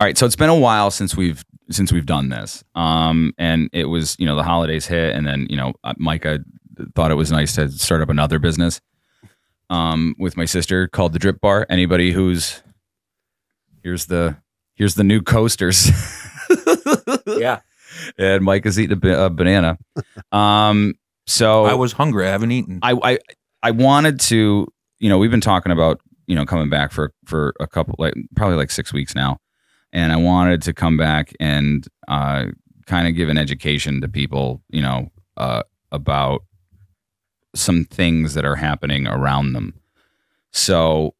All right, so it's been a while since we've done this, and it was, you know, the holidays hit, and then, you know, Micah thought it was nice to start up another business with my sister called the Drip Bar. Anybody who's here's the new coasters. Yeah, and Micah's eating a banana. So I was hungry. I haven't eaten. I wanted to, you know, we've been talking about, you know, coming back for a couple, like probably like 6 weeks now. And I wanted to come back and kind of give an education to people, you know, about some things that are happening around them. So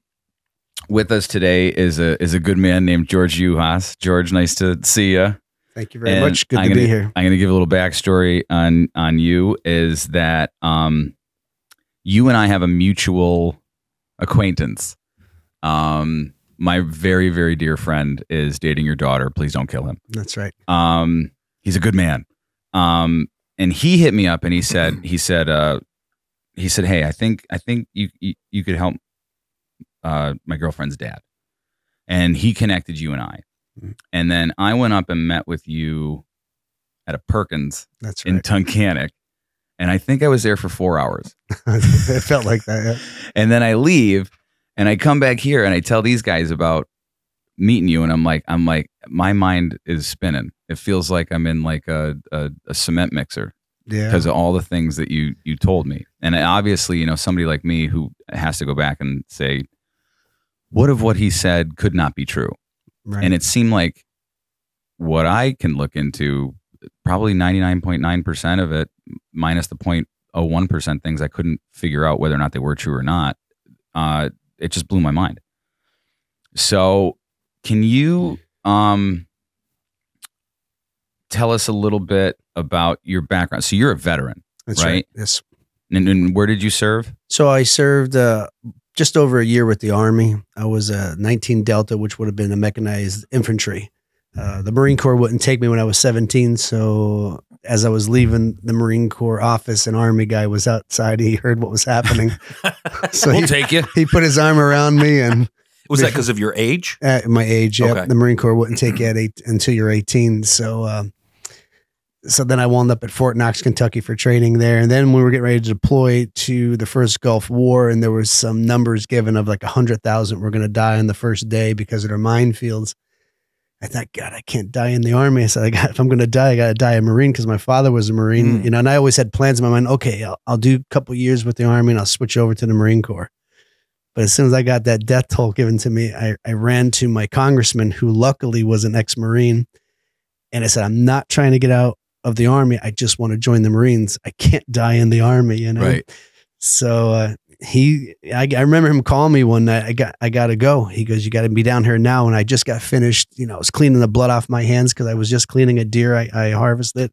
with us today is a good man named George Yuhas. George, nice to see you. Thank you very much. Good to be here. I'm going to give a little backstory on you, is that you and I have a mutual acquaintance. My very, very dear friend is dating your daughter. Please don't kill him. That's right. He's a good man. And he hit me up and he said, hey, I think you could help, my girlfriend's dad. And he connected you and I, and then I went up and met with you at a Perkins in Tunkhannock. And I think I was there for 4 hours. It felt like that. Yeah. And then I leave. And I come back here and I tell these guys about meeting you, and I'm like, my mind is spinning. It feels like I'm in like a cement mixer, yeah, because of all the things that you told me. And obviously, you know, somebody like me who has to go back and say, what of what he said could not be true? Right. And it seemed like what I can look into, probably 99.9% of it, minus the 0.01% things I couldn't figure out whether or not they were true or not. It just blew my mind. So can you tell us a little bit about your background? So you're a veteran, right? Yes. And where did you serve? So I served just over a year with the Army. I was a 19 Delta, which would have been a mechanized infantry. The Marine Corps wouldn't take me when I was 17. So as I was leaving the Marine Corps office, an Army guy was outside. He heard what was happening. So we'll take you. He put his arm around me. And was that because of your age? My age. Yeah. Okay. The Marine Corps wouldn't take you at until you're 18. So, so then I wound up at Fort Knox, Kentucky for training there. And then we were getting ready to deploy to the first Gulf War. And there was some numbers given of like 100,000 were going to die on the first day because of their minefields. I thought, God, I can't die in the Army. I said, if I'm going to die, I got to die a Marine, because my father was a Marine, you know, and I always had plans in my mind. Okay, I'll do a couple years with the Army and I'll switch over to the Marine Corps. But as soon as I got that death toll given to me, I ran to my congressman, who luckily was an ex-Marine. And I said, I'm not trying to get out of the Army. I just want to join the Marines. I can't die in the Army, you know? Right. So, I remember him calling me one night. I gotta go. He goes, you gotta be down here now. And I just got finished, you know, I was cleaning the blood off my hands, because I was just cleaning a deer. I harvested it.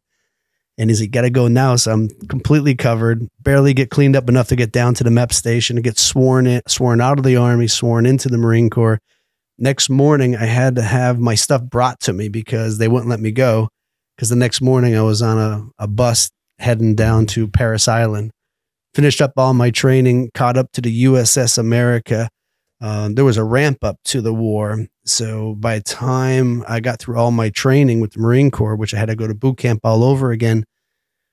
And he's like, gotta go now. So I'm completely covered, barely get cleaned up enough to get down to the MEP station to get sworn out of the Army, sworn into the Marine Corps. Next morning, I had to have my stuff brought to me because they wouldn't let me go. Because the next morning I was on a bus heading down to Parris Island. Finished up all my training, caught up to the USS America. There was a ramp up to the war. So by the time I got through all my training with the Marine Corps, which I had to go to boot camp all over again,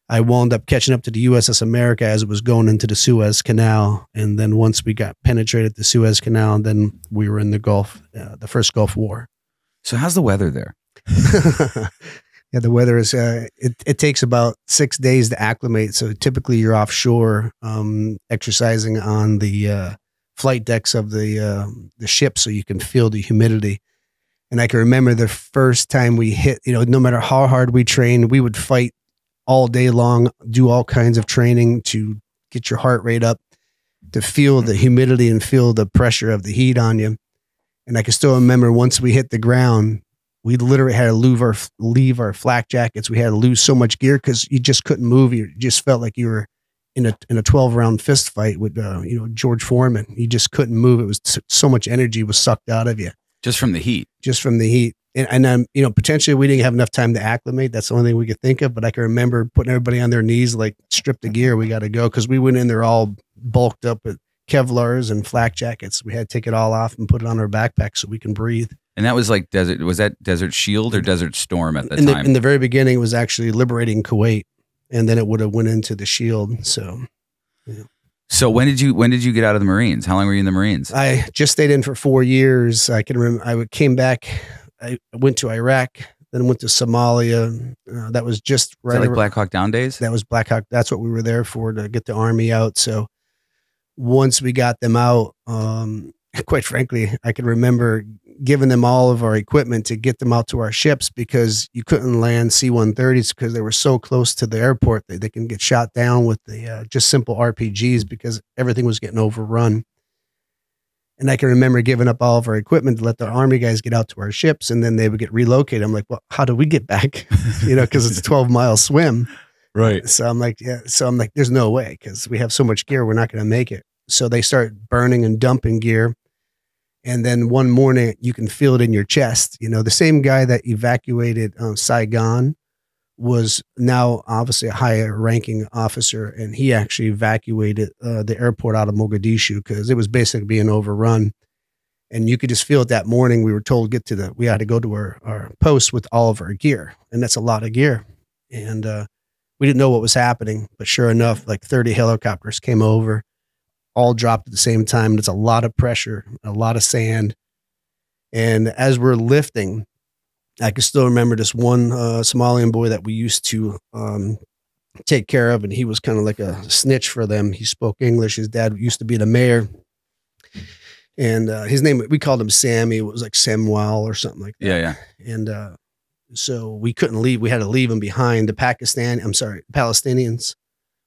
I wound up catching up to the USS America as it was going into the Suez Canal. And then once we got penetrated the Suez Canal, and then we were in the Gulf, the first Gulf War. So how's the weather there? Yeah, the weather is, it takes about 6 days to acclimate. So typically you're offshore, exercising on the, flight decks of the ship, so you can feel the humidity. And I can remember the first time we hit, you know, no matter how hard we trained, we would fight all day long, do all kinds of training to get your heart rate up, to feel the humidity and feel the pressure of the heat on you. And I can still remember once we hit the ground, we literally had to leave our flak jackets. We had to lose so much gear because you just couldn't move. You just felt like you were in a 12-round fist fight with you know, George Foreman. You just couldn't move. It was so much energy was sucked out of you just from the heat. Just from the heat, and you know, potentially we didn't have enough time to acclimate. That's the only thing we could think of. But I can remember putting everybody on their knees, like, strip the gear. We got to go, because we went in there all bulked up with Kevlars and flak jackets. We had to take it all off and put it on our backpack so we can breathe. And that was like desert. Was that Desert Shield or Desert Storm at the time? In the very beginning, it was actually liberating Kuwait, and then it would have went into the Shield. So, yeah. So when did you get out of the Marines? How long were you in the Marines? I just stayed in for 4 years. I can remember. I came back. I went to Iraq, then went to Somalia. That was just right. Is that like Black Hawk Down days? That was Black Hawk. That's what we were there for, to get the army out. So once we got them out, quite frankly, I could remember giving them all of our equipment to get them out to our ships, because you couldn't land C-130s because they were so close to the airport that they can get shot down with the just simple RPGs, because everything was getting overrun. And I can remember giving up all of our equipment to let the Army guys get out to our ships, and then they would get relocated. I'm like, well, how do we get back? You know, because it's a 12-mile swim. Right. So I'm like, yeah. So I'm like, there's no way, because we have so much gear, we're not going to make it. So they start burning and dumping gear. And then one morning, you can feel it in your chest. You know, the same guy that evacuated Saigon was now obviously a higher ranking officer. And he actually evacuated the airport out of Mogadishu because it was basically being overrun. And you could just feel it that morning. We were told we had to go to our post with all of our gear. And that's a lot of gear. And we didn't know what was happening. But sure enough, like 30 helicopters came over. All dropped at the same time. It's a lot of pressure, a lot of sand. And as we're lifting, I can still remember this one Somalian boy that we used to take care of. And he was kind of like a snitch for them. He spoke English. His dad used to be the mayor. And his name, we called him Sammy. It was like Samwal or something like that. Yeah, yeah. And so we couldn't leave. We had to leave him behind. The Palestinians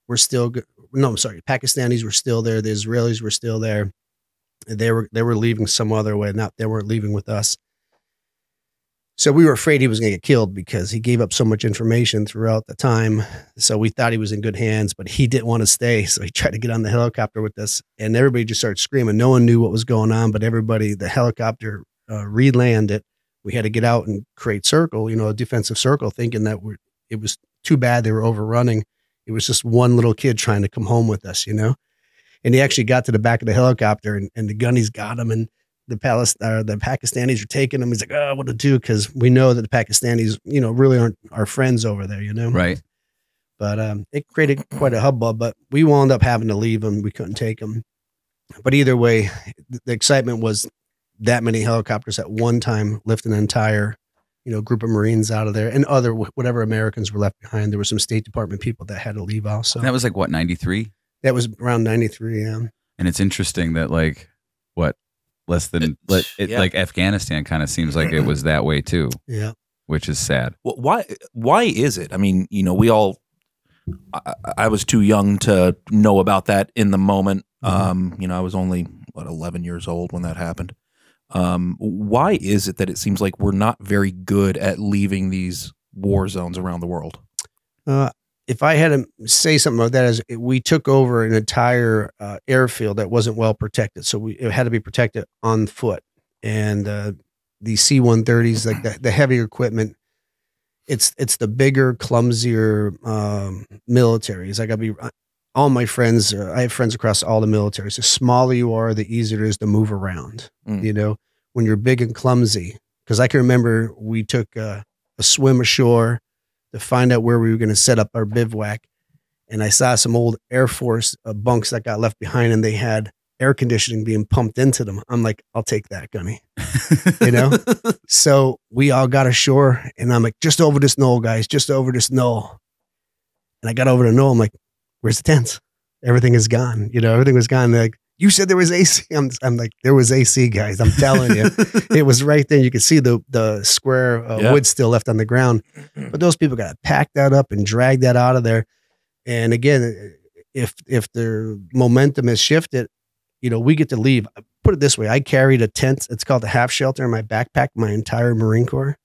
were still good. No, I'm sorry. Pakistanis were still there. The Israelis were still there. They were leaving some other way. Not, they weren't leaving with us. So we were afraid he was going to get killed because he gave up so much information throughout the time. So we thought he was in good hands, but he didn't want to stay. So he tried to get on the helicopter with us, and everybody just started screaming. No one knew what was going on, but everybody, the helicopter re-landed. We had to get out and create circle, you know, a defensive circle, thinking that it was too bad they were overrunning. It was just one little kid trying to come home with us, you know? And he actually got to the back of the helicopter, and the gunnies got him, and the Pakistanis are taking him. He's like, oh, what to do? Because we know that the Pakistanis, you know, really aren't our friends over there, you know? Right. But it created quite a hubbub, but we wound up having to leave him. We couldn't take him. But either way, the excitement was that many helicopters at one time lifting an entire, you know, group of Marines out of there, and other, whatever Americans were left behind. There were some State Department people that had to leave also. And that was like what, 93? That was around 93. Yeah. And it's interesting that like, what, less than yeah, like Afghanistan kind of seems like it was that way too. Yeah. Which is sad. Well, why is it? I mean, you know, we all, I was too young to know about that in the moment. Mm-hmm. You know, I was only what, 11 years old when that happened. Why is it that it seems like we're not very good at leaving these war zones around the world? If I had to say something about that, is we took over an entire airfield that wasn't well protected. So it had to be protected on foot. And the C-130s, like the heavier equipment, it's the bigger, clumsier militaries. I got to be... All my friends, I have friends across all the militaries. The smaller you are, the easier it is to move around. Mm. You know, when you're big and clumsy, because I can remember we took a swim ashore to find out where we were going to set up our bivouac. And I saw some old Air Force bunks that got left behind, and they had air conditioning being pumped into them. I'm like, I'll take that, Gunny. You know? So we all got ashore, and I'm like, just over this knoll, guys, just over this knoll. And I got over the knoll. I'm like, where's the tents? Everything is gone. You know, everything was gone. They're like, you said there was AC. I'm like, there was AC, guys. I'm telling you. It was right there. You could see the square wood still left on the ground. But those people got to pack that up and drag that out of there. And again, if their momentum has shifted, you know, we get to leave. Put it this way. I carried a tent. It's called the half shelter in my backpack, my entire Marine Corps.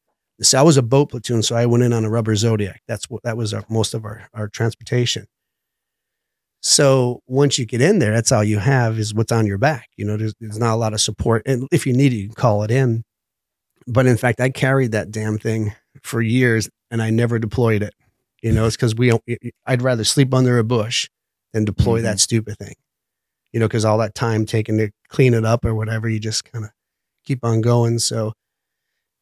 So I was a boat platoon. So I went in on a rubber Zodiac. That was most of our transportation. So once you get in there, that's all you have is what's on your back. You know, there's not a lot of support. And if you need it, you can call it in. But in fact, I carried that damn thing for years and I never deployed it. You know, it's because I'd rather sleep under a bush than deploy that stupid thing. You know, because all that time taken to clean it up or whatever, you just kind of keep on going. So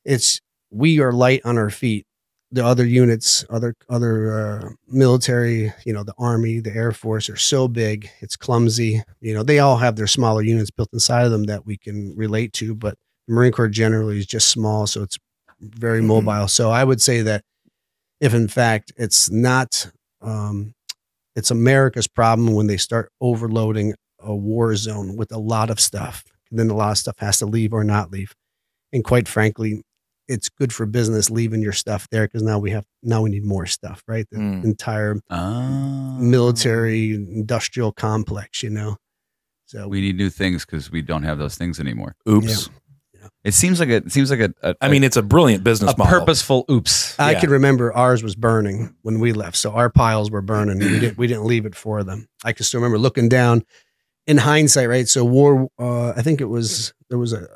it's we are light on our feet. The other units, other military, you know, the Army, the Air Force are so big, it's clumsy. You know, they all have their smaller units built inside of them that we can relate to, but the Marine Corps generally is just small, so it's very mobile. So I would say that if in fact it's not, it's America's problem when they start overloading a war zone with a lot of stuff, then a lot of stuff has to leave or not leave. And quite frankly, it's good for business leaving your stuff there, because now we need more stuff, right? The entire military industrial complex, you know. So we need new things because we don't have those things anymore. Oops. Yeah. Yeah. It seems like I mean, it's a brilliant business model. Purposeful oops. I can remember ours was burning when we left, so our piles were burning. we didn't leave it for them. I can still remember looking down. In hindsight, right? So war. I think it was there was a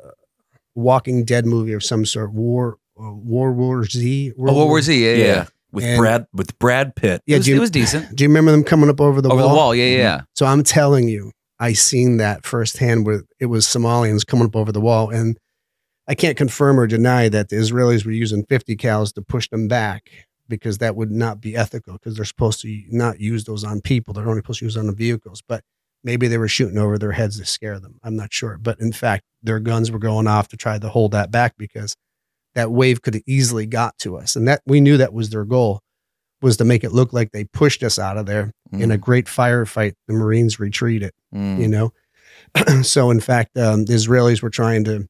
Walking Dead movie of some sort, World War Z, yeah. With Brad Pitt. Yeah, it was decent. Do you remember them coming up over the wall? Over the wall, yeah. So I'm telling you, I seen that firsthand where it was Somalians coming up over the wall, and I can't confirm or deny that the Israelis were using 50 cals to push them back, because that would not be ethical, because they're supposed to not use those on people. They're only supposed to use on the vehicles, but maybe they were shooting over their heads to scare them. I'm not sure. But in fact, their guns were going off to try to hold that back, because that wave could have easily got to us. And that we knew that was their goal, was to make it look like they pushed us out of there in a great firefight. The Marines retreated, you know? So in fact, the Israelis were trying to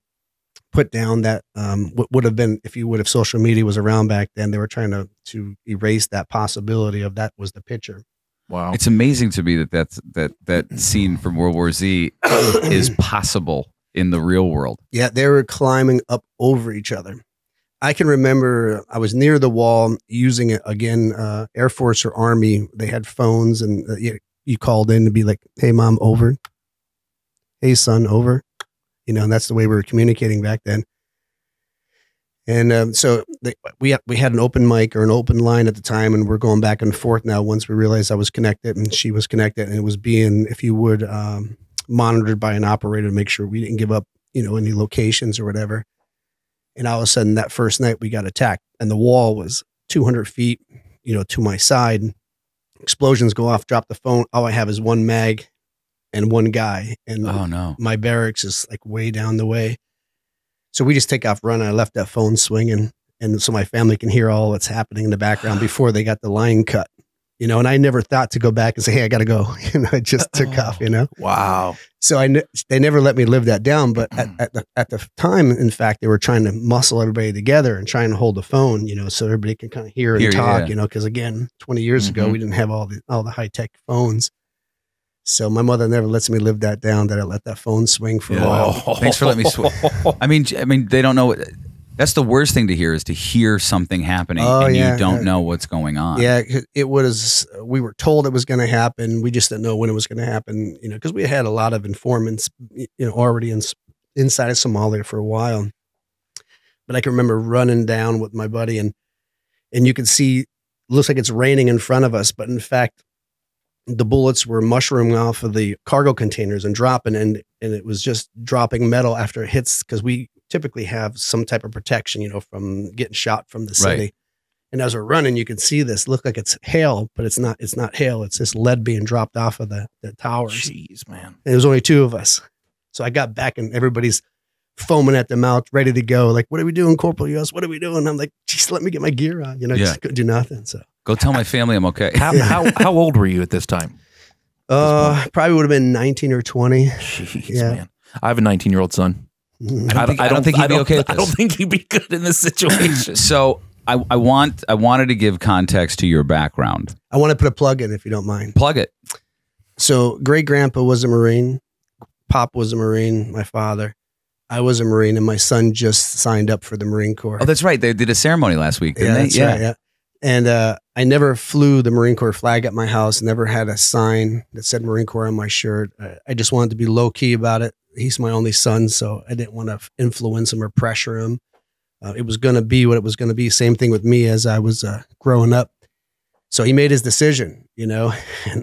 put down that, what would have been, if you would have social media was around back then, they were trying to erase that possibility of that was the picture. Wow. It's amazing to me that scene from World War Z is possible in the real world. Yeah, they were climbing up over each other. I can remember I was near the wall using it again, Air Force or Army. They had phones, and you called in to be like, hey, mom, over. Hey, son, over. You know, and that's the way we were communicating back then. And so we had an open mic or an open line at the time, and we're going back and forth now. Once we realized I was connected and she was connected, and it was being, if you would, monitored by an operator to make sure we didn't give up, you know, any locations or whatever. And all of a sudden, that first night, we got attacked, and the wall was 200 feet, you know, to my side. Explosions go off, drop the phone. All I have is one mag and one guy, and oh, no. My barracks is like way down the way. So we just take off running. I left that phone swinging, and so my family can hear all that's happening in the background before they got the line cut, you know, and I never thought to go back and say, hey, I got to go, you know, I just took off, you know? Wow. So they never let me live that down, but at the time, in fact, they were trying to muscle everybody together and trying to hold the phone, you know, so everybody can kind of hear and talk, you know, because again, 20 years ago, we didn't have all the high tech phones. So my mother never lets me live that down, that I let that phone swing for a while. Thanks for letting me swing. I mean, they don't know. That's the worst thing to hear, is to hear something happening and you don't know what's going on. Yeah, it was, we were told it was going to happen. We just didn't know when it was going to happen, you know, because we had a lot of informants, you know, already inside of Somalia for a while. But I can remember running down with my buddy, and you can see, looks like it's raining in front of us, but in fact, the bullets were mushrooming off of the cargo containers and dropping, and it was just dropping metal after it hits, because we typically have some type of protection, you know, from getting shot from the city. Right. And as we're running, you can see this look like it's hail, but it's not hail. It's this lead being dropped off of the towers. Jeez, man. And it was only two of us. So I got back, and everybody's foaming at the mouth, ready to go. Like, what are we doing, Corporal Yuhas? What are we doing? I'm like, just let me get my gear on. You know, just couldn't do nothing. So go tell my family I'm okay. How old were you at this time? Probably would have been 19 or 20. Jeez, man. I have a 19-year-old son. I don't think he'd be okay with this. I don't think he'd be good in this situation. So I wanted to give context to your background. I want to put a plug in, if you don't mind. Plug it. So great-grandpa was a Marine. Pop was a Marine, my father. I was a Marine, and my son just signed up for the Marine Corps. Oh, that's right. They did a ceremony last week, didn't they? That's right. And I never flew the Marine Corps flag at my house, never had a sign that said Marine Corps on my shirt. I just wanted to be low-key about it. He's my only son, so I didn't want to influence him or pressure him. It was going to be what it was going to be. Same thing with me as I was growing up. So he made his decision, you know.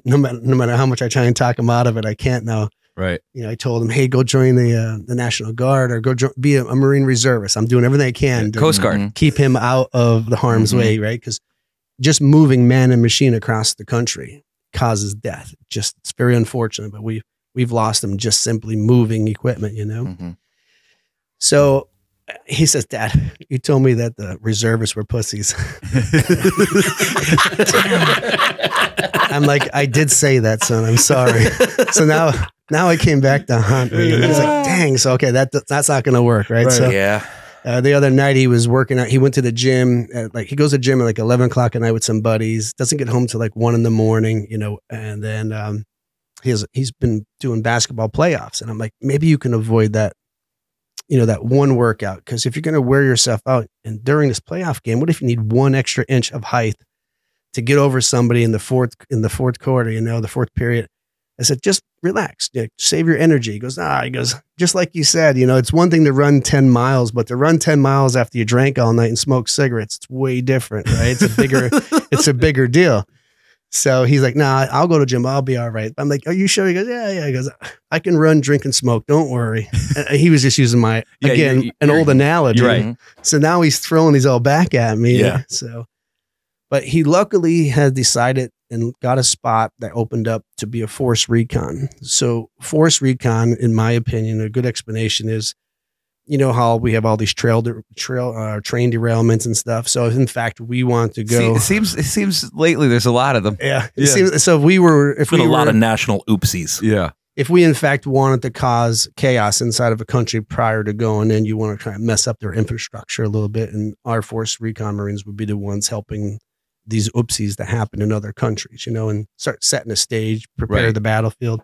No matter how much I try and talk him out of it, I can't now. Right. You know, I told him, hey, go join the National Guard or go be a Marine reservist. I'm doing everything I can to Coast Guard. Keep him out of the harm's way, right? Because just moving man and machine across the country causes death. Just, it's very unfortunate, but we've lost them just simply moving equipment, you know? So he says, Dad, you told me that the reservists were pussies. I'm like, I did say that, son. I'm sorry. So now I came back to haunt me. And I was like, dang. So, okay, that's not going to work, right? So, yeah. The other night he was working out. He went to the gym. He goes to the gym at like 11 o'clock at night with some buddies. Doesn't get home till like 1 in the morning, you know, and then he's been doing basketball playoffs. And I'm like, maybe you can avoid that, you know, that one workout. Because if you're going to wear yourself out and during this playoff game, what if you need 1 extra inch of height to get over somebody in the fourth quarter, you know, the fourth period? I said, just relax, you know, save your energy. He goes, he goes, just like you said, you know, it's one thing to run 10 miles, but to run 10 miles after you drank all night and smoked cigarettes, it's way different, right? It's a bigger, it's a bigger deal. So he's like, nah, I'll go to gym. I'll be all right. I'm like, are you sure? He goes, yeah, yeah. He goes, I can run, drink, and smoke. Don't worry. And he was just using my, again, an old analogy. Right. So now he's throwing these all back at me. Yeah. So, but he luckily has decided and got a spot that opened up to be a force recon. So force recon, in my opinion, a good explanation is, you know how we have all these train derailments and stuff. So if in fact we want to go, it seems lately there's a lot of them. Yeah. Seems, so if we were, if we were, a lot of national oopsies. Yeah. If we in fact wanted to cause chaos inside of a country prior to going in, you want to try and mess up their infrastructure a little bit, and our force recon Marines would be the ones helping these oopsies that happen in other countries, you know, and start setting a stage, prepare the battlefield.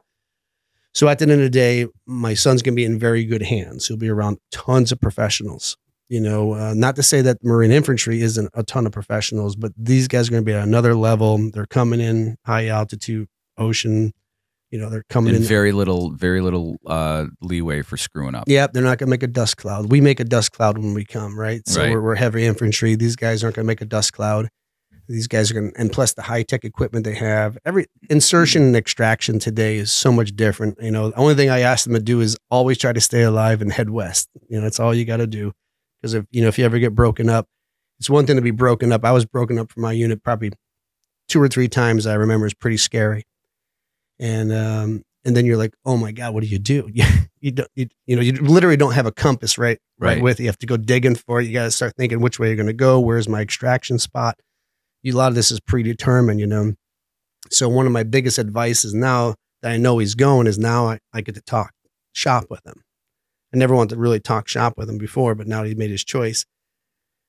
So at the end of the day, my son's going to be in very good hands. He'll be around tons of professionals, you know, not to say that Marine infantry isn't a ton of professionals, but these guys are going to be at another level. They're coming in high altitude ocean, you know, they're coming in very little leeway for screwing up. Yep. They're not going to make a dust cloud. We make a dust cloud when we come, right? So we're heavy infantry. These guys aren't going to make a dust cloud. These guys are going to, and plus the high-tech equipment they have. Every insertion and extraction today is so much different. You know, the only thing I ask them to do is always try to stay alive and head west. You know, that's all you got to do. Because if, you know, if you ever get broken up, it's one thing to be broken up. I was broken up from my unit probably 2 or 3 times. I remember it's pretty scary. And then you're like, oh my God, what do you do? You know, you literally don't have a compass, right with you. You have to go digging for it. You got to start thinking which way you're going to go. Where's my extraction spot? A lot of this is predetermined, you know. So one of my biggest advices now that I know he's going is now I get to talk shop with him. I never wanted to really talk shop with him before, but now he made his choice.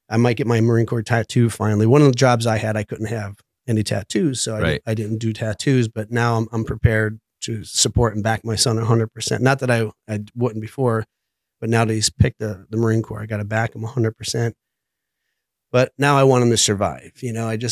I might get my Marine Corps tattoo finally. One of the jobs I had, I couldn't have any tattoos, so I didn't do tattoos, but now I'm prepared to support and back my son 100%. Not that I wouldn't before, but now that he's picked the Marine Corps, I got to back him 100%. But now I want him to survive, you know, I've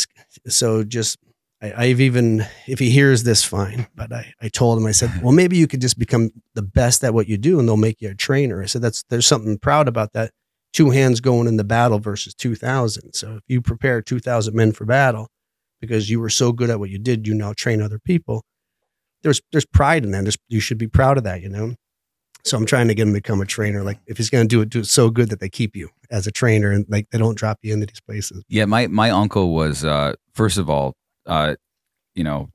even, if he hears this, fine. But I told him, I said, well, maybe you could just become the best at what you do and they'll make you a trainer. I said, there's something proud about that. 2 hands going in the battle versus 2,000. So if you prepare 2,000 men for battle because you were so good at what you did, you now train other people. There's pride in that. You should be proud of that, you know? So I'm trying to get him to become a trainer. Like if he's going to do it so good that they keep you as a trainer and like, they don't drop you into these places. Yeah. My uncle was, first of all, you know,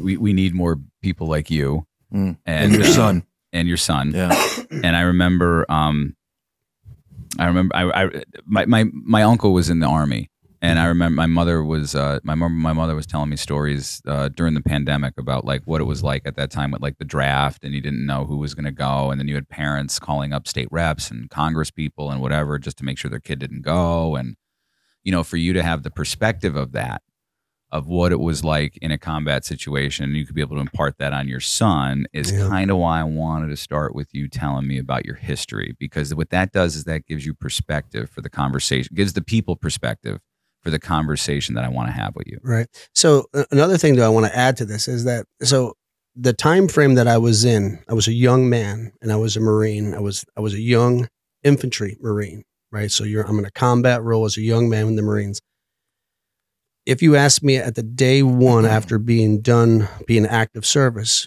we need more people like you and your son and your son. Yeah. And I remember, my uncle was in the Army, and I remember my mother was telling me stories during the pandemic about like what it was like at that time with like the draft, and you didn't know who was going to go. And then you had parents calling up state reps and Congress people and whatever, just to make sure their kid didn't go. And, you know, for you to have the perspective of that, of what it was like in a combat situation, and you could be able to impart that on your son is kind of why I wanted to start with you telling me about your history, because what that does is that gives you perspective for the conversation, gives the people perspective for the conversation that I want to have with you. Right. So another thing that I want to add to this is that, so the time frame that I was in, I was a young man and I was a Marine. I was a young infantry Marine, right? So I'm in a combat role as a young man in the Marines. If you ask me at the day one after being active service,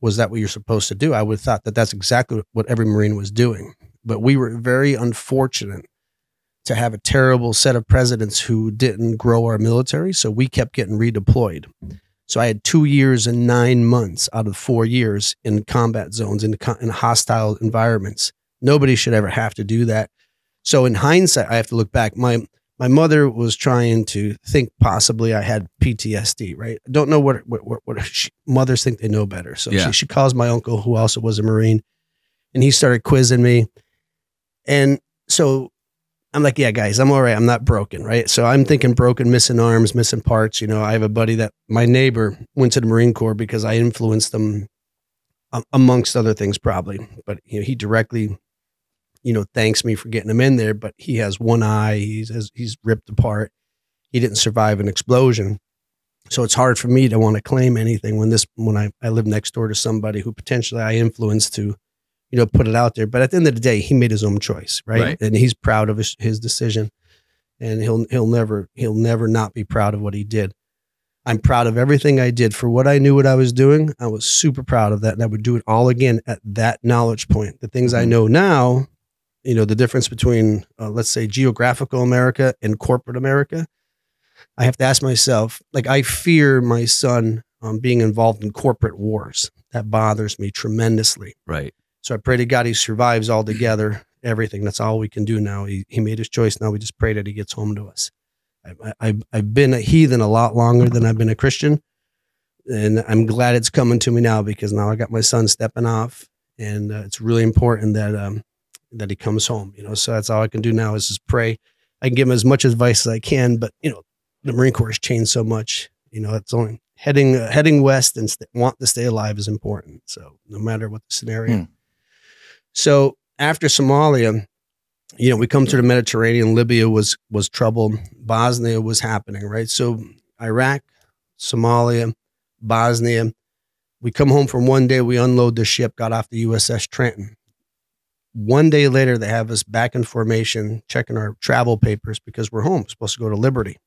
was that what you're supposed to do? I would have thought that that's exactly what every Marine was doing. But we were very unfortunate to have a terrible set of presidents who didn't grow our military, so we kept getting redeployed. So I had 2 years and 9 months out of 4 years in combat zones, in hostile environments. Nobody should ever have to do that. So in hindsight, I have to look back. My mother was trying to think possibly I had PTSD, right? I don't know what mothers think they know better. So yeah. she calls my uncle, who also was a Marine, and he started quizzing me. And so I'm like, yeah, guys, I'm all right. I'm not broken, right? So I'm thinking broken, missing arms, missing parts. You know, I have a buddy that my neighbor went to the Marine Corps because I influenced them, amongst other things, probably. But you know, he directly, you know, thanks me for getting him in there. But he has one eye. He's ripped apart. He didn't survive an explosion. So it's hard for me to want to claim anything when I live next door to somebody who potentially I influenced to, you know, put it out there. But at the end of the day, he made his own choice, right? And he's proud of his decision, and he'll never not be proud of what he did. I'm proud of everything I did. For what I knew what I was doing, I was super proud of that, and I would do it all again at that knowledge point. The things I know now, you know, the difference between, let's say, geographical America and corporate America, I have to ask myself, like, I fear my son being involved in corporate wars. That bothers me tremendously. Right. So I pray to God he survives altogether, everything. That's all we can do now. He made his choice. Now we just pray that he gets home to us. I've been a heathen a lot longer than I've been a Christian. And I'm glad it's coming to me now, because now I got my son stepping off. And it's really important that he comes home. You know, so that's all I can do now is just pray. I can give him as much advice as I can. But, you know, the Marine Corps has changed so much. You know, it's only heading west and want to stay alive is important. So no matter what the scenario. So after Somalia, you know, we come to the Mediterranean. Libya was trouble. Bosnia was happening, right? So Iraq, Somalia, Bosnia. We come home from one day, we unload the ship, got off the USS Trenton. One day later, they have us back in formation, checking our travel papers because we're home. We're supposed to go to Liberty.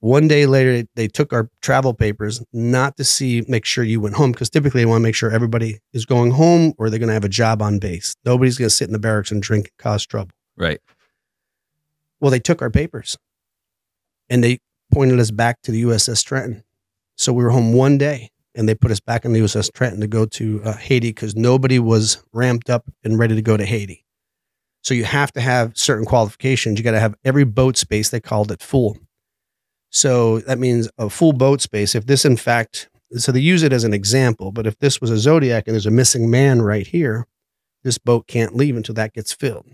One day later, they took our travel papers, not to make sure you went home, because typically they want to make sure everybody is going home or they're going to have a job on base. Nobody's going to sit in the barracks and drink and cause trouble. Right. Well, they took our papers and they pointed us back to the USS Trenton. So we were home one day and they put us back on the USS Trenton to go to Haiti, because nobody was ramped up and ready to go to Haiti. So you have to have certain qualifications. You got to have every boat space, they called it full. So that means a full boat space. If this, in fact, so they use it as an example, but if this was a Zodiac and there's a missing man right here, this boat can't leave until that gets filled.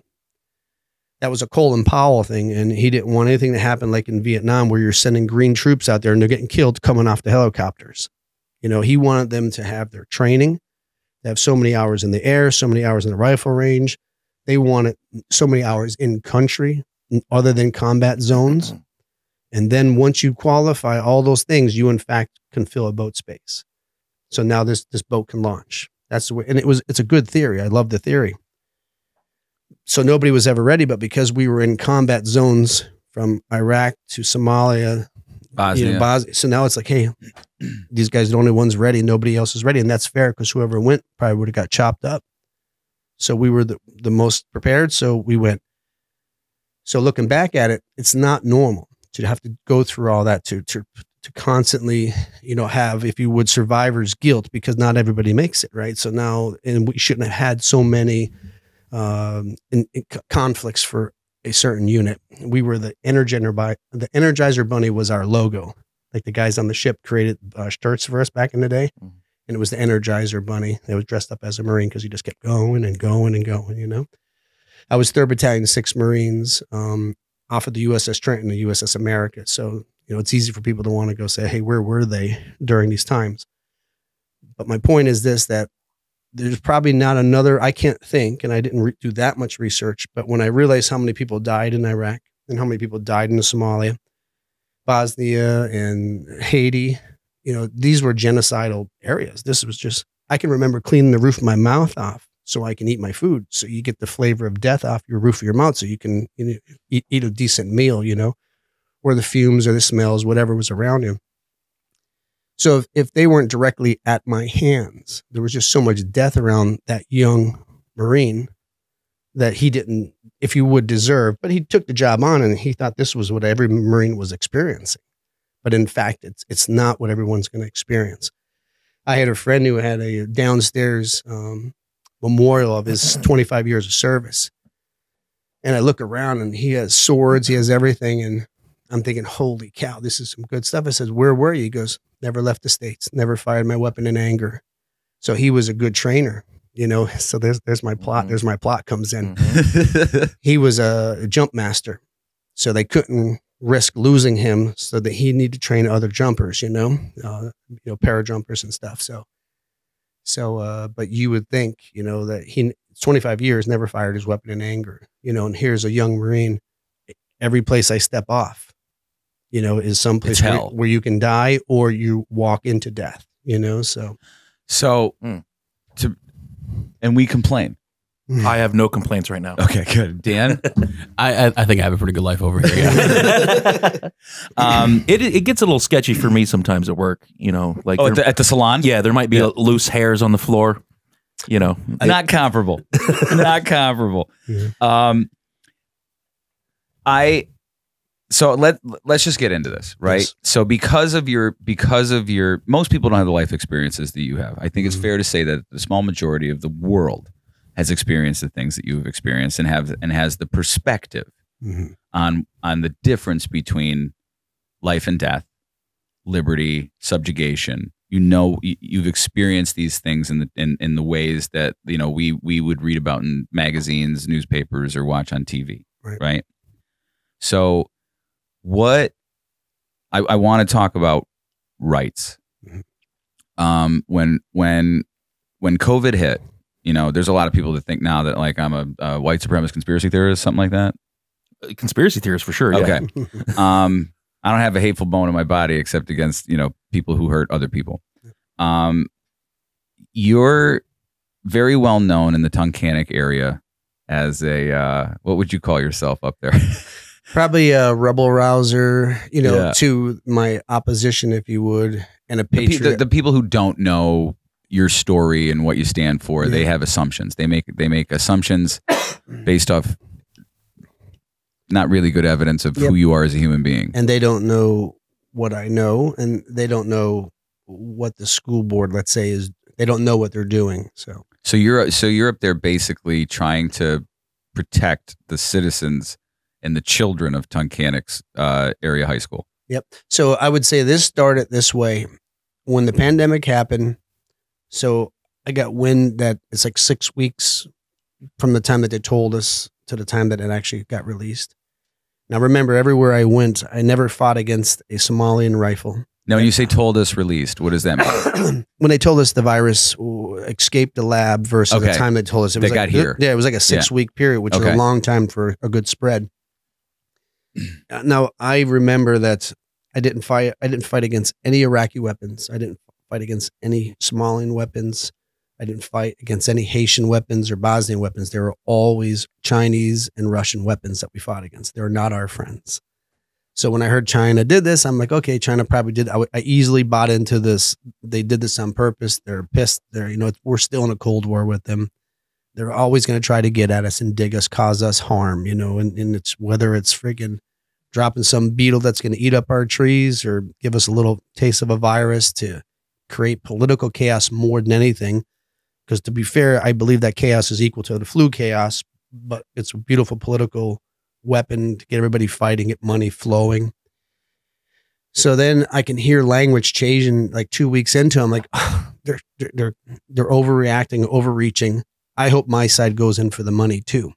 That was a Colin Powell thing, and he didn't want anything to happen like in Vietnam, where you're sending green troops out there and they're getting killed coming off the helicopters. You know, he wanted them to have their training. They have so many hours in the air, so many hours in the rifle range. They wanted so many hours in country other than combat zones. And then once you qualify all those things, you in fact can fill a boat space. So now this boat can launch. That's the way, and it's a good theory. I love the theory. So nobody was ever ready, but because we were in combat zones from Iraq to Somalia, Bosnia. You know, Bosnia, so now it's like, hey, these guys are the only ones ready. Nobody else is ready, and that's fair, because whoever went probably would have got chopped up. So we were the most prepared. So we went. So looking back at it, it's not normal to have to go through all that, to constantly, you know, have, if you would, survivor's guilt, because not everybody makes it, right? So now, and we shouldn't have had so many conflicts for a certain unit. We were the Energizer bunny was our logo. Like the guys on the ship created shirts for us back in the day, and it was the Energizer bunny. It was dressed up as a Marine because he just kept going and going and going, you know? I was 3rd Battalion, 6 Marines, off of the USS Trenton, the USS America. So, you know, it's easy for people to want to go say, hey, where were they during these times? But my point is this, that there's probably not another, I can't think, and I didn't do that much research, but when I realized how many people died in Iraq and how many people died in Somalia, Bosnia and Haiti, you know, these were genocidal areas. This was just, I can remember cleaning the roof of my mouth off so I can eat my food. So you get the flavor of death off your roof of your mouth, so you can, you know, eat a decent meal, you know, or the fumes or the smells, whatever was around you. So if they weren't directly at my hands, there was just so much death around that young Marine that he didn't, if you would, deserve, but he took the job on and he thought this was what every Marine was experiencing. But in fact, it's not what everyone's going to experience. I had a friend who had a downstairs memorial of his 25 years of service. And I look around and he has swords, he has everything. And I'm thinking, holy cow, this is some good stuff. I says, where were you? He goes, never left the States, never fired my weapon in anger. So he was a good trainer, you know? So there's my plot. Mm-hmm. There's my plot comes in. Mm-hmm. He was a jump master. So they couldn't risk losing him, so that he needed to train other jumpers, you know, para jumpers and stuff. So, but you would think, you know, that he 25 years never fired his weapon in anger, you know, and here's a young Marine. Every place I step off, you know, is someplace where you can die or you walk into death, you know? And we complain. I have no complaints right now. Okay, good. Dan? I think I have a pretty good life over here. Yeah. It gets a little sketchy for me sometimes at work, you know. Like at the salon? Yeah, there might be loose hairs on the floor, you know. Not comparable. Not comparable. Yeah. So let's just get into this, right? Yes. So because of your most people don't have the life experiences that you have. I think it's fair to say that the small majority of the world has experienced the things that you've experienced and has the perspective on the difference between life and death, liberty, subjugation. You know, you've experienced these things in the ways that, you know, we would read about in magazines, newspapers, or watch on TV, right? So what I want to talk about rights. When COVID hit, you know, there's a lot of people that think now that, like, I'm a white supremacist conspiracy theorist, something like that. Conspiracy theorist for sure. Yeah. Okay. I don't have a hateful bone in my body except against, you know, people who hurt other people. You're very well known in the Tunkhannock area as a, what would you call yourself up there? Probably a rebel rouser, you know, to my opposition, if you would, and a patriot. The people who don't know your story and what you stand for, they have assumptions. They make assumptions based off not really good evidence of who you are as a human being. And they don't know what I know, and they don't know what the school board, let's say, is. They don't know what they're doing. So you're up there basically trying to protect the citizens and the children of Tunkhannock Area High School. Yep. So I would say this started this way when the pandemic happened. So I got wind that it's like 6 weeks from the time that they told us to the time that it actually got released. Now, remember, everywhere I went, I never fought against a Somalian rifle. Now, when you say told us released, what does that mean? When they told us the virus escaped the lab versus the time they told us. It was got here. Yeah, it was like a six-week period, which is a long time for a good spread. Now, I remember that I didn't fight against any Iraqi weapons. I didn't fight against any Somalian weapons. I didn't fight against any Haitian weapons or Bosnian weapons. There were always Chinese and Russian weapons that we fought against. They were not our friends. So when I heard China did this, I'm like, okay, China probably did. I easily bought into this. They did this on purpose. They're pissed. You know, we're still in a Cold War with them. They're always going to try to get at us and dig us, cause us harm, you know, and it's whether it's friggin' dropping some beetle that's going to eat up our trees or give us a little taste of a virus to create political chaos more than anything, because to be fair, I believe that chaos is equal to the flu chaos, but it's a beautiful political weapon to get everybody fighting, get money flowing. So then I can hear language changing like 2 weeks into it. I'm like, oh, they're overreacting, overreaching. I hope my side goes in for the money too.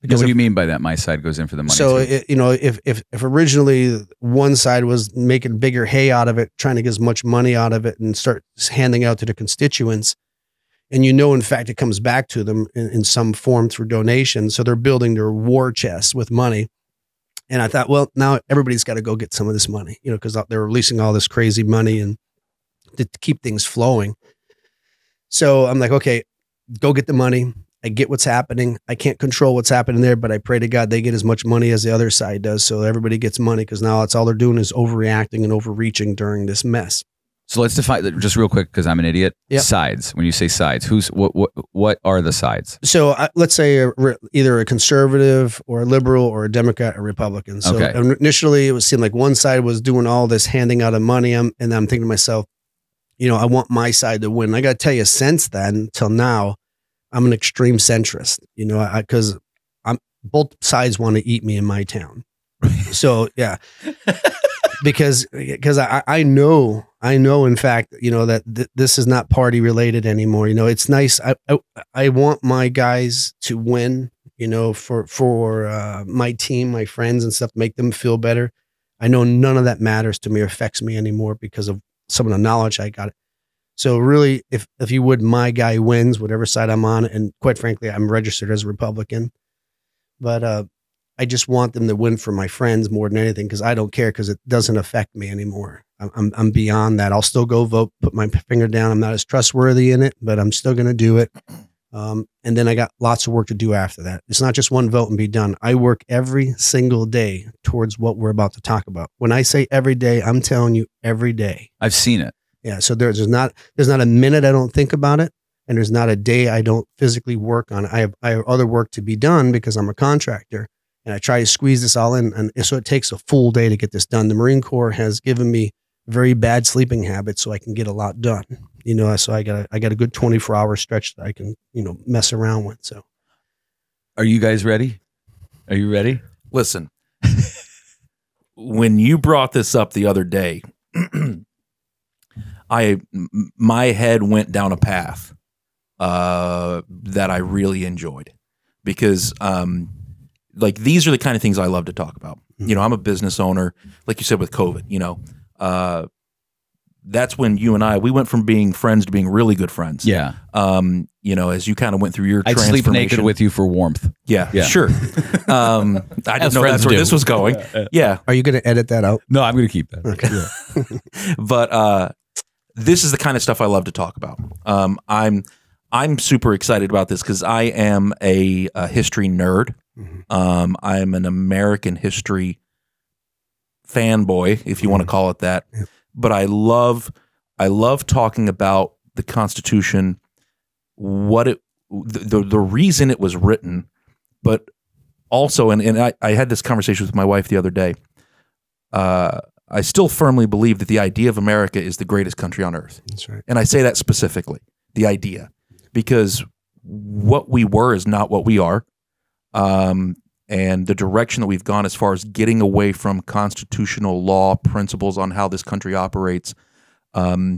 Because what do you mean by that? My side goes in for the money. So, you know, if originally one side was making bigger hay out of it, trying to get as much money out of it and start handing out to the constituents, and, you know, in fact, it comes back to them in some form through donations. So they're building their war chest with money. And I thought, well, now everybody's got to go get some of this money, you know, because they're releasing all this crazy money and to keep things flowing. So I'm like, okay, go get the money. I get what's happening. I can't control what's happening there, but I pray to God they get as much money as the other side does. So everybody gets money, because now that's all they're doing is overreacting and overreaching during this mess. So let's define just real quick, because I'm an idiot. Yep. Sides. When you say sides, who's what are the sides? So let's say either a conservative or a liberal or a Democrat or Republican. So initially it was seemed like one side was doing all this handing out of money, and I'm thinking to myself, you know, I want my side to win. I got to tell you, since then till now, I'm an extreme centrist. You know, because I'm both sides want to eat me in my town. So yeah. Because I know, in fact, you know, that this is not party related anymore. You know, it's nice. I want my guys to win, you know, for my team, my friends and stuff, make them feel better. I know none of that matters to me or affects me anymore because of some of the knowledge I got. So really, if you would, my guy wins, whatever side I'm on. And quite frankly, I'm registered as a Republican, but, I just want them to win for my friends more than anything, because I don't care, because it doesn't affect me anymore. I'm beyond that. I'll still go vote, put my finger down. I'm not as trustworthy in it, but I'm still going to do it. And then I got lots of work to do after that. It's not just one vote and be done. I work every single day towards what we're about to talk about. When I say every day, I'm telling you every day. I've seen it. Yeah. So there's not a minute I don't think about it. And there's not a day I don't physically work on it. I have other work to be done because I'm a contractor. And I try to squeeze this all in. And so it takes a full day to get this done. The Marine Corps has given me very bad sleeping habits so I can get a lot done. You know, so I got a good 24-hour stretch that I can, you know, mess around with. So are you guys ready? Are you ready? Listen, when you brought this up the other day, my head went down a path that I really enjoyed, because, like, these are the kind of things I love to talk about. You know, I'm a business owner, like you said, with COVID, you know, that's when you and we went from being friends to being really good friends. Yeah. You know, as you kind of went through your transformation. I'd sleep naked with you for warmth. Yeah, yeah. Sure. I didn't know that's where this was going. Yeah. Are you going to edit that out? No, I'm going to keep that. Okay. Yeah. But, this is the kind of stuff I love to talk about. I'm super excited about this because I am a history nerd. I'm an American history fanboy, if you want to call it that. Yeah. But I love talking about the Constitution, what it, the reason it was written, but also, and I had this conversation with my wife the other day. I still firmly believe that the idea of America is the greatest country on earth. That's right. And I say that specifically, the idea, because what we were is not what we are. And the direction that we've gone as far as getting away from constitutional law principles on how this country operates, I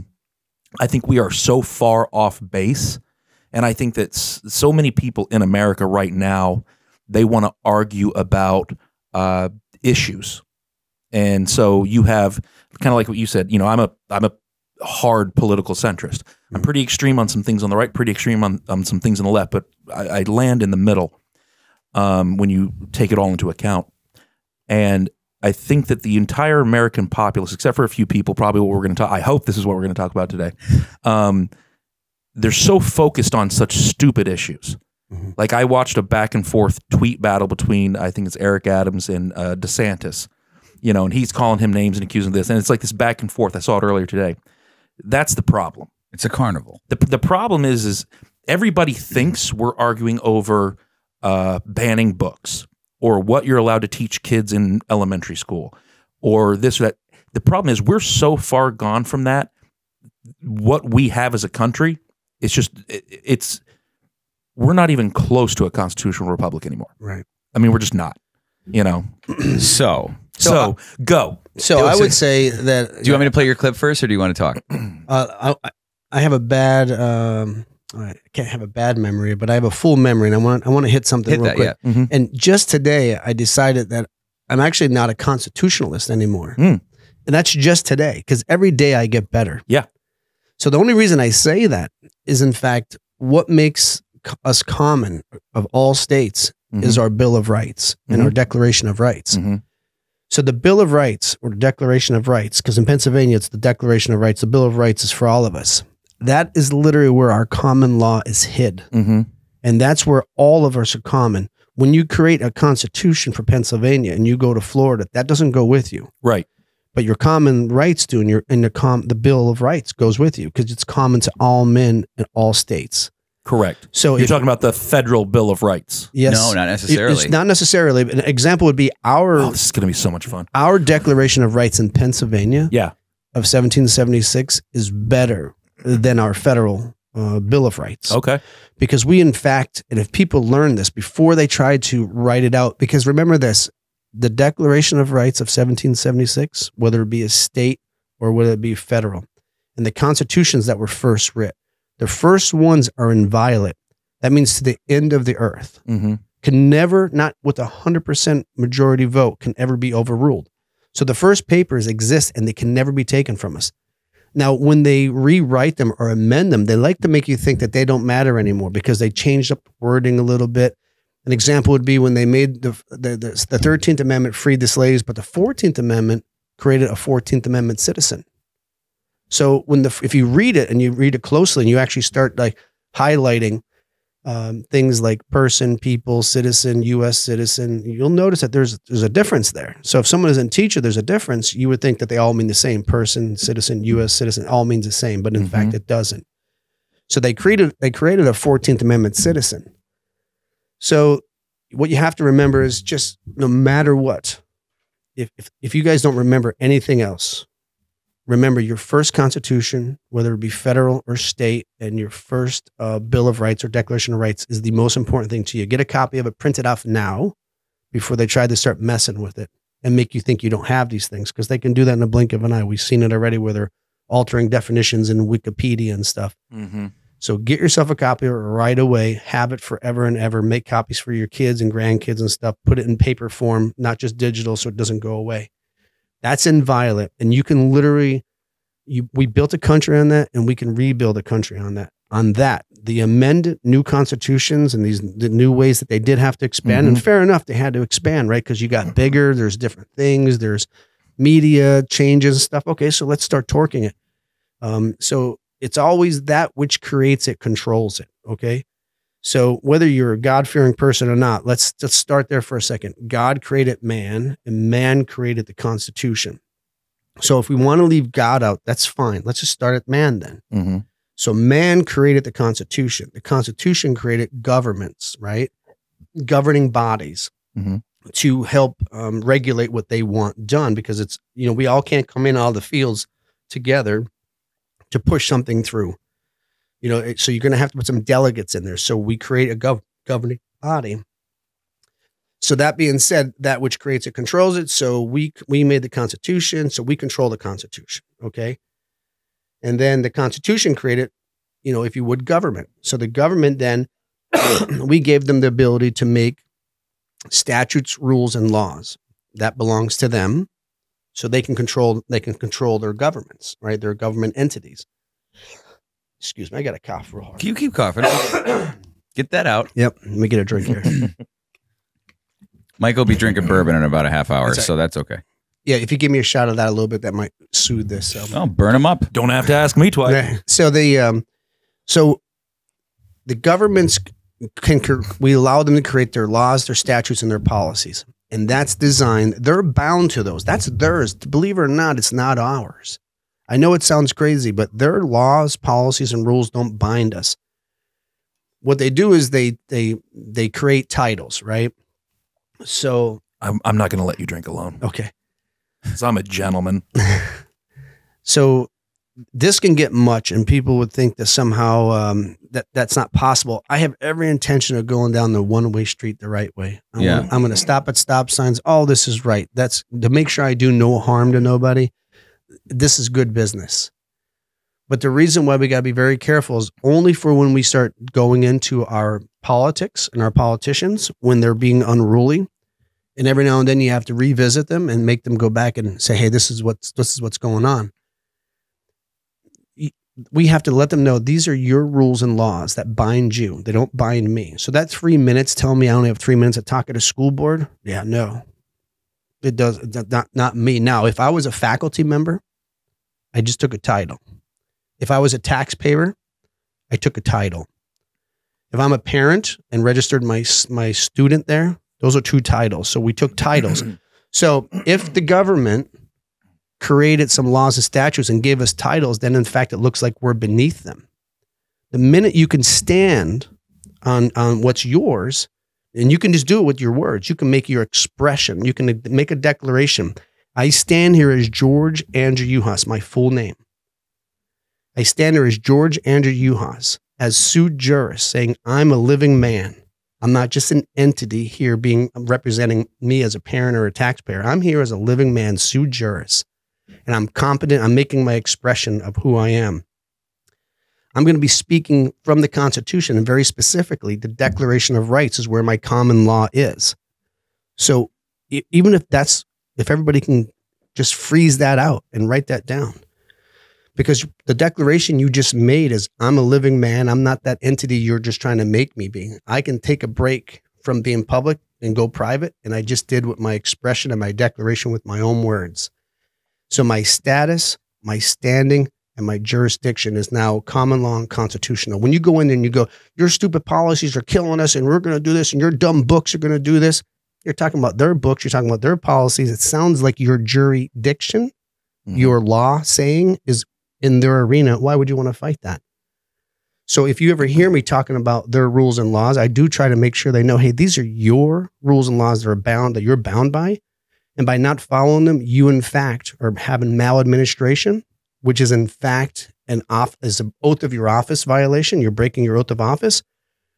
think we are so far off base. And I think that so many people in America right now, they want to argue about issues. And so you have kind of like what you said, you know, I'm a hard political centrist. I'm pretty extreme on some things on the right, pretty extreme on some things on the left, but I land in the middle. When you take it all into account. And I think that the entire American populace, except for a few people, probably what we're going to talk, I hope this is what we're going to talk about today. They're so focused on such stupid issues. Mm-hmm. Like, I watched a back and forth tweet battle between, I think it's Eric Adams and DeSantis, you know, and he's calling him names and accusing this. And it's like this back and forth. I saw it earlier today. That's the problem. It's a carnival. The problem is everybody thinks we're arguing over banning books, or what you're allowed to teach kids in elementary school, or this or that. The problem is we're so far gone from that. What we have as a country, it's just we're not even close to a constitutional republic anymore. Right. I mean, we're just not. You know. So I would say that. Do you want me to play your clip first, or do you want to talk? I have a bad. I can't have a bad memory, but I have a full memory, and I want to hit something real quick. Yeah. Mm-hmm. And just today, I decided that I'm actually not a constitutionalist anymore. Mm. And that's just today, because every day I get better. Yeah. So the only reason I say that is, in fact, what makes us common of all states is our Bill of Rights and our Declaration of Rights. Mm-hmm. So the Bill of Rights, or Declaration of Rights, because in Pennsylvania, it's the Declaration of Rights. The Bill of Rights is for all of us. That is literally where our common law is hid. Mm-hmm. And that's where all of us are common. When you create a constitution for Pennsylvania and you go to Florida, that doesn't go with you. Right. But your common rights do, and the Bill of Rights goes with you because it's common to all men in all states. Correct. So you're talking about the federal Bill of Rights. Yes. No, not necessarily. It's not necessarily. But an example would be our. Oh, this is going to be so much fun. Our Declaration of Rights in Pennsylvania. Yeah. Of 1776 is better than our federal Bill of Rights. Okay. Because we, in fact, and if people learn this before they try to write it out, because remember this, the Declaration of Rights of 1776, whether it be a state or whether it be federal, and the constitutions that were first writ, the first ones are inviolate. That means to the end of the earth. Mm-hmm. Can never, not with a 100% majority vote, can ever be overruled. So the first papers exist and they can never be taken from us. Now, when they rewrite them or amend them, they like to make you think that they don't matter anymore because they changed up wording a little bit. An example would be when they made the 13th Amendment freed the slaves, but the 14th Amendment created a 14th Amendment citizen. So when if you read it and you read it closely and you actually start like highlighting things like person, people, citizen, U.S. citizen, you'll notice that there's a difference there. So if someone isn't teacher, there's a difference. You would think that they all mean the same: person, citizen, U.S. citizen, all means the same, but in fact it doesn't. So they created a 14th Amendment citizen. So what you have to remember is just no matter what, if you guys don't remember anything else, remember your first constitution, whether it be federal or state, and your first Bill of Rights or Declaration of Rights is the most important thing to you. Get a copy of it, print it off now before they try to start messing with it and make you think you don't have these things, because they can do that in a blink of an eye. We've seen it already where they're altering definitions in Wikipedia and stuff. Mm-hmm. So get yourself a copy right away, have it forever and ever, make copies for your kids and grandkids and stuff, put it in paper form, not just digital so it doesn't go away. That's inviolate, and you can literally, we built a country on that, and we can rebuild a country on that. The amended new constitutions and the new ways that they did have to expand, and fair enough, they had to expand, right? Because you got bigger, there's different things, there's media changes and stuff. Okay, so let's start torquing it. So it's always that which creates it, controls it, okay? So whether you're a God-fearing person or not, let's just start there for a second. God created man, and man created the Constitution. So if we want to leave God out, that's fine. Let's just start at man then. Mm-hmm. So man created the Constitution. The Constitution created governments, right? Governing bodies to help regulate what they want done, because it's, you know, we all can't come in all the fields together to push something through. You know, so you're going to have to put some delegates in there. So we create a governing body. So that being said, that which creates it controls it. So we made the Constitution, so we control the Constitution, okay? And then the Constitution created, you know, if you would, government. So the government then, we gave them the ability to make statutes, rules, and laws. That belongs to them. So they can control their governments, right? Their government entities. Excuse me, I got a cough real hard. You keep coughing. Get that out. Yep. Let me get a drink here. Mike will be drinking bourbon in about a half hour, so that's okay. Yeah, if you give me a shot of that a little bit, that might soothe this. I'll burn them up. Don't have to ask me twice. Yeah. So the governments we allow them to create their laws, their statutes, and their policies, and that's designed. They're bound to those. That's theirs. Believe it or not, it's not ours. I know it sounds crazy, but their laws, policies, and rules don't bind us. What they do is they create titles, right? So I'm not going to let you drink alone, okay? Because I'm a gentleman. So this can get much, and people would think that somehow that's not possible. I have every intention of going down the one-way street the right way. I'm going to stop at stop signs. All this is right. That's to make sure I do no harm to nobody. This is good business. But the reason why we got to be very careful is only for when we start going into our politics and our politicians, when they're being unruly, and every now and then you have to revisit them and make them go back and say, hey, this is what's going on. We have to let them know these are your rules and laws that bind you. They don't bind me. So that 3 minutes, tell me I only have 3 minutes to talk at a school board. Yeah, no. It does not me. Now, if I was a faculty member, I just took a title. If I was a taxpayer, I took a title. If I'm a parent and registered my student there, those are two titles. So we took titles. So if the government created some laws and statutes and gave us titles, then in fact, it looks like we're beneath them. The minute you can stand on what's yours, and you can just do it with your words, you can make your expression, you can make a declaration. I stand here as George Andrew Yuhas, my full name. I stand here as George Andrew Yuhas, as sui juris, saying I'm a living man. I'm not just an entity here being representing me as a parent or a taxpayer. I'm here as a living man, sui juris, and I'm competent. I'm making my expression of who I am. I'm going to be speaking from the Constitution, and very specifically, the Declaration of Rights is where my common law is. So even if that's, if everybody can just freeze that out and write that down, because the declaration you just made is I'm a living man. I'm not that entity you're just trying to make me be. I can take a break from being public and go private. And I just did with my expression and my declaration with my own words. So my status, my standing, and my jurisdiction is now common law and constitutional. When you go in there and you go, your stupid policies are killing us and we're going to do this and your dumb books are going to do this. You're talking about their books. You're talking about their policies. It sounds like your jurisdiction, your law saying is in their arena. Why would you want to fight that? So if you ever hear me talking about their rules and laws, I do try to make sure they know, hey, these are your rules and laws that are bound, that you're bound by. And by not following them, you in fact are having maladministration, which is in fact an oath of your office violation. You're breaking your oath of office,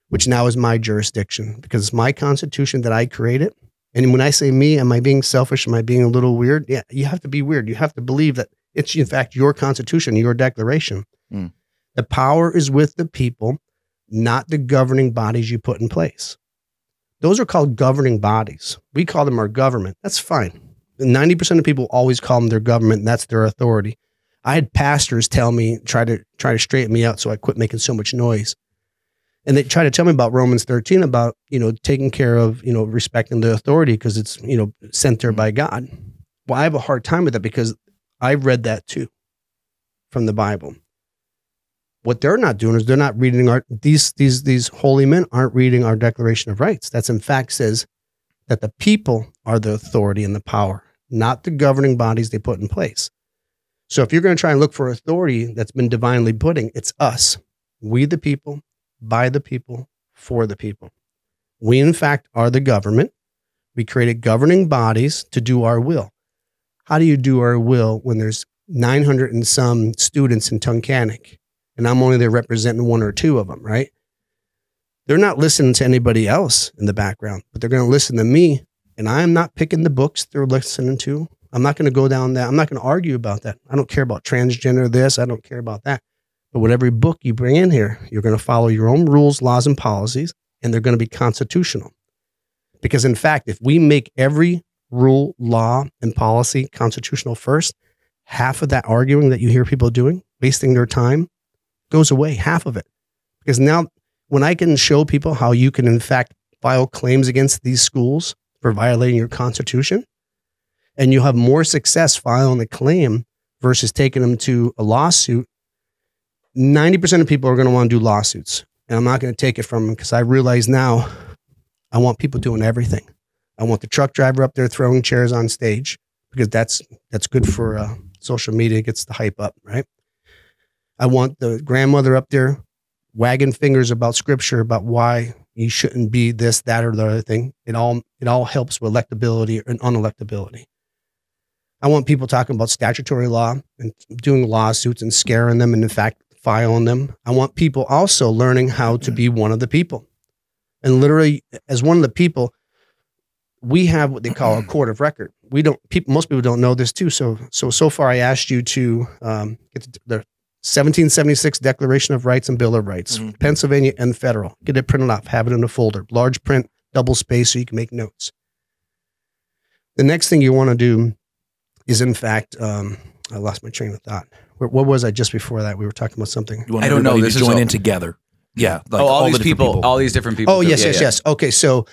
which now is my jurisdiction because it's my Constitution that I created. And when I say me, am I being selfish? Am I being a little weird? Yeah, you have to be weird. You have to believe that it's in fact your Constitution, your declaration. Mm. The power is with the people, not the governing bodies you put in place. Those are called governing bodies. We call them our government. That's fine. 90% of people always call them their government, and that's their authority. I had pastors tell me, try to straighten me out so I quit making so much noise. And they try to tell me about Romans 13 about, you know, taking care of, you know, respecting the authority because it's, you know, sent there by God. Well, I have a hard time with that because I've read that too from the Bible. What they're not doing is they're not reading our, these holy men aren't reading our Declaration of Rights. That's in fact says that the people are the authority and the power, not the governing bodies they put in place. So if you're going to try and look for authority that's been divinely putting, it's us, we the people, by the people, for the people. We in fact are the government. We created governing bodies to do our will. How do you do our will when there's 900 and some students in Tunkhannock and I'm only there representing one or two of them, right? They're not listening to anybody else in the background, but they're going to listen to me, and I'm not picking the books they're listening to. I'm not going to go down that. I'm not going to argue about that. I don't care about transgender this. I don't care about that. But with every book you bring in here, you're going to follow your own rules, laws, and policies, and they're going to be constitutional. Because in fact, if we make every rule, law, and policy constitutional first, half of that arguing that you hear people doing, wasting their time, goes away, half of it. Because now when I can show people how you can in fact file claims against these schools for violating your Constitution, and you'll have more success filing a claim versus taking them to a lawsuit. 90% of people are going to want to do lawsuits. And I'm not going to take it from them because I realize now I want people doing everything. I want the truck driver up there throwing chairs on stage because that's good for social media. It gets the hype up, right? I want the grandmother up there wagging fingers about scripture, about why you shouldn't be this, that, or the other thing. It all helps with electability and unelectability. I want people talking about statutory law and doing lawsuits and scaring them and, in fact, filing them. I want people also learning how to be one of the people. And literally, as one of the people, we have what they call a court of record. We don't. Most people don't know this, too. So far, I asked you to get the 1776 Declaration of Rights and Bill of Rights, Pennsylvania and federal. Get it printed off. Have it in a folder. Large print, double space, so you can make notes. The next thing you want to do is in fact, I lost my train of thought. What was I just before that? We were talking about something. I don't know. This is join in together. Yeah. Like all these different people. Oh, yes. Okay. So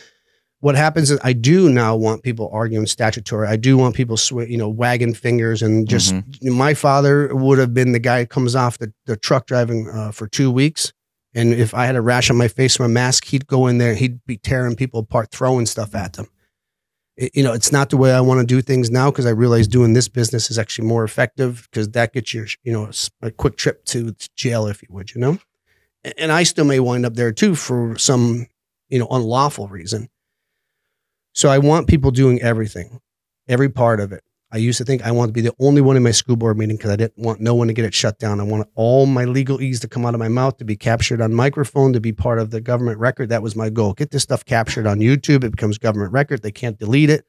what happens is I do now want people arguing statutory. I do want people, wagging fingers and just, my father would have been the guy who comes off the truck driving for 2 weeks. And if I had a rash on my face from a mask, he'd go in there. He'd be tearing people apart, throwing stuff at them. you know, it's not the way I want to do things now, because I realize doing this business is actually more effective, because that gets your, you know, a quick trip to jail, if you would, you know. And I still may wind up there too for some, you know, unlawful reason. So I want people doing everything, every part of it. I used to think I wanted to be the only one in my school board meeting because I didn't want no one to get it shut down. I wanted all my legalese to come out of my mouth, to be captured on microphone, to be part of the government record. That was my goal. Get this stuff captured on YouTube. It becomes government record. They can't delete it.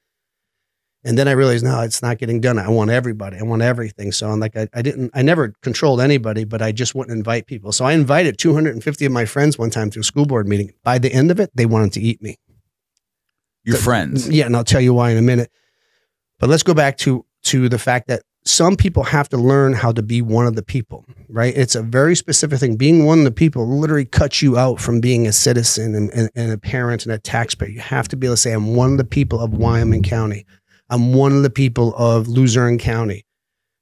And then I realized, no, it's not getting done. I want everybody. I want everything. So I'm like, I never controlled anybody, but I just wouldn't invite people. So I invited 250 of my friends one time to a school board meeting. By the end of it, they wanted to eat me. Your friends? Yeah. And I'll tell you why in a minute. But let's go back to the fact that some people have to learn how to be one of the people, right? It's a very specific thing. Being one of the people literally cuts you out from being a citizen and a parent and a taxpayer. You have to be able to say, I'm one of the people of Wyoming County. I'm one of the people of Luzerne County,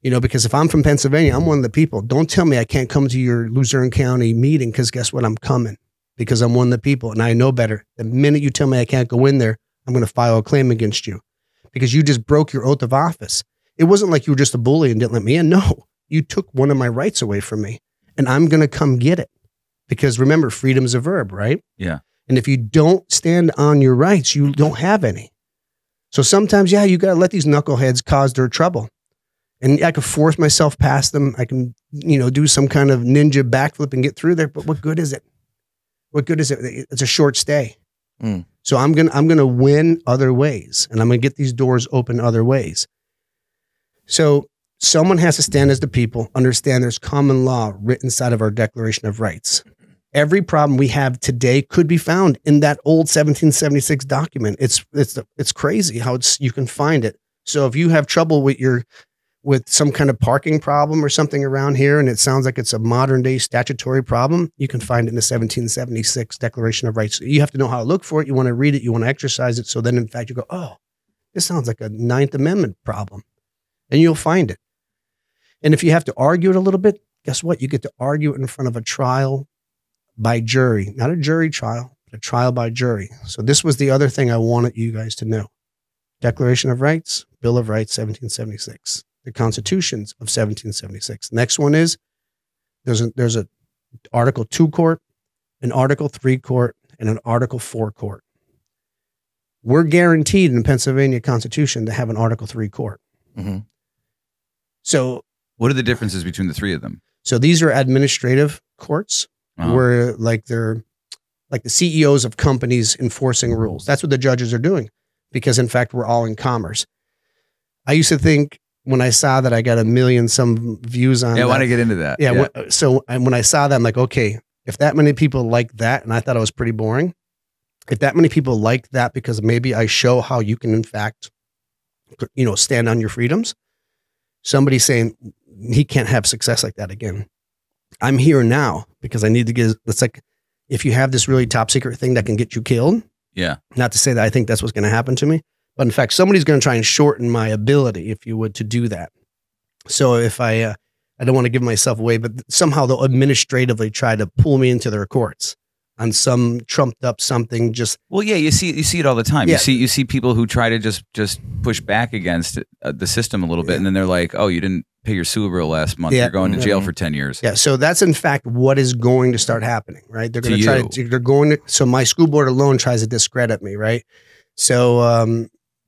you know, because if I'm from Pennsylvania, I'm one of the people. Don't tell me I can't come to your Luzerne County meeting, because guess what? I'm coming, because I'm one of the people and I know better. The minute you tell me I can't go in there, I'm going to file a claim against you, because you just broke your oath of office. It wasn't like you were just a bully and didn't let me in. No, you took one of my rights away from me, and I'm going to come get it, because remember, freedom's a verb, right? Yeah. And if you don't stand on your rights, you don't have any. So sometimes, yeah, you got to let these knuckleheads cause their trouble, and I could force myself past them. I can, you know, do some kind of ninja backflip and get through there. But what good is it? What good is it? It's a short stay. Mm. So I'm gonna win other ways, and I'm gonna get these doors open other ways. So someone has to stand as the people, understand there's common law written inside of our Declaration of Rights. Every problem we have today could be found in that old 1776 document. It's crazy how you can find it. So if you have trouble with some kind of parking problem or something around here, and it sounds like it's a modern day statutory problem, you can find it in the 1776 Declaration of Rights. You have to know how to look for it. You want to read it. You want to exercise it. So then, in fact, you go, oh, this sounds like a 9th Amendment problem. And you'll find it. And if you have to argue it a little bit, guess what? You get to argue it in front of a trial by jury. Not a jury trial, but a trial by jury. So this was the other thing I wanted you guys to know. Declaration of Rights, Bill of Rights, 1776. The constitutions of 1776. Next one is there's a Article II court, an Article III court, and an Article IV court. We're guaranteed in the Pennsylvania Constitution to have an Article III court. Mm-hmm. So what are the differences between the three of them? So these are administrative courts, uh-huh, where they're like the CEOs of companies enforcing rules. That's what the judges are doing, because in fact we're all in commerce. I used to think, when I saw that, I got 1 million some views on. Yeah, I want to get into that. Yeah. So when I saw that, I'm like, okay, if that many people like that, and I thought it was pretty boring, if that many people like that, because maybe I show how you can, in fact, you know, stand on your freedoms. Somebody's saying he can't have success like that again. I'm here now because I need to get. It's like if you have this really top secret thing that can get you killed. Yeah. Not to say that I think that's what's going to happen to me. But in fact, somebody's going to try and shorten my ability, if you would, to do that. So if I don't want to give myself away, but somehow they'll administratively try to pull me into their courts on some trumped up something. Just, well, yeah, you see it all the time. Yeah. You see people who try to just push back against the system a little bit, yeah, and then they're like, oh, you didn't pay your sewer bill last month. Yeah. You're going to jail for 10 years. Yeah. So that's in fact what is going to start happening, right? They're going to try to. They're going to. So my school board alone tries to discredit me, right? So.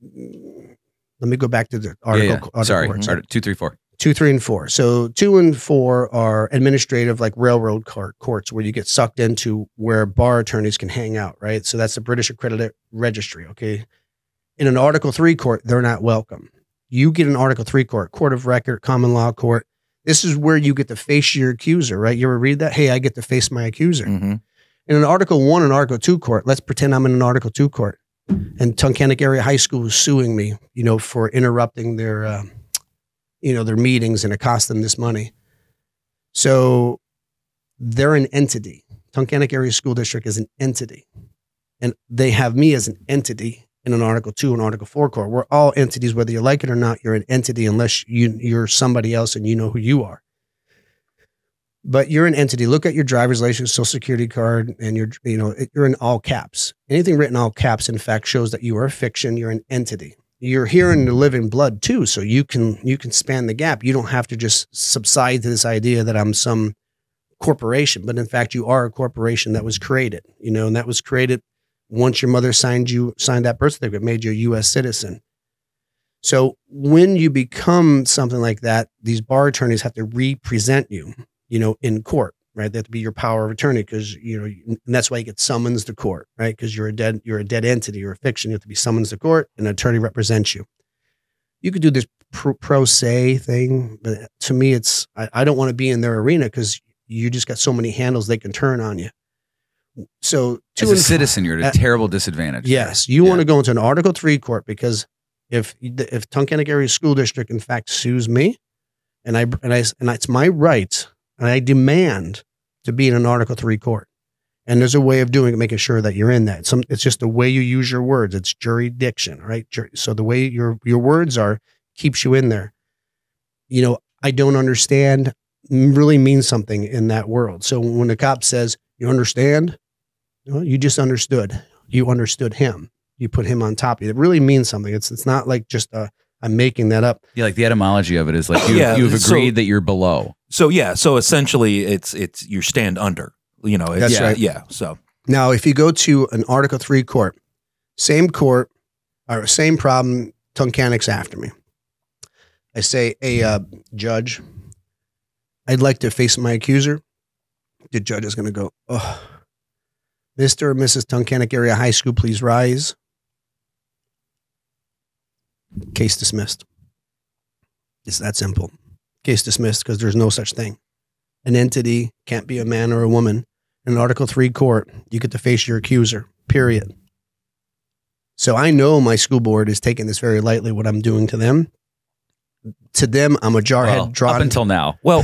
Let me go back to the article. Yeah, yeah. Article, sorry, court. Mm-hmm. 2, 3, 4. 2, 3, and 4. So 2 and 4 are administrative, like railroad courts, where you get sucked into where bar attorneys can hang out, right? So that's the British Accredited Registry, okay? In an Article III court, they're not welcome. You get an Article III court, court of record, common law court. This is where you get to face your accuser, right? You ever read that? Hey, I get to face my accuser. Mm-hmm. In an Article I and Article II court, let's pretend I'm in an Article II court. And Tunkhannock Area High School is suing me, you know, for interrupting their, you know, their meetings, and it cost them this money. So they're an entity. Tunkhannock Area School District is an entity, and they have me as an entity in an Article II and Article IV court. We're all entities, whether you like it or not. You're an entity unless you're somebody else and you know who you are. But you're an entity. Look at your driver's license, social security card, and you're in all caps. Anything written all caps, in fact, shows that you are a fiction. You're an entity. You're here in the living blood too, so you can span the gap. You don't have to just subside to this idea that I'm some corporation, but in fact, you are a corporation that was created. You know, and that was created once your mother signed that birth certificate, made you a U.S. citizen. So when you become something like that, these bar attorneys have to represent you. You know, in court, right? They have to be your power of attorney because, you know, and that's why you get summons to court, right? Because you're a dead entity, you're a fiction. You have to be summons to court, and an attorney represents you. You could do this pro se thing, but to me, it's, I don't want to be in their arena because you just got so many handles they can turn on you. So as a citizen, you're at a terrible disadvantage. Yes. You want to go into an Article III court because if Tunkhannock Area School District, in fact, sues me and it's my right. And I demand to be in an Article III court. And there's a way of doing it, making sure that you're in that. It's just the way you use your words. It's jurisdiction, right? So the way your words are keeps you in there. You know, I don't understand really means something in that world. So when the cop says, you understand? Well, you just understood. You understood him. You put him on top of you. It really means something. It's not like just a, I'm making that up. Yeah, like the etymology of it is like you've agreed that you're below. So yeah, so essentially it's you stand under. You know, it's, that's right. Yeah. So now, if you go to an Article III court, same court, or same problem, Tunkhannock's after me. I say, hey, judge, I'd like to face my accuser. The judge is going to go, oh, Mr. or Mrs. Tunkhannock Area High School, please rise. Case dismissed. It's that simple. Case dismissed because there's no such thing. An entity can't be a man or a woman. In an Article III court, you get to face your accuser, period. So I know my school board is taking this very lightly, what I'm doing to them. To them, I'm a jarhead drawn. Up until now. Well,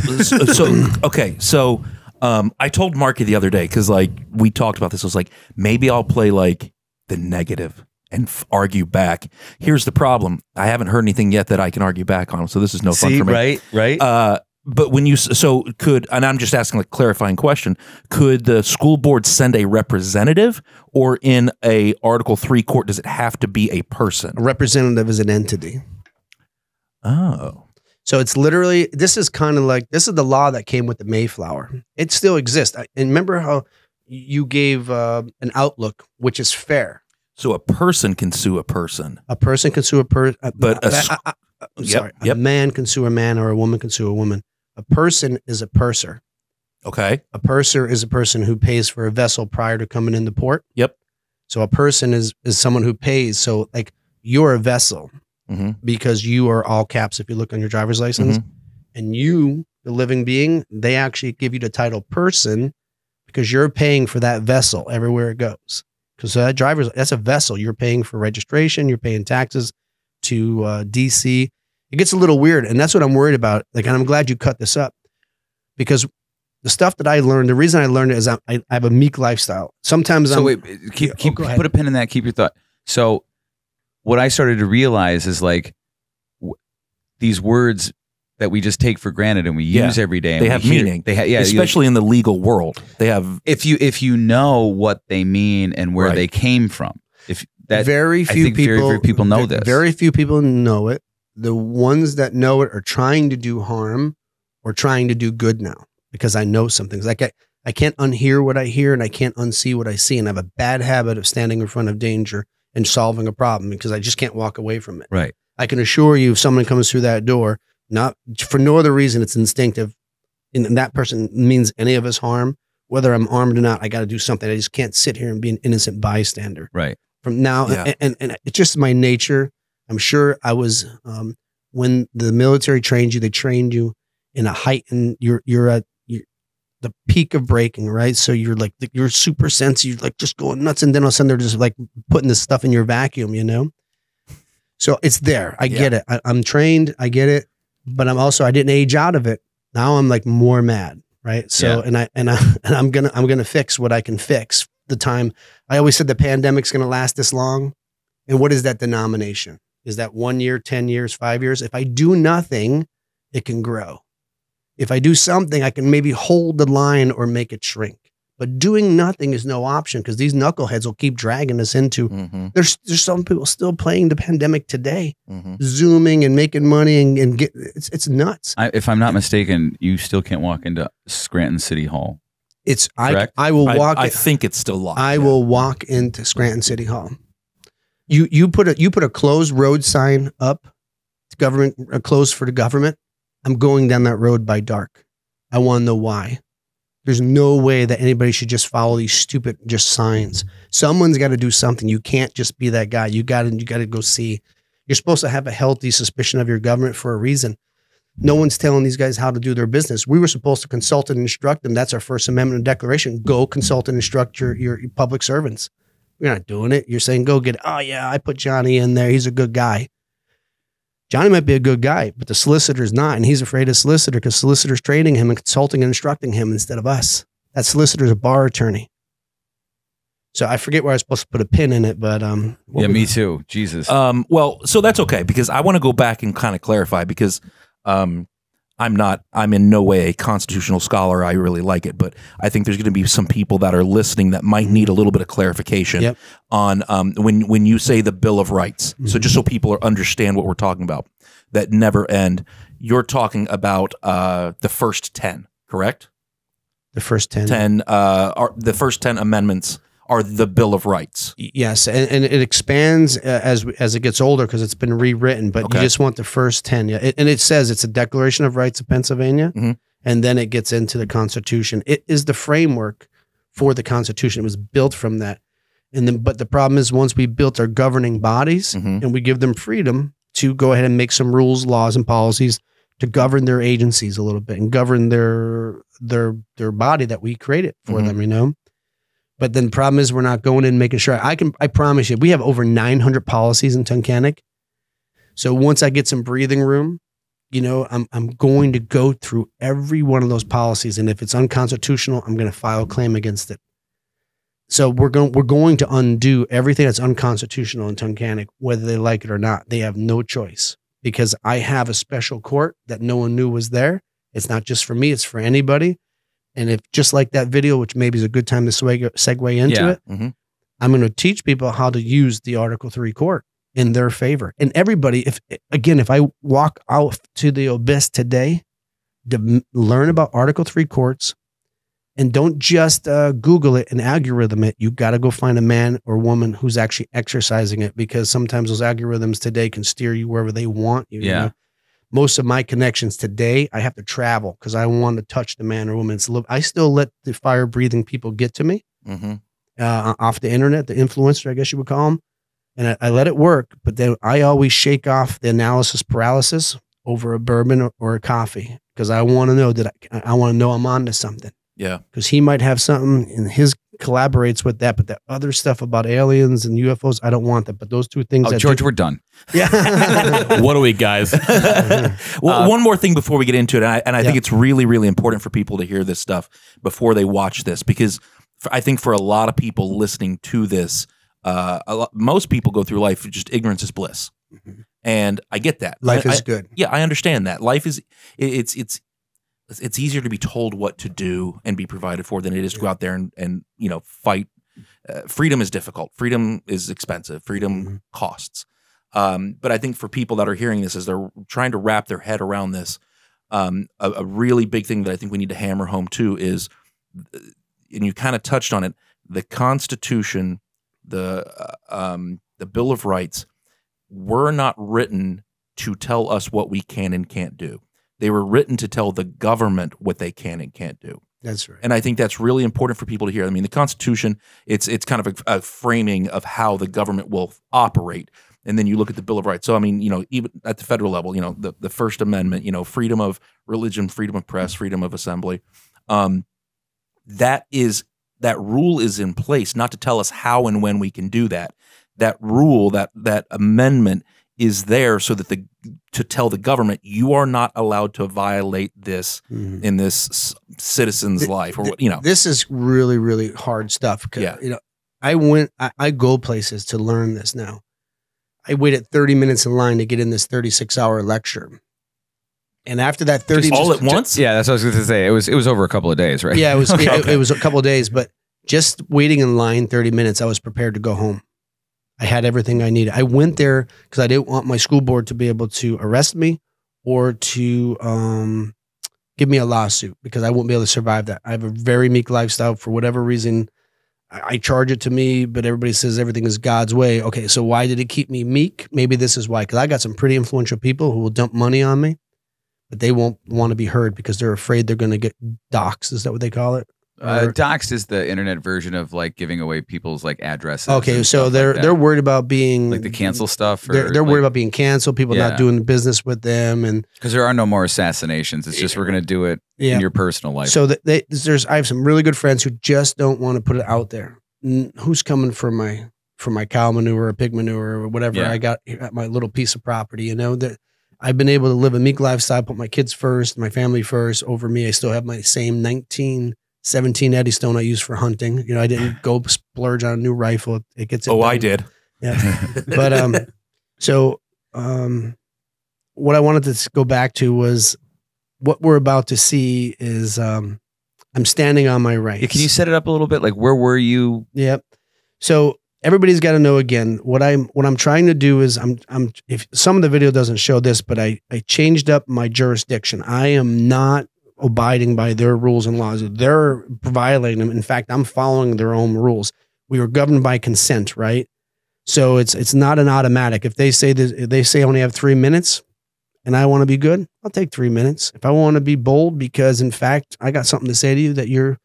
okay. So I told Marky the other day, because like we talked about this, I was like, maybe I'll play like the negative and argue back. Here's the problem. I haven't heard anything yet that I can argue back on, so this is no fun for me. Right. But when you, so could, and I'm just asking like clarifying question, could the school board send a representative, or in a Article III court, does it have to be a person? A representative is an entity. Oh. So it's literally, this is kind of like, this is the law that came with the Mayflower. It still exists. And remember how you gave an outlook, which is fair. So a person can sue a person. A person can sue a person. But a man can sue a man, or a woman can sue a woman. A person is a purser. Okay. A purser is a person who pays for a vessel prior to coming into port. Yep. So a person is someone who pays. So like you're a vessel because you are all caps if you look on your driver's license. And you, the living being, they actually give you the title person because you're paying for that vessel everywhere it goes. Because that driver's, that's a vessel. You're paying for registration. You're paying taxes to DC. It gets a little weird. And that's what I'm worried about. Like, and I'm glad you cut this up, because the stuff that I learned, the reason I learned it is I have a meek lifestyle. Sometimes I'm. So wait, put a pin in that. Keep your thought. So what I started to realize is like these words that we just take for granted and we use every day. They have meaning. They have, especially in the legal world. They have, if you know what they mean and where they came from. If that, very few people know this. Very few people know it. The ones that know it are trying to do harm or trying to do good now, because I know some things. Like I can't unhear what I hear, and I can't unsee what I see, and I have a bad habit of standing in front of danger and solving a problem because I just can't walk away from it. Right. I can assure you, if someone comes through that door, not for no other reason, it's instinctive, and that person means any of us harm, whether I'm armed or not. I got to do something. I just can't sit here and be an innocent bystander. Right. From now, and it's just my nature. I'm sure I was when the military trained you, they trained you in a heightened. You're at the peak of breaking, right? So you're like you're super sensitive, like just going nuts, and then all of a sudden they're just like putting this stuff in your vacuum, you know. So it's there. I get it. I'm trained. I get it. But I'm also, I didn't age out of it. Now I'm like more mad, right? So, and I'm gonna fix what I can fix. The time I always said the pandemic's gonna last this long, and what is that denomination? Is that 1 year, 10 years, 5 years? If I do nothing, it can grow. If I do something, I can maybe hold the line or make it shrink. But doing nothing is no option because these knuckleheads will keep dragging us into. Mm-hmm. There's some people still playing the pandemic today, mm-hmm. Zooming and making money and get, it's nuts. If I'm not mistaken, you still can't walk into Scranton City Hall. It's correct? I think it's still locked. I will walk into Scranton City Hall. You put a closed road sign up, closed for the government. I'm going down that road by dark. I want to know why. There's no way that anybody should just follow these stupid signs. Someone's got to do something. You can't just be that guy. You got to go see. You're supposed to have a healthy suspicion of your government for a reason. No one's telling these guys how to do their business. We were supposed to consult and instruct them. That's our First Amendment declaration. Go consult and instruct your public servants. You're not doing it. You're saying, go get, oh yeah, I put Johnny in there. He's a good guy. Johnny might be a good guy, but the solicitor's not. And he's afraid of solicitor because solicitor's training him and consulting and instructing him instead of us. That solicitor's a bar attorney. So I forget where I was supposed to put a pin in it, but yeah, me too. Jesus. Well, so that's okay because I want to go back and kind of clarify because I'm in no way a constitutional scholar. I really like it, but I think there's going to be some people that are listening that might need a little bit of clarification on when you say the Bill of Rights. Mm-hmm. So just so people understand what we're talking about, that never end, you're talking about the first 10, correct? The first 10 are the first 10 amendments are the Bill of Rights. Yes, and it expands as it gets older because it's been rewritten, but you just want the first 10. Yeah, and it says it's a Declaration of Rights of Pennsylvania, and then it gets into the Constitution. It is the framework for the Constitution. It was built from that. And then, but the problem is once we built our governing bodies and we give them freedom to go ahead and make some rules, laws, and policies to govern their agencies a little bit and govern their body that we created for them, you know? But then the problem is we're not going in and making sure. I promise you, we have over 900 policies in Tunkhannock. So once I get some breathing room, you know, I'm going to go through every one of those policies. And if it's unconstitutional, I'm going to file a claim against it. So we're going to undo everything that's unconstitutional in Tunkhannock, whether they like it or not. They have no choice because I have a special court that no one knew was there. It's not just for me. It's for anybody. And if just like that video, which maybe is a good time to segue into it, I'm going to teach people how to use the Article III court in their favor. And everybody, if I walk out to the abyss today to learn about Article III courts and don't just Google it and algorithm it, you got to go find a man or woman who's actually exercising it because sometimes those algorithms today can steer you wherever they want you. Yeah. You know? Most of my connections today, I have to travel because I want to touch the man or woman. I still let the fire-breathing people get to me off the internet, the influencer, I guess you would call them. And I let it work, but then I always shake off the analysis paralysis over a bourbon or a coffee because I want to know that I want to know I'm onto something. Yeah, because he might have something and his collaborates with that, but that other stuff about aliens and UFOs, I don't want that. But those two things. Oh, George, we're done. Yeah. What are we, guys? Well, one more thing before we get into it, and I think it's really, really important for people to hear this stuff before they watch this, because I think for a lot of people listening to this, most people go through life just ignorance is bliss, and I get that. Life is good. Yeah, I understand that. Life is it's easier to be told what to do and be provided for than it is to go out there and you know, fight. Freedom is difficult. Freedom is expensive. Freedom costs. But I think for people that are hearing this as they're trying to wrap their head around this, a really big thing that I think we need to hammer home too is, and you kind of touched on it, the Constitution, the Bill of Rights were not written to tell us what we can and can't do. They were written to tell the government what they can and can't do. That's right. And I think that's really important for people to hear. I mean, the Constitution, it's kind of a framing of how the government will operate. And then you look at the Bill of Rights. So, I mean, you know, even at the federal level, you know, the First Amendment, you know, freedom of religion, freedom of press, freedom of assembly. That rule is in place not to tell us how and when we can do that. That rule, that amendment is there so that to tell the government you are not allowed to violate this in this citizen's life, or you know, this is really, really hard stuff. Yeah, you know, I go places to learn this now. I waited 30 minutes in line to get in this 36-hour lecture. And after that 30 minutes, all at once? Yeah, that's what I was going to say. It was over a couple of days, right? Yeah, it was it was a couple of days, but just waiting in line 30 minutes, I was prepared to go home. I had everything I needed. I went there because I didn't want my school board to be able to arrest me or to give me a lawsuit, because I wouldn't be able to survive that. I have a very meek lifestyle for whatever reason. I charge it to me, but everybody says everything is God's way. Okay, so why did it keep me meek? Maybe this is why, because I got some pretty influential people who will dump money on me, but they won't want to be heard because they're afraid they're going to get doxxed. Is that what they call it? Doxxed is the internet version of like giving away people's like addresses. Okay, so they're worried about being like the cancel stuff. Or they're like, worried about being canceled. People not doing business with them, and because there are no more assassinations, it's just we're going to do it in your personal life. So I have some really good friends who just don't want to put it out there. Who's coming for my cow manure or pig manure or whatever I got at my little piece of property? You know that I've been able to live a meek lifestyle, put my kids first, my family first over me. I still have my same 17 Eddystone I used for hunting. You know, I didn't go splurge on a new rifle. It gets it done. I did. Yeah. But what I wanted to go back to was what we're about to see is I'm standing on my rights. Yeah, can you set it up a little bit? Like, where were you? Yep. So everybody's got to know again what I'm trying to do is if some of the video doesn't show this, but I changed up my jurisdiction. I am not abiding by their rules and laws. They're violating them. In fact, I'm following their own rules. We are governed by consent, right? So it's not an automatic. If they say this, if they say I only have 3 minutes and I want to be good, I'll take 3 minutes. If I want to be bold because in fact, I got something to say to you that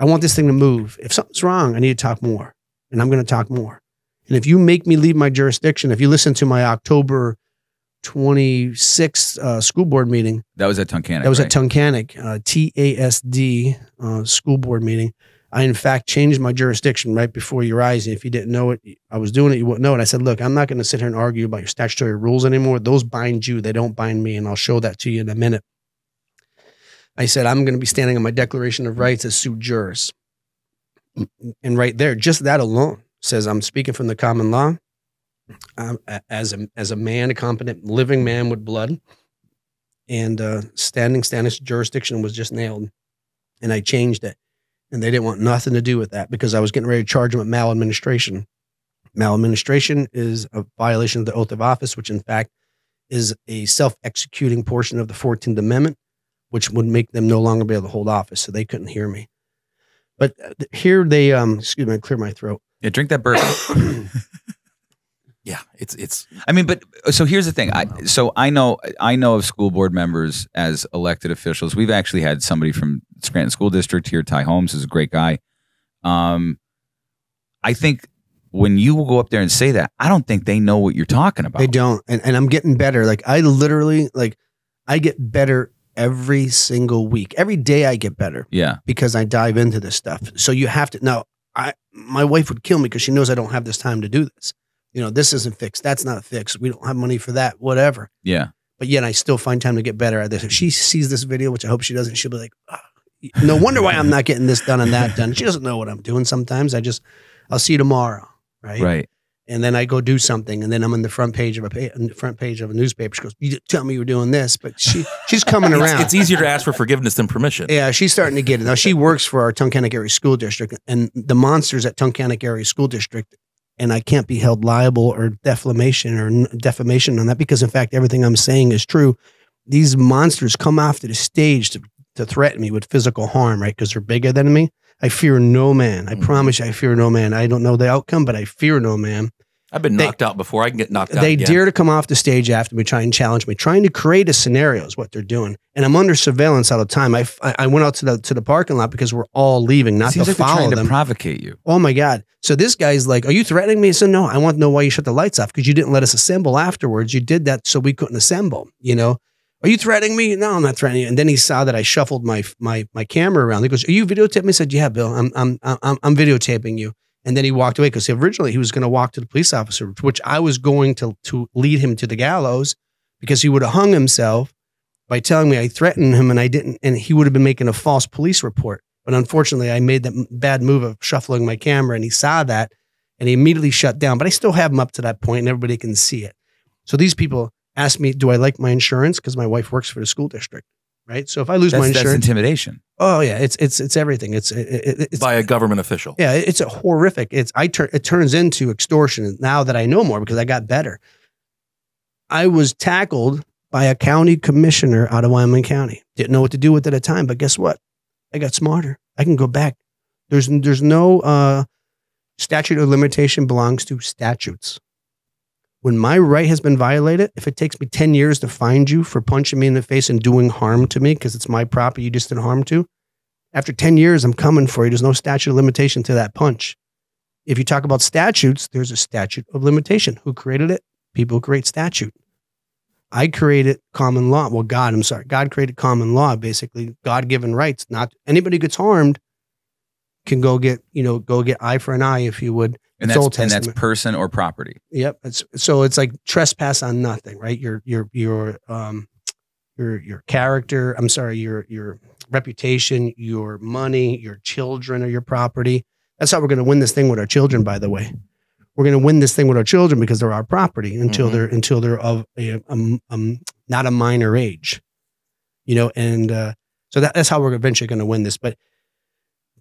I want this thing to move. If something's wrong, I need to talk more and I'm going to talk more. And if you make me leave my jurisdiction, if you listen to my October 26th school board meeting. That was at Tunkhannock. That was at Tunkhannock, TASD school board meeting. I, in fact, changed my jurisdiction right before your eyes. And if you didn't know it, I was doing it, you wouldn't know it. I said, look, I'm not going to sit here and argue about your statutory rules anymore. Those bind you. They don't bind me. And I'll show that to you in a minute. I said, I'm going to be standing on my Declaration of Rights as sui juris. And right there, just that alone says I'm speaking from the common law. As a man, a competent living man with blood, and standing jurisdiction was just nailed, and I changed it, and they didn't want nothing to do with that because I was getting ready to charge them with maladministration. Maladministration is a violation of the oath of office, which in fact is a self-executing portion of the 14th Amendment, which would make them no longer be able to hold office, so they couldn't hear me. But here they, excuse me, I clear my throat. Yeah, drink that bourbon. Yeah, it's. I mean, but so here's the thing. I know of school board members as elected officials. We've actually had somebody from Scranton School District here, Ty Holmes, who's a great guy. I think when you will go up there and say that, I don't think they know what you're talking about. They don't, and I'm getting better. Like I literally, like I get better every single week, every day I get better. Yeah, because I dive into this stuff. So you have to. Now, my wife would kill me because she knows I don't have this time to do this. You know, this isn't fixed. That's not fixed. We don't have money for that, whatever. Yeah. But yet I still find time to get better at this. If she sees this video, which I hope she doesn't, she'll be like, oh, no wonder why I'm not getting this done and that done. She doesn't know what I'm doing sometimes. I'll see you tomorrow. Right. Right. And then I go do something, and then I'm on the front page of a newspaper. She goes, "You didn't tell me you were doing this," but she's coming around. It's easier to ask for forgiveness than permission. Yeah, she's starting to get it now. She works for our Tunkhannock Area School District, and the monsters at Tunkhannock Area School District. And I can't be held liable or defamation on that because, in fact, everything I'm saying is true. These monsters come after the stage to threaten me with physical harm, right? Because they're bigger than me. I fear no man. I promise you, I fear no man. I don't know the outcome, but I fear no man. I've been knocked out before. I can get knocked out again. They dare to come off the stage after me, try and challenge me, trying to create a scenario is what they're doing. And I'm under surveillance all the time. I went out to the parking lot because we're all leaving, not to follow them. Seems like they're trying to provocate you. Oh my God. So this guy's like, "Are you threatening me?" I said, "No, I want to know why you shut the lights off because you didn't let us assemble afterwards. You did that so we couldn't assemble, you know. Are you threatening me?" "No, I'm not threatening you." And then he saw that I shuffled my camera around. He goes, "Are you videotaping me?" I said, "Yeah, Bill, I'm videotaping you." And then he walked away because originally he was going to walk to the police officer, which I was going to lead him to the gallows because he would have hung himself by telling me I threatened him and I didn't. And he would have been making a false police report. But unfortunately, I made that bad move of shuffling my camera and he saw that and he immediately shut down. But I still have him up to that point and everybody can see it. So these people asked me, do I like my insurance? Because my wife works for the school district, right? So if I lose my insurance, that's intimidation. Oh yeah, it's everything. It's by a government official. Yeah, it's a horrific. It turns into extortion. Now that I know more because I got better, I was tackled by a county commissioner out of Wyoming County. Didn't know what to do with it at the time, but guess what? I got smarter. I can go back. There's no statute of limitation belongs to statutes. When my right has been violated, if it takes me 10 years to find you for punching me in the face and doing harm to me because it's my property you just did harm to, after 10 years, I'm coming for you. There's no statute of limitation to that punch. If you talk about statutes, there's a statute of limitation. Who created it? People create statute. I created common law. Well, God, I'm sorry. God created common law, basically. God-given rights. Not anybody who gets harmed can go get, you know, go get eye for an eye, if you would. And that's person or property. Yep. So it's like trespass on nothing, right? Your character, I'm sorry, your reputation, your money, your children, or your property. That's how we're going to win this thing with our children, by the way. We're going to win this thing with our children because they're our property until mm-hmm. until they're of not a minor age, you know? And so that's how we're eventually going to win this. But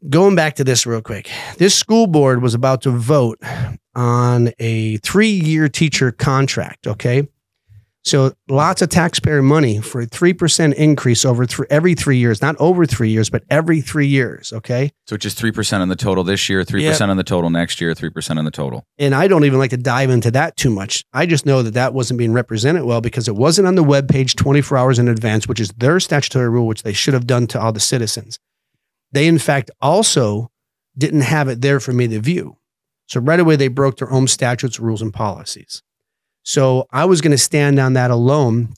going back to this real quick, this school board was about to vote on a 3-year teacher contract. Okay. So lots of taxpayer money for a 3% increase over every 3 years, not over 3 years, but every 3 years. Okay. So just 3% on the total this year, 3% yep. on the total next year, 3% on the total. And I don't even like to dive into that too much. I just know that that wasn't being represented well because it wasn't on the webpage 24 hours in advance, which is their statutory rule, which they should have done to all the citizens. They, in fact, also didn't have it there for me to view. So right away, they broke their own statutes, rules, and policies. So I was going to stand on that alone,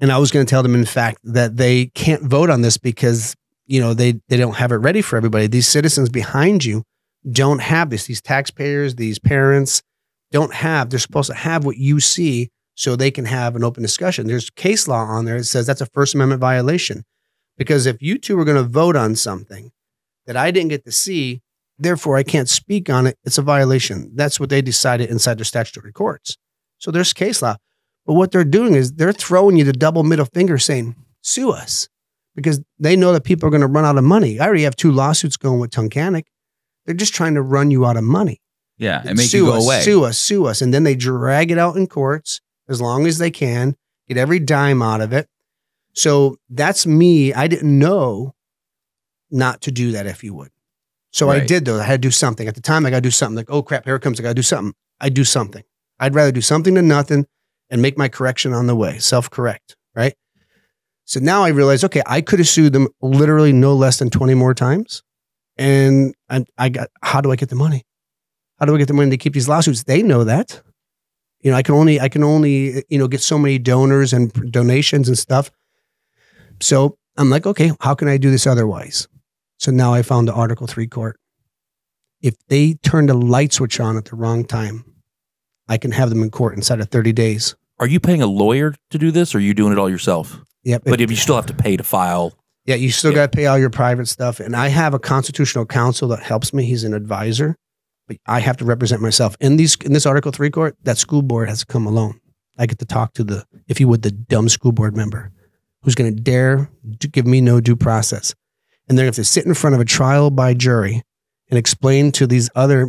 and I was going to tell them, in fact, that they can't vote on this because, you know, they don't have it ready for everybody. These citizens behind you don't have this. These taxpayers, these parents don't have. They're supposed to have what you see so they can have an open discussion. There's case law on there that says that's a First Amendment violation. Because if you two are going to vote on something that I didn't get to see, therefore I can't speak on it, it's a violation. That's what they decided inside their statutory courts. So there's case law. But what they're doing is they're throwing you the double middle finger saying, sue us. Because they know that people are going to run out of money. I already have 2 lawsuits going with Tunkhannock. They're just trying to run you out of money. Yeah, and make you go away. Sue us, sue us. And then they drag it out in courts as long as they can, get every dime out of it. So that's me. I didn't know not to do that, if you would. So right. I did, though. I had to do something. At the time, I got to do something. Like, oh, crap, here it comes. I got to do something. I do something. I'd rather do something than nothing and make my correction on the way, self-correct, right? So now I realize, okay, I could have sued them literally no less than 20 more times. And I got, how do I get the money? How do I get the money to keep these lawsuits? They know that. You know, I can only, you know, get so many donors and donations and stuff. So I'm like, okay, how can I do this otherwise? So now I found the Article III court. If they turn the light switch on at the wrong time, I can have them in court inside of 30 days. Are you paying a lawyer to do this, or are you doing it all yourself? Yep. But if you still have to pay to file. Yeah, you still got to pay all your private stuff. And I have a constitutional counsel that helps me. He's an advisor. But I have to represent myself. In this Article III court, that school board has to come alone. I get to talk to the, if you would, the dumb school board member. Who's going to dare to give me no due process? And they're going to have to sit in front of a trial by jury and explain to these other,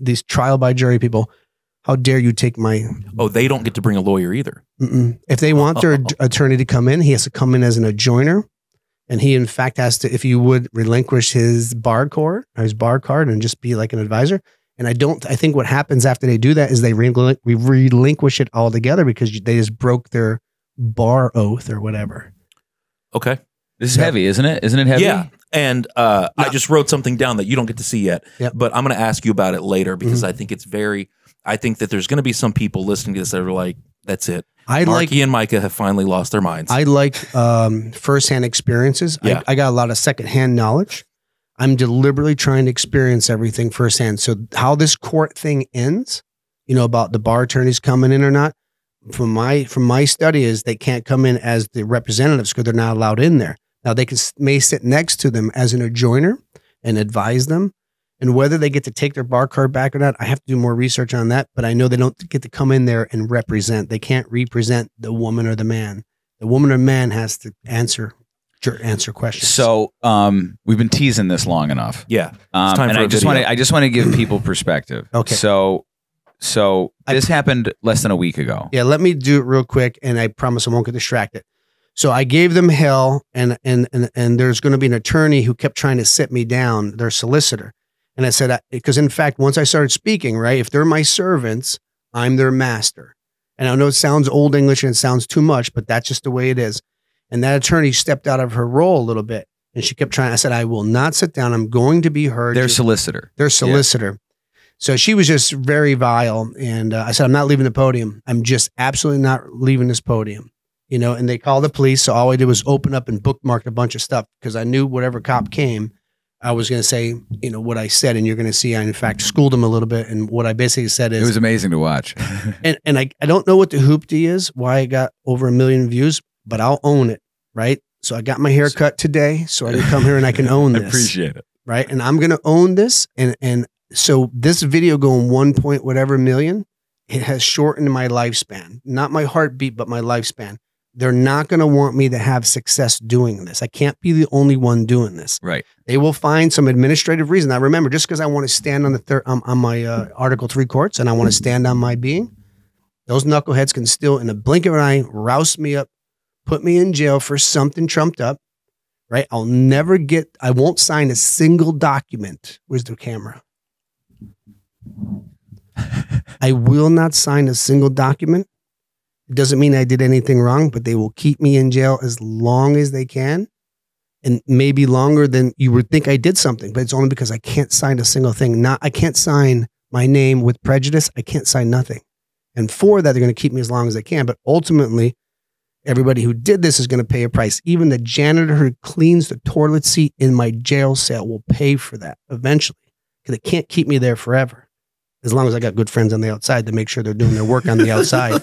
these trial by jury people, how dare you take my... Oh, they don't get to bring a lawyer either. Mm-mm. If they want their attorney to come in, he has to come in as an adjoiner. And he, in fact, has to, if you would, relinquish his bar card and just be like an advisor. And I think what happens after they do that is they relinquish it altogether because they just broke their bar oath or whatever. Okay. This is heavy, isn't it? Isn't it heavy? Yeah. And I just wrote something down that you don't get to see yet, but I'm going to ask you about it later because I think it's very, I think that there's going to be some people listening to this that are like, that's it. Marky and Micah have finally lost their minds. I like firsthand experiences. Yeah. I got a lot of secondhand knowledge. I'm deliberately trying to experience everything firsthand. So how this court thing ends, you know, about the bar attorneys coming in or not, from my study is they can't come in as the representatives because they're not allowed in there. Now they may sit next to them as an adjoiner and advise them And whether they get to take their bar card back or not, I have to do more research on that. But I know they don't get to come in there and represent. They can't represent the woman or the man. The woman or man has to answer questions. So we've been teasing this long enough. Yeah. And I just want to give people perspective. Okay. So this happened less than a week ago. Yeah. Let me do it real quick, and I promise I won't get distracted. So I gave them hell, and there's going to be an attorney who kept trying to sit me down, their solicitor. And I said, because in fact, once I started speaking, right, if they're my servants, I'm their master. And I know it sounds old English and it sounds too much, but that's just the way it is. And that attorney stepped out of her role a little bit, and she kept trying. I said, I will not sit down. I'm going to be heard. Their solicitor. Their solicitor. Yeah. So she was just very vile. And I said, I'm not leaving the podium. I'm just absolutely not leaving this podium. You know, and they called the police. So all I did was open up and bookmark a bunch of stuff because I knew whatever cop came, I was going to say, you know, what I said, and you're going to see I, in fact, schooled him a little bit. And what I basically said is... It was amazing to watch. and I don't know what the hoopty is, why I got over 1 million views, but I'll own it, right? So I got my hair cut today, so I can come here and I can own this. I appreciate it. Right? And I'm going to own this. And so this video going 1 point whatever million, it has shortened my lifespan. Not my heartbeat, but my lifespan. They're not going to want me to have success doing this. I can't be the only one doing this. Right. They will find some administrative reason. Now, remember, just because I want to stand on the on my Article III courts and I want to stand on my being, those knuckleheads can still, in a blink of an eye, rouse me up, put me in jail for something trumped up. Right. I'll never get. I won't sign a single document. Where's the camera? I will not sign a single document. Doesn't mean I did anything wrong, but they will keep me in jail as long as they can, and maybe longer than you would think I did something, but it's only because I can't sign a single thing. I can't sign my name with prejudice. I can't sign nothing. And for that, they're going to keep me as long as they can. But ultimately, everybody who did this is going to pay a price. Even the janitor who cleans the toilet seat in my jail cell will pay for that eventually, because they can't keep me there forever. As long as I got good friends on the outside to make sure they're doing their work on the outside.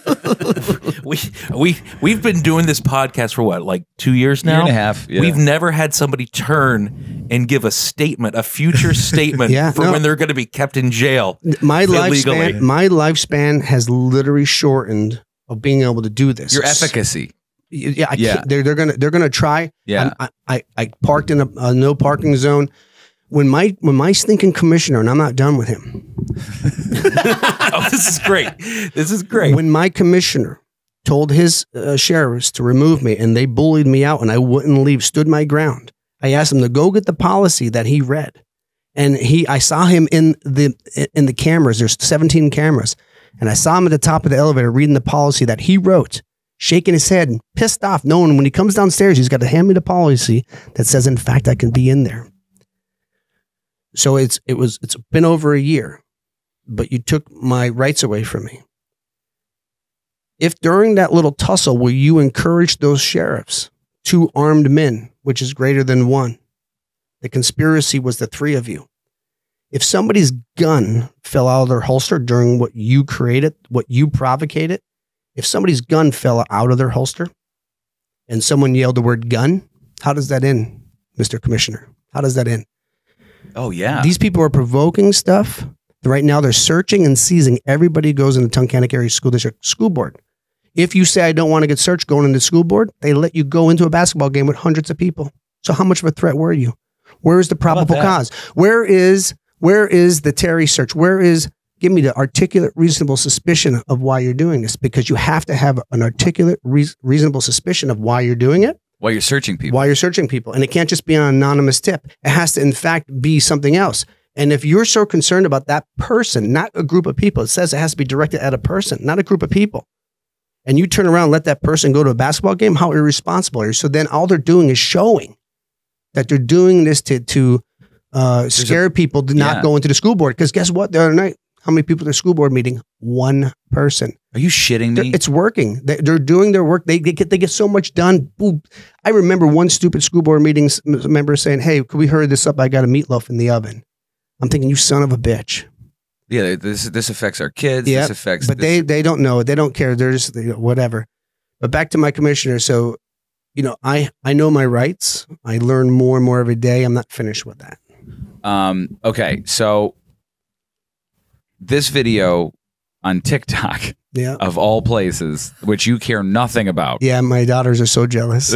We've been doing this podcast for what, like 2 years now? 1.5 years. Yeah. We've never had somebody turn and give a statement, a future statement when they're going to be kept in jail. My lifespan has literally shortened of being able to do this. Your efficacy. Yeah, they're gonna try. Yeah, I parked in a no parking zone. When my stinking commissioner, and I'm not done with him. Oh, this is great. This is great. When my commissioner told his sheriffs to remove me, and they bullied me out and I wouldn't leave, stood my ground. I asked him to go get the policy that he read. And I saw him in the cameras. There's 17 cameras. And I saw him at the top of the elevator reading the policy that he wrote, shaking his head and pissed off, knowing when he comes downstairs, he's got to hand me the policy that says, in fact, I can be in there. So it's been over a year, but you took my rights away from me. If during that little tussle, will you encourage those sheriffs, 2 armed men, which is greater than 1? The conspiracy was the 3 of you. If somebody's gun fell out of their holster during what you created, what you provocated, if somebody's gun fell out of their holster and someone yelled the word gun, how does that end, Mr. Commissioner? How does that end? Oh, yeah. These people are provoking stuff. Right now, they're searching and seizing. Everybody goes in the Tunkhannock Area School District School Board. If you say, I don't want to get searched going into school board, they let you go into a basketball game with hundreds of people. So how much of a threat were you? Where is the probable cause? Where is the Terry search? Where is, give me the articulate, reasonable suspicion of why you're doing this? Because you have to have an articulate, reasonable suspicion of why you're doing it. While you're searching people. While you're searching people. And it can't just be an anonymous tip. It has to, in fact, be something else. And if you're so concerned about that person, not a group of people, it says it has to be directed at a person, not a group of people. And you turn around and let that person go to a basketball game, how irresponsible are you? So then all they're doing is showing that they're doing this to scare people to not go into the school board. Because guess what? The other night, how many people at the school board meeting? 1 person. Are you shitting me? It's working. They're doing their work. They get so much done. Boom. I remember one stupid school board meeting member saying, hey, could we hurry this up? I got a meatloaf in the oven. I'm thinking, you son of a bitch. Yeah, this affects our kids. Yep. This affects. But they don't know. They don't care. They're just whatever. But back to my commissioner. So, you know, I know my rights. I learn more and more every day. I'm not finished with that. Okay, so this video on TikTok, yeah, of all places, which you care nothing about. Yeah, my daughters are so jealous.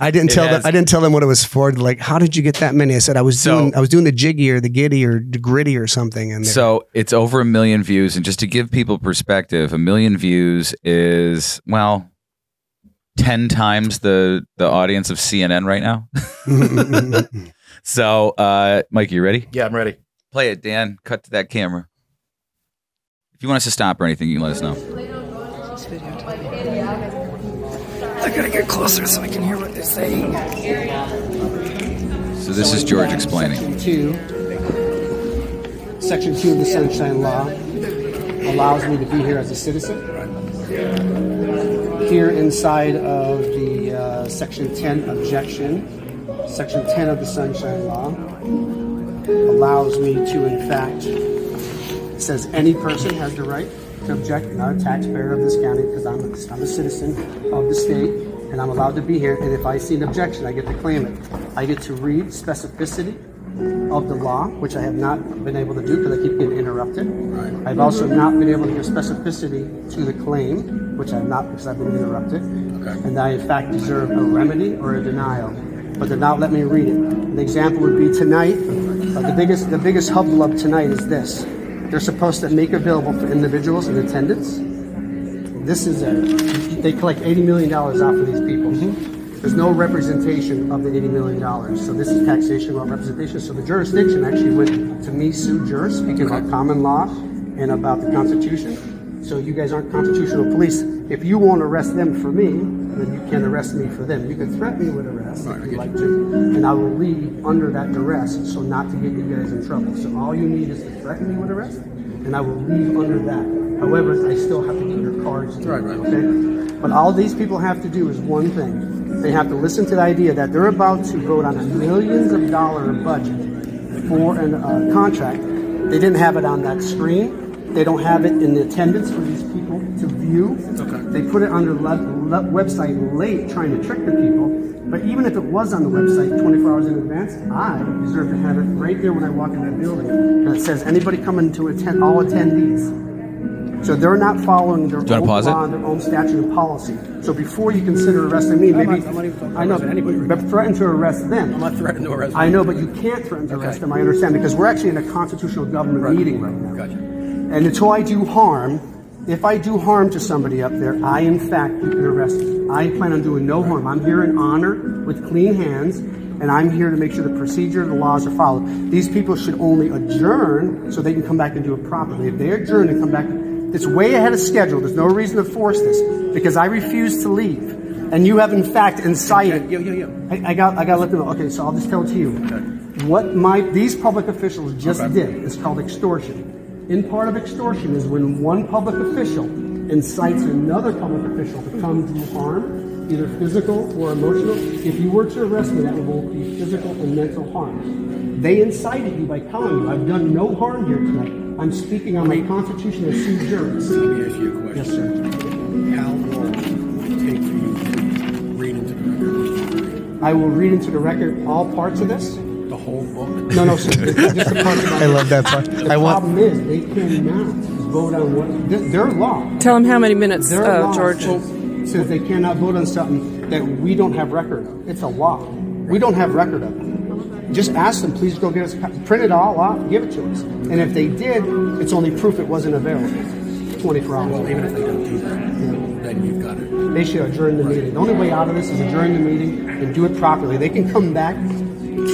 I didn't tell them what it was for. They're like, how did you get that many? I said I was doing the jiggy or the giddy or the gritty or something. And so it's over 1 million views. And just to give people perspective, 1 million views is, well, 10 times the audience of CNN right now. So, Mike, you ready? Yeah, I'm ready. Play it, Dan. Cut to that camera. If you want us to stop or anything, you can let us know. I gotta get closer so I can hear what they're saying. So this is George explaining. Section 2 of the Sunshine Law allows me to be here as a citizen. Here inside of the Section 10 objection, Section 10 of the Sunshine Law allows me to, in fact, it says any person has the right to object. I'm not a taxpayer of this county because I'm a citizen of the state and I'm allowed to be here. And if I see an objection, I get to claim it. I get to read specificity of the law, which I have not been able to do because I keep getting interrupted. Right. I've also not been able to give specificity to the claim, which I'm not because I've been interrupted. Okay. And I, in fact, deserve a remedy or a denial. But they're not letting me read it. An example would be tonight. The biggest hubbub of tonight is this. They're supposed to make available for individuals in attendance. This is they collect $80 million off of these people. Mm-hmm. There's no representation of the $80 million. So this is taxation without representation. So the jurisdiction actually went to me, sue jurors, speaking about common law and about the Constitution. So you guys aren't constitutional police. If you won't arrest them for me, then you can't arrest me for them. You can threaten me with arrest if you'd like to, and I will leave under that duress so not to get you guys in trouble. So all you need is to threaten me with arrest, and I will leave under that. However, I still have to get your cards. Okay? But all these people have to do is one thing. They have to listen to the idea that they're about to vote on a millions-of-dollar budget for a contract. They didn't have it on that screen. They don't have it in the attendance for these people to view. They put it on their website late, trying to trick the people. But even if it was on the website 24 hours in advance, I deserve to have it right there when I walk in that building. And it says anybody coming to attend, all attendees. So they're not following their own law, their own statute and policy. So before you consider arresting me, maybe I know, but threaten to arrest them. I'm not threatening to arrest them. I know, but you can't threaten to arrest them. I understand because we're actually in a constitutional government meeting right now. Gotcha. And until I do harm. If I do harm to somebody up there, I, in fact, you can arrest me. I plan on doing no harm. I'm here in honor with clean hands, and I'm here to make sure the procedure and the laws are followed. These people should only adjourn so they can come back and do it properly. If they adjourn and come back, it's way ahead of schedule. There's no reason to force this because I refuse to leave, and you have, in fact, incited. I got to let them know. Okay, so I'll just tell it to you. What these public officials just did is called extortion. In part of extortion is when one public official incites another public official to come do harm, either physical or emotional. If you were to arrest me, that would both be physical and mental harm. They incited you by telling you, I've done no harm here tonight. I'm speaking on my constitution as sui juris. Let me ask you a question. Yes, sir. How long will it take for you to read into the record? I will read into the record all parts of this. The whole book. No, sir. Just the part I love that part. The problem is they cannot vote on what their law. Tell them how many minutes, George. Says they cannot vote on something that we don't have record of. It's a law. We don't have record of it. Just ask them, please go get us, print it all out, give it to us. And if they did, it's only proof it wasn't available. 24 hours. Well, even if they don't do that, then you've got it. They should adjourn the meeting. The only way out of this is adjourn the meeting and do it properly. They can come back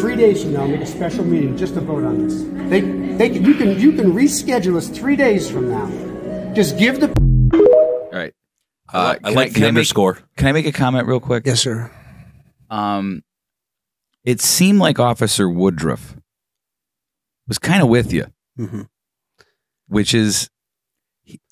3 days from now, make a special meeting just to vote on this. You can reschedule us 3 days from now. Just give the. All right. I like the underscore. Can I make a comment real quick? Yes, sir. It seemed like Officer Woodruff was kind of with you, which is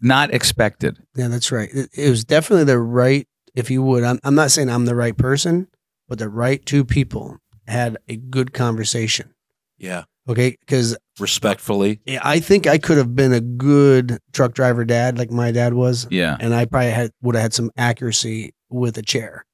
not expected. Yeah, that's right. It was definitely the right. If you would, I'm not saying I'm the right person, but the right two people had a good conversation. Yeah. Okay. Because respectfully, I think I could have been a good truck driver dad, like my dad was. Yeah. And I probably would have had some accuracy with a chair.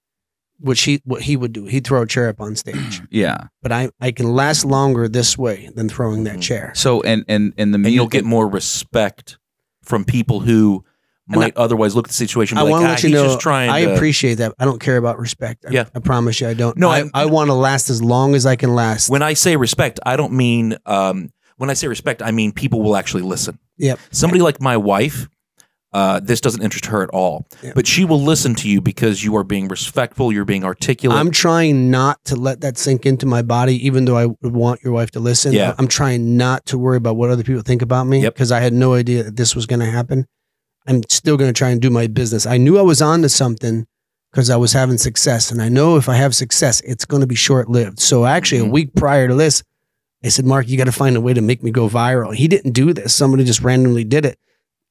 what he would do. He'd throw a chair up on stage. Yeah. But I can last longer this way than throwing that chair. So and you'll get more respect from people who might otherwise look at the situation. And be like, he's just trying. I appreciate that. I don't care about respect. I promise you, I don't. No, I want to last as long as I can last. When I say respect, I don't mean. When I say respect, I mean people will actually listen. Yep. Somebody like my wife, this doesn't interest her at all, yep. But she will listen to you because you are being respectful. You're being articulate. I'm trying not to let that sink into my body, even though I would want your wife to listen. Yeah. I'm trying not to worry about what other people think about me because I had no idea that this was going to happen. I'm still going to try and do my business. I knew I was onto something because I was having success. And I know if I have success, it's going to be short lived. So actually a week prior to this, I said, Mark, you got to find a way to make me go viral. He didn't do this. Somebody just randomly did it.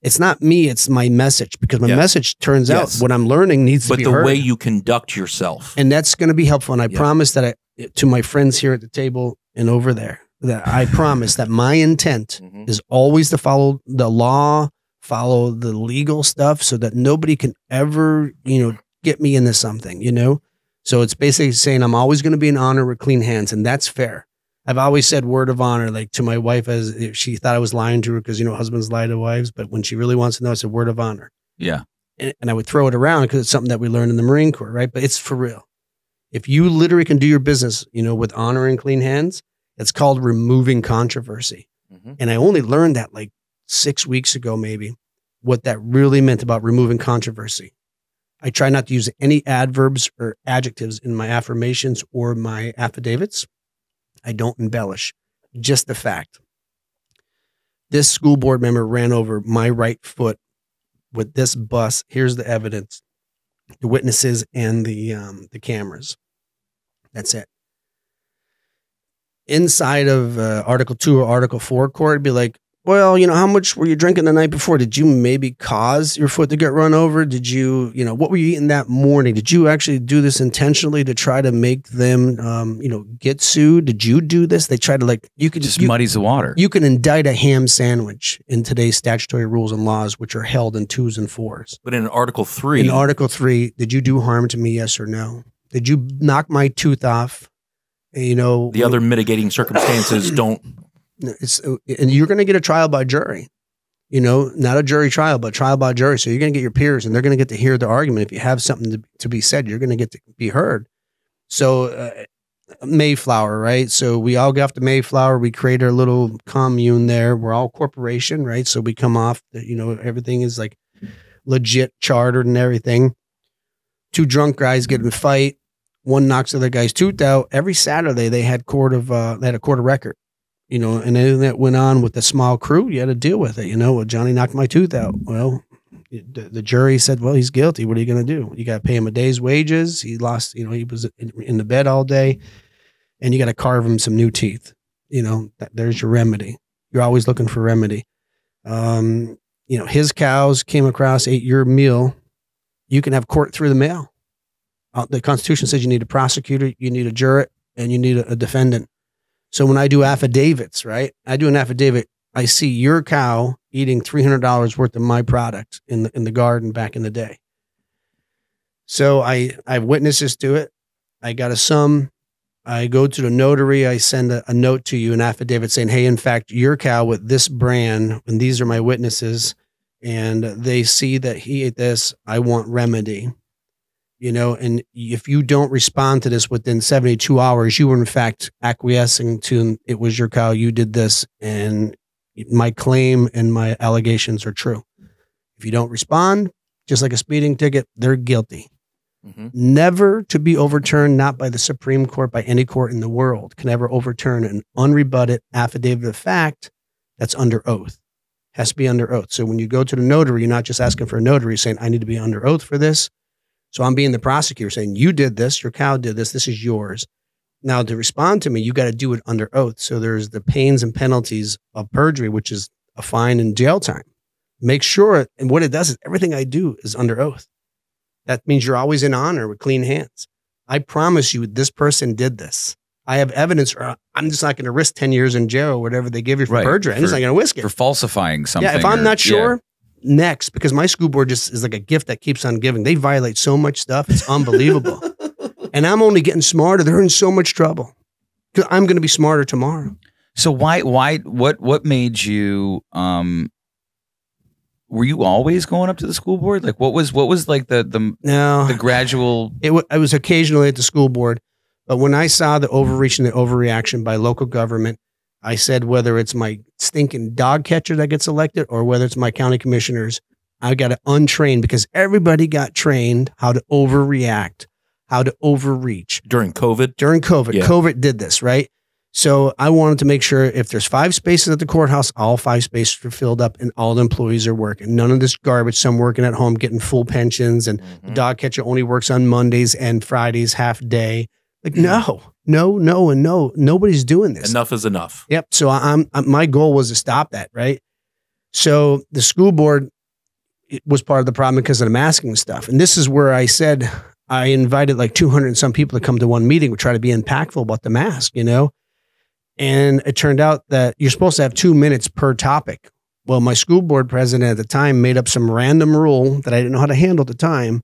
It's not me. It's my message, because my message turns out what I'm learning needs to be heard. But the way you conduct yourself. And that's going to be helpful. And I promise that to my friends here at the table and over there, that I promise that my intent is always to follow the law, follow the legal stuff, so that nobody can ever, get me into something, So it's basically saying I'm always going to be an honor with clean hands, and that's fair. I've always said word of honor, like to my wife, as if she thought I was lying to her, because husbands lie to wives, but when she really wants to know, I said word of honor. Yeah, and I would throw it around because it's something that we learned in the Marine Corps, right? But it's for real. If you literally can do your business, with honor and clean hands, it's called removing controversy. And I only learned that like 6 weeks ago, maybe, what that really meant about removing controversy. I try not to use any adverbs or adjectives in my affirmations or my affidavits. I don't embellish, just the fact. This school board member ran over my right foot with this bus. Here's the evidence, the witnesses and the cameras. That's it. Inside of Article II or Article IV court, it'd be like, well, how much were you drinking the night before? Did you maybe cause your foot to get run over? Did you, what were you eating that morning? Did you actually do this intentionally to try to make them, get sued? Did you do this? They try to you muddies the water. You can indict a ham sandwich in today's statutory rules and laws, which are held in 2s and 4s. But in Article III. In Article III, did you do harm to me? Yes or no? Did you knock my tooth off? The other mitigating circumstances don't. And you're going to get a trial by jury, not a jury trial, but trial by jury. So you're going to get your peers, and they're going to get to hear the argument. If you have something to be said, you're going to get to be heard. So Mayflower, right? So we all go off to Mayflower. We create our little commune there. We're all corporation, right? So we come off, everything is like legit chartered and everything. Two drunk guys get in a fight. One knocks the other guy's tooth out. Every Saturday they had a court of record. And anything that went on with the small crew, you had to deal with it. Well, Johnny knocked my tooth out. Well, the jury said, well, he's guilty. What are you going to do? You got to pay him a day's wages. He lost, he was in the bed all day, and you got to carve him some new teeth. There's your remedy. You're always looking for remedy. His cows came across, ate your meal. You can have court through the mail. The Constitution says you need a prosecutor, you need a juror, and you need a defendant. So when I do affidavits, right, I do an affidavit. I see your cow eating $300 worth of my product in the garden back in the day. So I have witnesses to it. I got a sum. I go to the notary. I send a note to you, an affidavit saying, hey, in fact, your cow with this brand, and these are my witnesses, and they see that he ate this. I want remedy. And if you don't respond to this within 72 hours, you were in fact acquiescing to it was your cow, you did this, and my claim and my allegations are true. If you don't respond, just like a speeding ticket, they're guilty. Never to be overturned, not by the Supreme Court, by any court in the world, can ever overturn an unrebutted affidavit of fact that's under oath. Has to be under oath. So when you go to the notary, you're not just asking for a notary saying, I need to be under oath for this. So I'm being the prosecutor saying, you did this, your cow did this, this is yours. Now to respond to me, you got to do it under oath. So there's the pains and penalties of perjury, which is a fine and jail time. Make sure, and what it does is everything I do is under oath. That means you're always in honor with clean hands. I promise you this person did this. I have evidence, or I'm just not going to risk 10 years in jail or whatever they give you for perjury. I'm just not going to risk it. For falsifying something. Yeah, if I'm not sure... Next, because my school board just is like a gift that keeps on giving. They violate so much stuff. It's unbelievable. And I'm only getting smarter. They're in so much trouble. I'm going to be smarter tomorrow. So what made you, were you always going up to the school board? Like what was like the gradual? It was occasionally at the school board, but when I saw the overreach and the overreaction by local government, I said, whether it's my stinking dog catcher that gets elected or whether it's my county commissioners, I've got to untrain, because everybody got trained how to overreact, how to overreach. During COVID? During COVID. Yeah. COVID did this, right? So I wanted to make sure if there's 5 spaces at the courthouse, all 5 spaces are filled up and all the employees are working. None of this garbage. Some working at home, getting full pensions, and the dog catcher only works on Mondays and Fridays, half day. Like, no, nobody's doing this. Enough is enough. Yep. So my goal was to stop that, right? So the school board was part of the problem because of the masking stuff. And this is where I said, I invited like 200 and some people to come to one meeting. We try to be impactful about the mask, you know? And it turned out that you're supposed to have 2 minutes per topic. Well, my school board president at the time made up some random rule that I didn't know how to handle at the time,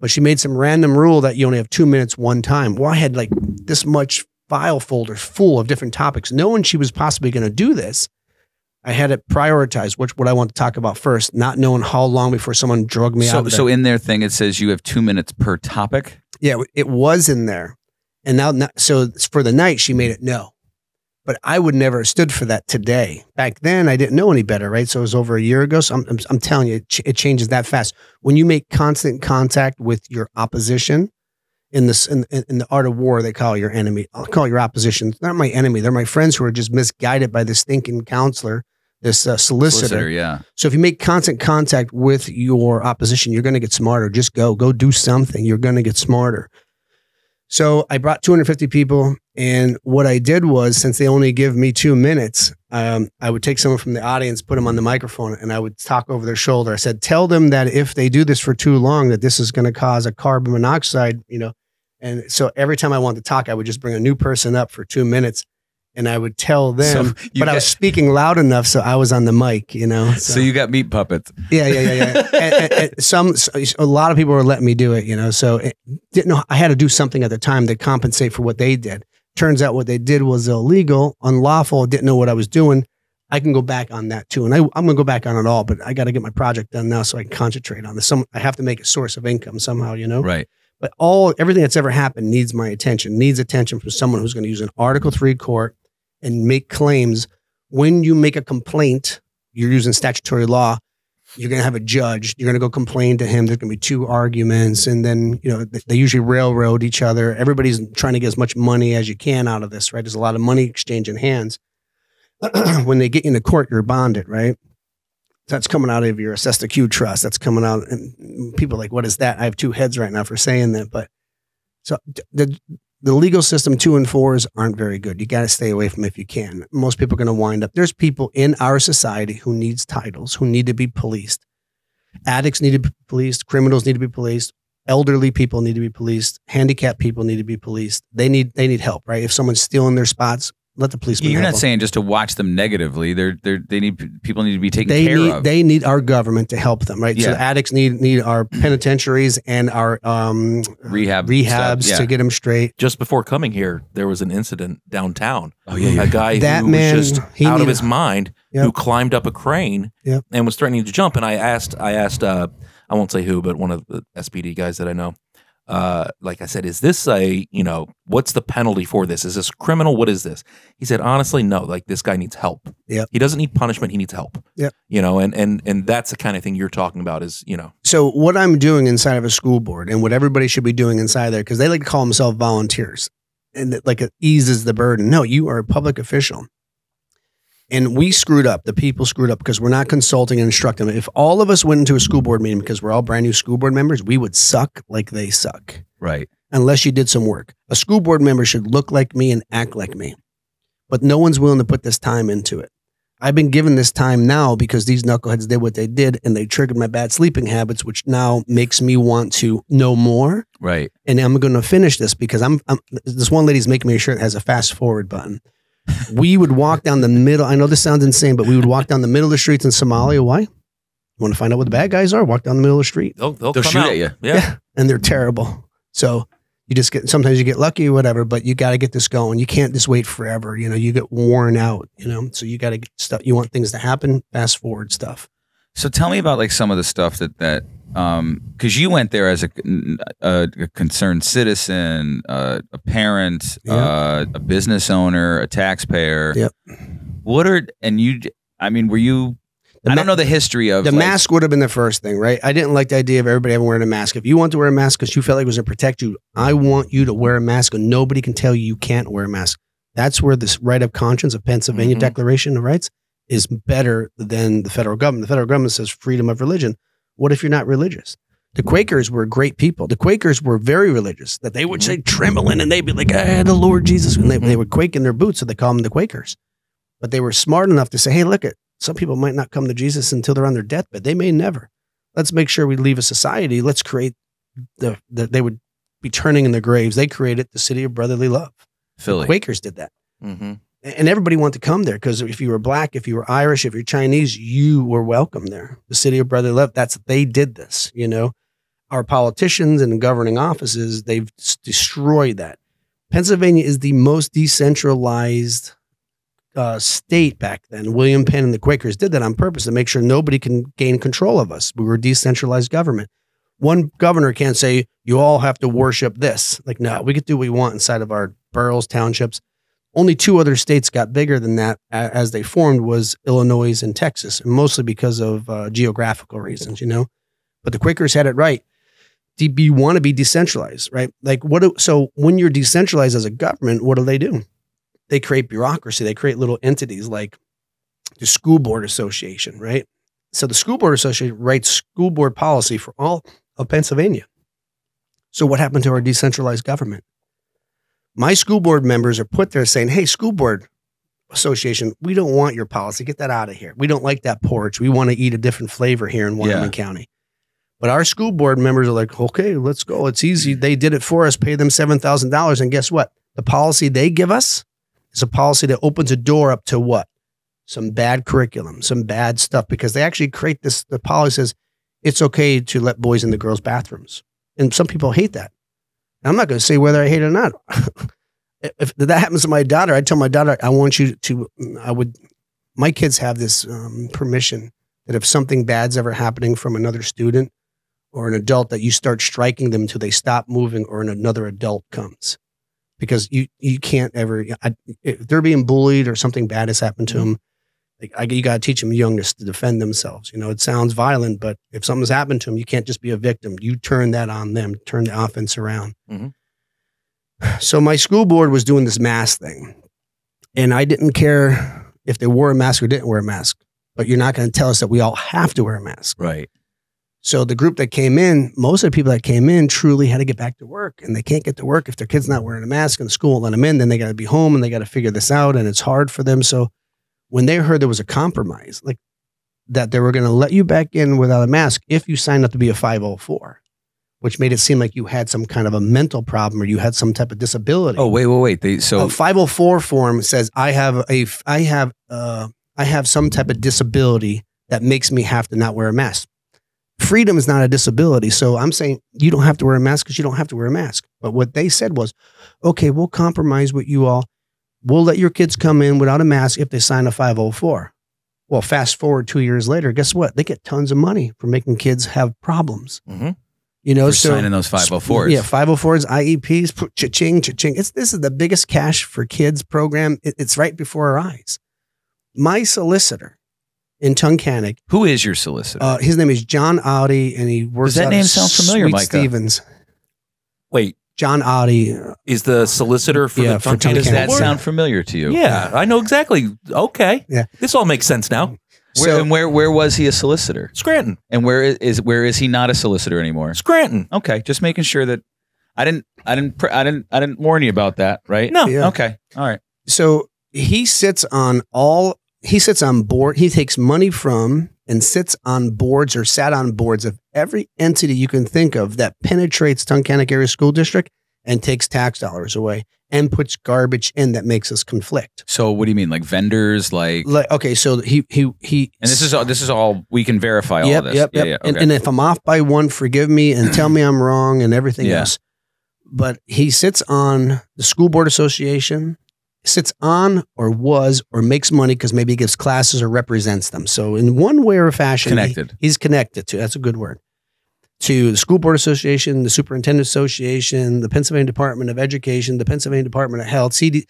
but she made some random rule that you only have 2 minutes one time. Well, I had like this much file folder full of different topics. Knowing she was possibly going to do this, I had it prioritized, which what I want to talk about first, not knowing how long before someone drug me out of it. So in their thing, it says you have 2 minutes per topic? Yeah, it was in there. And now, so for the night, she made it no. But I would never have stood for that today. Back then, I didn't know any better, right? So it was over a year ago. So I'm telling you, it changes that fast. When you make constant contact with your opposition, in the art of war, they call your enemy. I'll call your opposition. It's not my enemy. They're my friends who are just misguided by this thinking counselor, this solicitor. Yeah. So if you make constant contact with your opposition, you're going to get smarter. Just go do something. You're going to get smarter. So I brought 250 people, and what I did was, since they only give me 2 minutes, I would take someone from the audience, put them on the microphone, and I would talk over their shoulder. I said, tell them that if they do this for too long, that this is going to cause a carbon monoxide, you know. And so every time I wanted to talk, I would just bring a new person up for 2 minutes, and I would tell them, so but I was speaking loud enough, so I was on the mic, you know. So you got meat puppets. Yeah. and a lot of people were letting me do it, you know. So I had to do something at the time to compensate for what they did. Turns out what they did was illegal, unlawful. Didn't know what I was doing. I can go back on that too, and I'm going to go back on it all. But I got to get my project done now, so I can concentrate on this. I have to make a source of income somehow, you know. Right. But everything that's ever happened needs my attention. Needs attention from someone who's going to use an Article III court and make claims. When you make a complaint, you're using statutory law, you're going to have a judge, you're going to go complain to him, there's going to be 2 arguments, and then, you know, they usually railroad each other. Everybody's trying to get as much money as you can out of this, right? There's a lot of money exchanging hands. When they get you into court, you're bonded, right? That's coming out of your assess the Q trust. That's coming out, and people are like, what is that? I have 2 heads right now for saying that, but so the legal system 2 and 4s aren't very good. You got to stay away from it if you can. Most people are going to wind up. There's people in our society who needs titles, who need to be policed. Addicts need to be policed. Criminals need to be policed. Elderly people need to be policed. Handicapped people need to be policed. They need help, right? If someone's stealing their spots, let the policeman. You're not saying just to watch them negatively. People need to be taken care of. They need our government to help them, right? Yeah. So the addicts need our penitentiaries and our rehabs stuff, yeah, to get them straight. Just before coming here, there was an incident downtown. Oh yeah, a guy who was just out of his mind, yep, who climbed up a crane, yep, and was threatening to jump. And I asked, I won't say who, but one of the SPD guys that I know. Like I said, is this a, you know, what's the penalty for this? Is this criminal? What is this? He said, honestly, no, like this guy needs help. Yeah. He doesn't need punishment. He needs help. Yeah. You know, and that's the kind of thing you're talking about is, you know. So what I'm doing inside of a school board and what everybody should be doing inside there, because they like to call themselves volunteers and that, like, it eases the burden. No, you are a public official. And we screwed up. The people screwed up because we're not consulting and instructing them. If all of us went into a school board meeting because we're all brand new school board members, we would suck like they suck. Right. Unless you did some work. A school board member should look like me and act like me. But no one's willing to put this time into it. I've been given this time now because these knuckleheads did what they did and they triggered my bad sleeping habits, which now makes me want to know more. Right. And I'm going to finish this because this one lady's making me a shirt that has a fast forward button. We would walk down the middle. I know this sounds insane, but we would walk down the middle of the streets in Somalia. Why? You want to find out what the bad guys are? Walk down the middle of the street. They'll shoot at you. Yeah. And they're terrible. So you just get, sometimes you get lucky or whatever, but you got to get this going. You can't just wait forever. You know, you get worn out, you know, so you got to get stuff. You want things to happen, fast forward stuff. So tell me about like some of the stuff that, cause you went there as a concerned citizen, a parent, yeah, a business owner, a taxpayer. Yep. What are, and you, I mean, were you, I don't know the history of the like, mask would have been the first thing, right? I didn't like the idea of everybody ever wearing a mask. If you want to wear a mask because you felt like it was going to protect you, I want you to wear a mask and nobody can tell you you can't wear a mask. That's where this right of conscience of Pennsylvania Declaration of Rights is better than the federal government. The federal government says freedom of religion. What if you're not religious? The Quakers were great people. The Quakers were very religious, that they would say trembling and they'd be like, ah, the Lord Jesus. And they would quake in their boots, so they call them the Quakers. But they were smart enough to say, hey, look at, some people might not come to Jesus until they're on their deathbed. They may never. Let's make sure we leave a society. Let's create the they would be turning in their graves. They created the city of brotherly love. Philly. The Quakers did that. Mm-hmm. And everybody wanted to come there because if you were black, if you were Irish, if you're Chinese, you were welcome there. The city of brotherly love, that's, they did this, you know. Our politicians and governing offices, they've destroyed that. Pennsylvania is the most decentralized state back then. William Penn and the Quakers did that on purpose to make sure nobody can gain control of us. We were a decentralized government. One governor can't say, you all have to worship this. Like, no, we could do what we want inside of our boroughs, townships. Only two other states got bigger than that as they formed was Illinois and Texas, and mostly because of geographical reasons, you know. But the Quakers had it right. You want to be decentralized, right? Like, what? Do, so when you're decentralized as a government, what do? They create bureaucracy. They create little entities like the School Board Association, right? So the School Board Association writes school board policy for all of Pennsylvania. So what happened to our decentralized government? My school board members are put there saying, hey, School Board Association, we don't want your policy. Get that out of here. We don't like that porridge. We want to eat a different flavor here in Wyoming County. But our school board members are like, okay, let's go. It's easy. They did it for us. Pay them $7,000. And guess what? The policy they give us, it's a policy that opens a door up to what? Some bad curriculum, some bad stuff, because they actually create this. The policy says it's okay to let boys in the girls' bathrooms. And some people hate that. And I'm not going to say whether I hate it or not. If that happens to my daughter, I tell my daughter, I want you to, my kids have this permission that if something bad's ever happening from another student or an adult, that you start striking them until they stop moving or another adult comes. Because you can't ever, if they're being bullied or something bad has happened to them, like you got to teach them young to defend themselves. You know, it sounds violent, but if something's happened to them, you can't just be a victim. You turn that on them, turn the offense around. So my school board was doing this mask thing, and I didn't care if they wore a mask or didn't wear a mask, but you're not going to tell us that we all have to wear a mask. Right. So the group that came in, most of the people that came in truly had to get back to work, and they can't get to work if their kid's not wearing a mask and the school won't let them in. Then they got to be home and they got to figure this out, and it's hard for them. So when they heard there was a compromise, like that they were going to let you back in without a mask if you signed up to be a 504, which made it seem like you had some kind of a mental problem or you had some type of disability. Oh, wait. So a 504 form says I have some type of disability that makes me have to not wear a mask. Freedom is not a disability. So I'm saying you don't have to wear a mask because you don't have to wear a mask. But what they said was, okay, we'll compromise with you all. We'll let your kids come in without a mask if they sign a 504. Well, fast forward 2 years later, guess what? They get tons of money for making kids have problems. You know, so signing those 504s. Yeah, 504s, IEPs, cha-ching, cha-ching. This is the biggest cash for kids program. It's right before our eyes. My solicitor in Tunkhannock. Who is your solicitor? His name is John Audi, and he works. Does that name sound familiar, Mike? Stevens. Wait, John Audi is the solicitor for the Tunkhannock. Does that sound familiar to you? Yeah, I know exactly. Okay, yeah, this all makes sense now. Where was he a solicitor? Scranton. And where is he not a solicitor anymore? Scranton. Okay, just making sure that I didn't warn you about that, right? No. Yeah. Okay. All right. So he sits on all. He sits on board. He takes money from and sits on boards or sat on boards of every entity you can think of that penetrates Tunkhannock Area School District and takes tax dollars away and puts garbage in that makes us conflict. So what do you mean? Like vendors, like okay. So he and this is all we can verify. All of this. Yep. Yeah, okay. And if I'm off by one, forgive me and tell me I'm wrong and everything else. But he sits on the School Board Association, sits on or was or makes money because maybe he gives classes or represents them. So in one way or fashion, connected. He's connected to, that's a good word, to the School Board Association, the Superintendent Association, the Pennsylvania Department of Education, the Pennsylvania Department of Health, CD,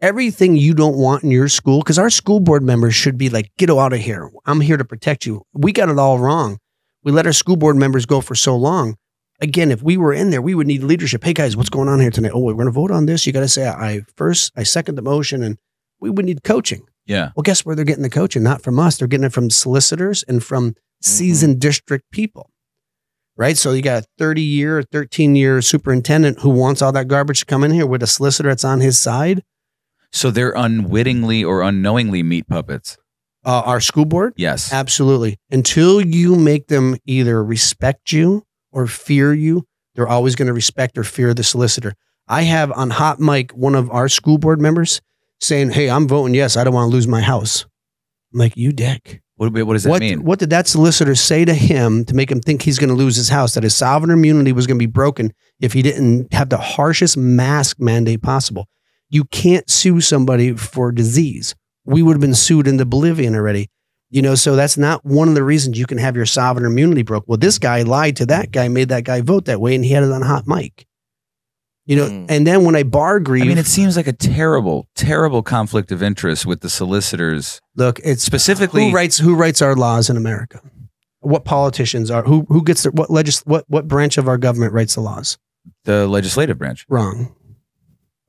everything you don't want in your school, because our school board members should be like, get out of here. I'm here to protect you. We got it all wrong. We let our school board members go for so long. Again, if we were in there, we would need leadership. Hey, guys, what's going on here tonight? Oh, we're going to vote on this. You got to say, I second the motion, and we would need coaching. Yeah. Well, guess where they're getting the coaching? Not from us. They're getting it from solicitors and from seasoned district people, right? So you got a 30-year, 13-year superintendent who wants all that garbage to come in here with a solicitor that's on his side. So they're unwittingly or unknowingly meat puppets. Our school board? Yes. Absolutely. Until you make them either respect you or fear you, they're always going to respect or fear the solicitor. I have on hot mic one of our school board members saying, hey, I'm voting yes, I don't want to lose my house. I'm like, you dick. What does that mean? What did that solicitor say to him to make him think he's going to lose his house, that his sovereign immunity was going to be broken if he didn't have the harshest mask mandate possible? You can't sue somebody for disease. We would have been sued into oblivion already. You know, so that's not one of the reasons you can have your sovereign immunity broke. Well, this guy lied to that guy, made that guy vote that way, and he had it on hot mic. You know, and then when I bar grieve... I mean, it seems like a terrible, terrible conflict of interest with the solicitors. Look, it's... Specifically... Who writes our laws in America? What politicians are... Who gets... What branch of our government writes the laws? The legislative branch. Wrong.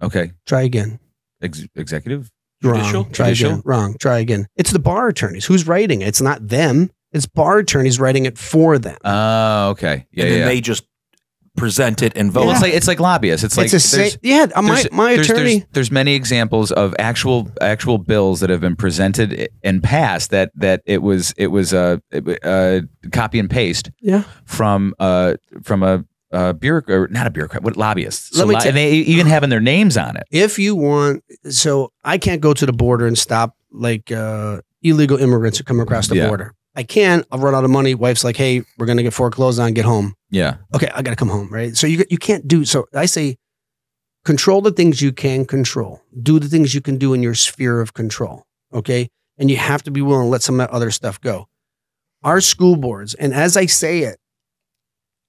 Okay. Try again. Executive? Judicial? Wrong. Try again. Wrong. Try again. It's the bar attorneys. Who's writing it? It's not them. It's bar attorneys writing it for them. Oh, okay. Yeah, and then they just present it and vote. Well, it's like lobbyists. There's many examples of actual bills that have been presented and passed that it was a copy and paste. Yeah. From a bureaucrat, not a bureaucrat, what lobbyists. So and they even having their names on it. If you want, so I can't go to the border and stop like illegal immigrants who come across the border. I can, I'll run out of money. Wife's like, hey, we're going to get foreclosed on, get home. Yeah. Okay, I got to come home, right? So you can't do, so I say, control the things you can control. Do the things you can do in your sphere of control, okay? And you have to be willing to let some of that other stuff go. Our school boards, and as I say it,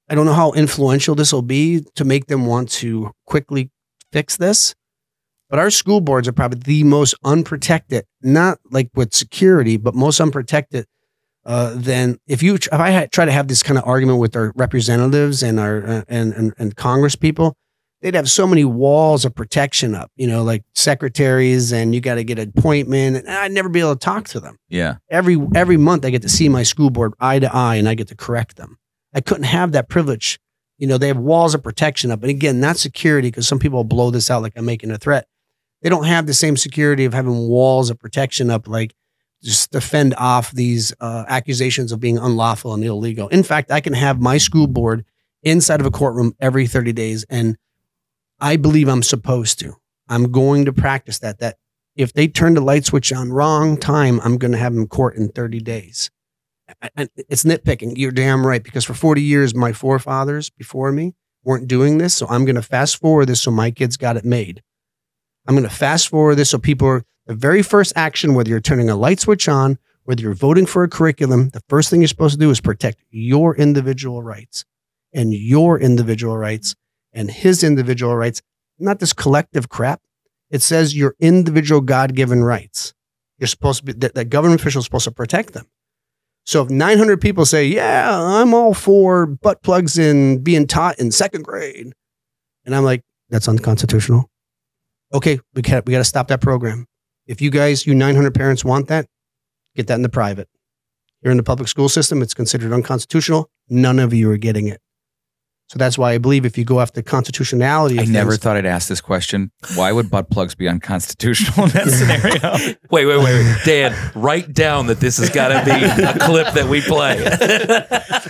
I don't know how influential this will be to make them want to quickly fix this, but our school boards are probably the most unprotected, not like with security, but most unprotected. Then if I try to have this kind of argument with our representatives and our and Congress people, they'd have so many walls of protection up, you know, like secretaries, and you got to get an appointment, and I'd never be able to talk to them. Yeah. Every month I get to see my school board eye to eye, and I get to correct them. I couldn't have that privilege. You know, they have walls of protection up. And again, not security, because some people blow this out like I'm making a threat. They don't have the same security of having walls of protection up, like just to fend off these accusations of being unlawful and illegal. In fact, I can have my school board inside of a courtroom every 30 days. And I believe I'm supposed to. I'm going to practice that if they turn the light switch on wrong time, I'm going to have them court in 30 days. And it's nitpicking. You're damn right, because for 40 years, my forefathers before me weren't doing this. So I'm going to fast forward this so my kids got it made. I'm going to fast forward this so people are, the very first action, whether you're turning a light switch on, whether you're voting for a curriculum, the first thing you're supposed to do is protect your individual rights and your individual rights and his individual rights, not this collective crap. It says your individual God-given rights. You're supposed to be, that government official is supposed to protect them. So if 900 people say, yeah, I'm all for butt plugs in being taught in second grade, and I'm like, that's unconstitutional. Okay, we got to stop that program. If you guys, you 900 parents want that, get that in the private. You're in the public school system, it's considered unconstitutional. None of you are getting it. So that's why I believe if you go after constitutionality... I never thought I'd ask this question. Why would butt plugs be unconstitutional in that scenario? Wait. Dan, write down that this has got to be a clip that we play.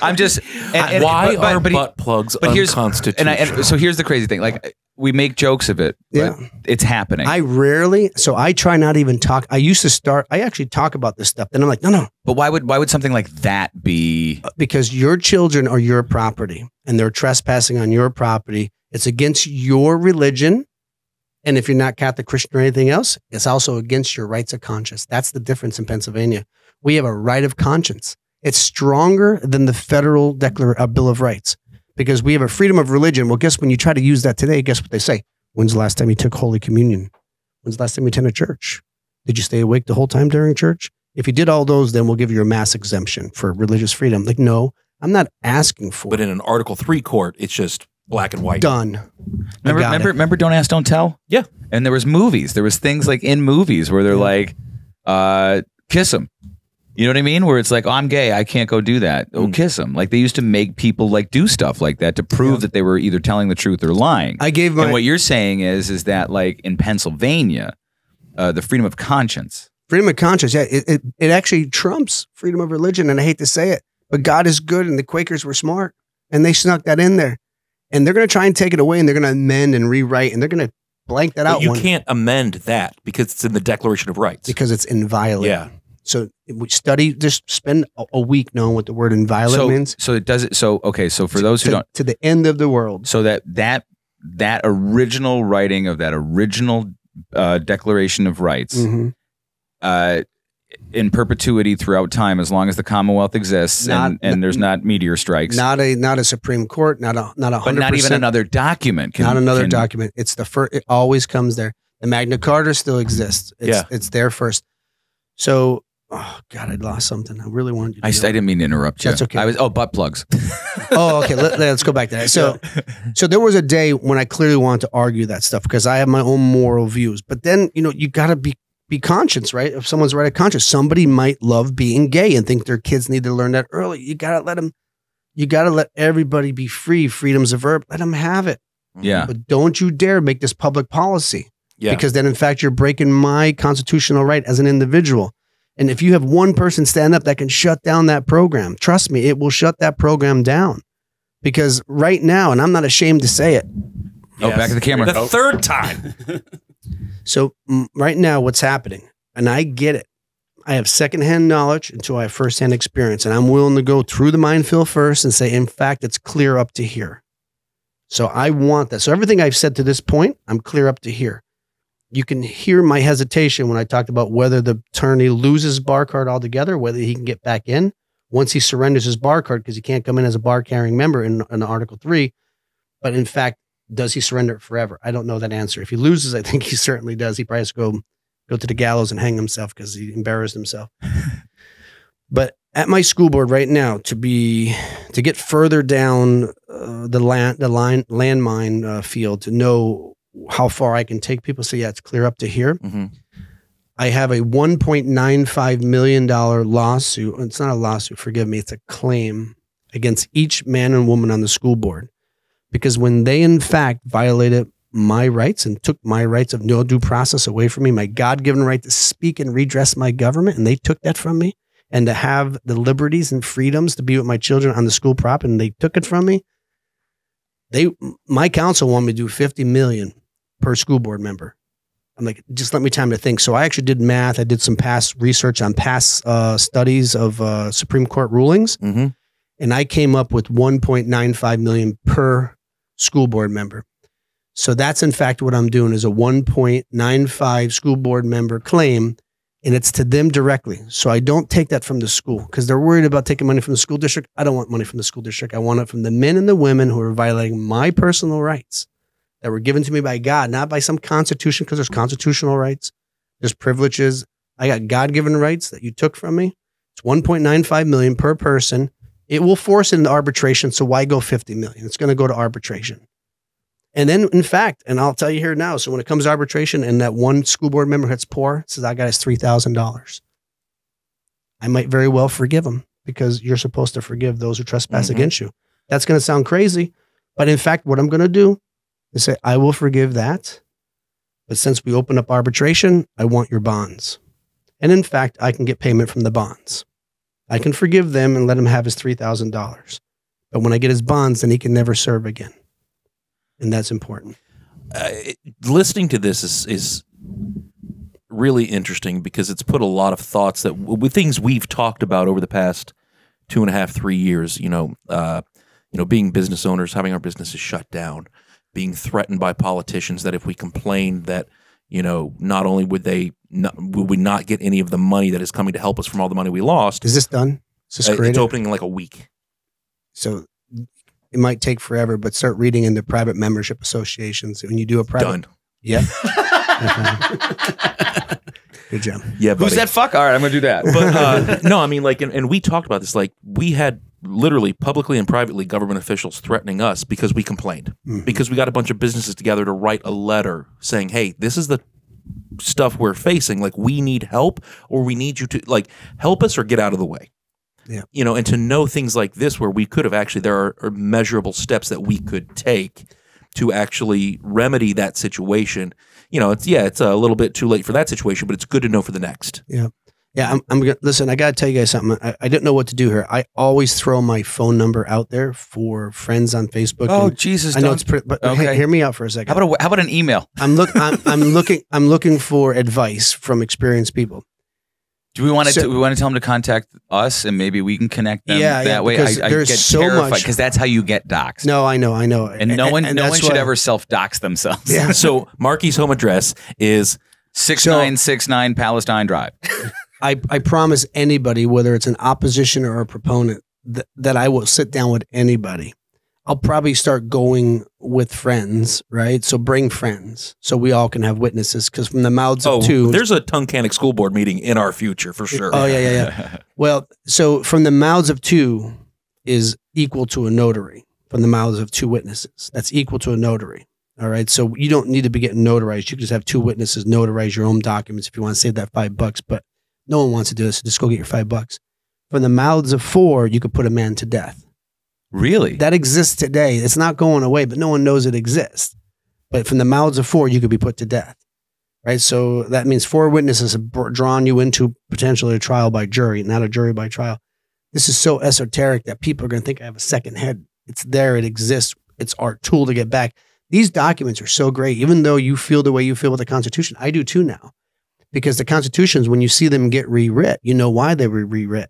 I'm just... And why are butt plugs unconstitutional? So here's the crazy thing. Like, we make jokes of it, but it's happening. I rarely... So I try not even talk. I used to start... I actually talk about this stuff. Then I'm like, no. But why would something like that be... Because your children are your property. And they're trespassing on your property, It's against your religion. And if you're not Catholic, Christian, or anything else, it's also against your rights of conscience. That's the difference in Pennsylvania. We have a right of conscience. It's stronger than the federal Bill of Rights because we have a freedom of religion. Well, guess when you try to use that today, guess what they say? When's the last time you took Holy Communion? When's the last time you attended church? Did you stay awake the whole time during church? If you did all those, then we'll give you a mass exemption for religious freedom. Like, no, I'm not asking for it. But in an Article III court, it's just black and white. Done. Remember Don't Ask, Don't Tell? Yeah. And there was movies. There was things like in movies where they're like, kiss him. You know what I mean? Where it's like, oh, I'm gay. I can't go do that. Oh, kiss him. Like they used to make people like do stuff like that to prove that they were either telling the truth or lying. And what you're saying is that like in Pennsylvania, the freedom of conscience. Freedom of conscience. Yeah. It actually trumps freedom of religion. And I hate to say it, but God is good. And the Quakers were smart and they snuck that in there. And they're going to try and take it away, and they're going to amend and rewrite, and they're going to blank that out. You can't amend that because it's in the Declaration of Rights. Because it's inviolate. Yeah. So we study, just spend a week knowing what the word inviolate means. So it does it. So, okay. So for those who don't. To the end of the world. So that original writing of that original Declaration of Rights in perpetuity throughout time, as long as the Commonwealth exists, and there's not meteor strikes, not a Supreme Court, not 100%, but not even another document, not another document. It's the first. It always comes there. The Magna Carta still exists. It's there first. So, oh God, I lost something. I really wanted you to. I didn't mean to interrupt you. That's okay. Butt plugs. Oh, okay. Let's go back to that. So there was a day when I clearly wanted to argue that stuff because I have my own moral views. But then you got to be conscious, right? If someone's right of conscience, somebody might love being gay and think their kids need to learn that early. You got to let them, you got to let everybody be free. Freedom's a verb. Let them have it. Yeah. But don't you dare make this public policy. Yeah. Because then in fact, you're breaking my constitutional right as an individual. And if you have one person stand up that can shut down that program, trust me, it will shut that program down because right now, and I'm not ashamed to say it. Yes. Oh, back to the camera. The third time. So right now what's happening, and I get it. I have secondhand knowledge until I have firsthand experience, and I'm willing to go through the minefield first and say, in fact, it's clear up to here. So I want that. So everything I've said to this point, I'm clear up to here. You can hear my hesitation when I talked about whether the attorney loses bar card altogether, whether he can get back in once he surrenders his bar card, because he can't come in as a bar carrying member in Article 3. But in fact, does he surrender it forever? I don't know that answer. If he loses, I think he certainly does. He probably has to go to the gallows and hang himself because he embarrassed himself. But at my school board right now, to get further down the landmine field to know how far I can take people, so yeah, it's clear up to here. I have a $1.95 million lawsuit. It's not a lawsuit, forgive me. It's a claim against each man and woman on the school board. Because when they, in fact, violated my rights and took my rights of no due process away from me, my God-given right to speak and redress my government, and they took that from me, and to have the liberties and freedoms to be with my children on the school property, and they took it from me, my council wanted me to do $50 million per school board member. I'm like, just let me time to think. So I actually did math. I did some past research on past studies of Supreme Court rulings, and I came up with $1.95 million per school board member. So that's in fact what I'm doing is a 1.95 school board member claim, and it's to them directly. So I don't take that from the school because they're worried about taking money from the school district. I don't want money from the school district. I want it from the men and the women who are violating my personal rights that were given to me by God, not by some constitution, because there's constitutional rights, there's privileges. I got God-given rights that you took from me. It's 1.95 million per person. It will force it into arbitration, so why go 50 million? It's going to go to arbitration. And then, in fact, and I'll tell you here now, so when it comes to arbitration and that one school board member that's poor says, I got his $3,000, I might very well forgive him because you're supposed to forgive those who trespass against you. That's going to sound crazy, but in fact, what I'm going to do is say, I will forgive that, but since we open up arbitration, I want your bonds. And in fact, I can get payment from the bonds. I can forgive them and let him have his $3,000. But when I get his bonds, then he can never serve again. And that's important. Listening to this is really interesting because it's put a lot of thoughts that things we've talked about over the past 2.5, 3 years, being business owners, having our businesses shut down, being threatened by politicians that if we complained that, you know, not only would they not, would we not get any of the money that is coming to help us from all the money we lost. Is this done? Is this created? It's opening in like a week. So it might take forever, but start reading in the private membership associations. When you do a private. Done. Yeah. Good job. Yeah, buddy. Who's that fuck? All right, I'm going to do that. But no, I mean, like, and we talked about this, like, we had literally publicly and privately government officials threatening us because we complained, because we got a bunch of businesses together to write a letter saying, hey, this is the stuff we're facing. Like, we need help, or we need you to, like, help us or get out of the way. Yeah. You know, and to know things like this where we could have actually, there are measurable steps that we could take to actually remedy that situation. You know, it's, yeah, it's a little bit too late for that situation, but it's good to know for the next. Yeah. Yeah. Listen, I got to tell you guys something. I didn't know what to do here. I always throw my phone number out there for friends on Facebook. Oh, Jesus. I know it's pretty, but okay. Hear me out for a second. How about an email? I'm looking for advice from experienced people. Do we want to tell them to contact us and maybe we can connect them that way? I get so terrified because that's how you get doxxed. No, I know. And no one should ever self-dox themselves. Yeah. So Marky's home address is 6969 Palestine Drive. I promise anybody, whether it's an opposition or a proponent, that I will sit down with anybody. I'll probably start going with friends, right? So bring friends so we all can have witnesses, because from the mouths of two. There's a Tunkhannock school board meeting in our future for sure. Oh, yeah. Well, so from the mouths of two is equal to a notary. From the mouths of two witnesses, that's equal to a notary. All right. So you don't need to be getting notarized. You can just have two witnesses notarize your own documents if you want to save that $5. But no one wants to do this. So just go get your $5. From the mouths of four, you could put a man to death. Really? That exists today. It's not going away, but no one knows it exists. But from the mouths of four, you could be put to death, right? So that means four witnesses have drawn you into potentially a trial by jury, not a jury by trial. This is so esoteric that people are going to think I have a second head. It's there. It exists. It's our tool to get back. These documents are so great. Even though you feel the way you feel with the Constitution, I do too now. Because the constitutions, when you see them get rewrit, you know why they were rewrit,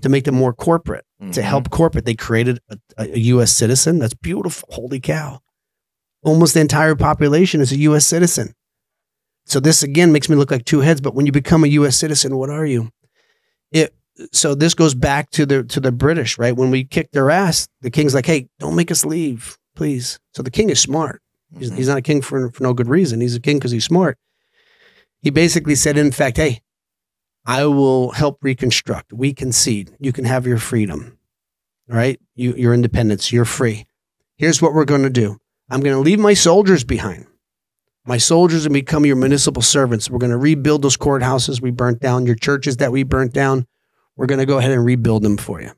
to make them more corporate, to help corporate. They created a U.S. citizen. That's beautiful. Holy cow. Almost the entire population is a U.S. citizen. So this, again, makes me look like two heads. But when you become a U.S. citizen, what are you? So this goes back to the British, right? When we kicked their ass, the king's like, hey, don't make us leave, please. So the king is smart. He's not a king for no good reason. He's a king because he's smart. He basically said, in fact, hey, I will help reconstruct. We concede. You can have your freedom, all right? Your independence. You're free. Here's what we're going to do. I'm going to leave my soldiers behind. My soldiers will become your municipal servants. We're going to rebuild those courthouses we burnt down, your churches that we burnt down. We're going to go ahead and rebuild them for you.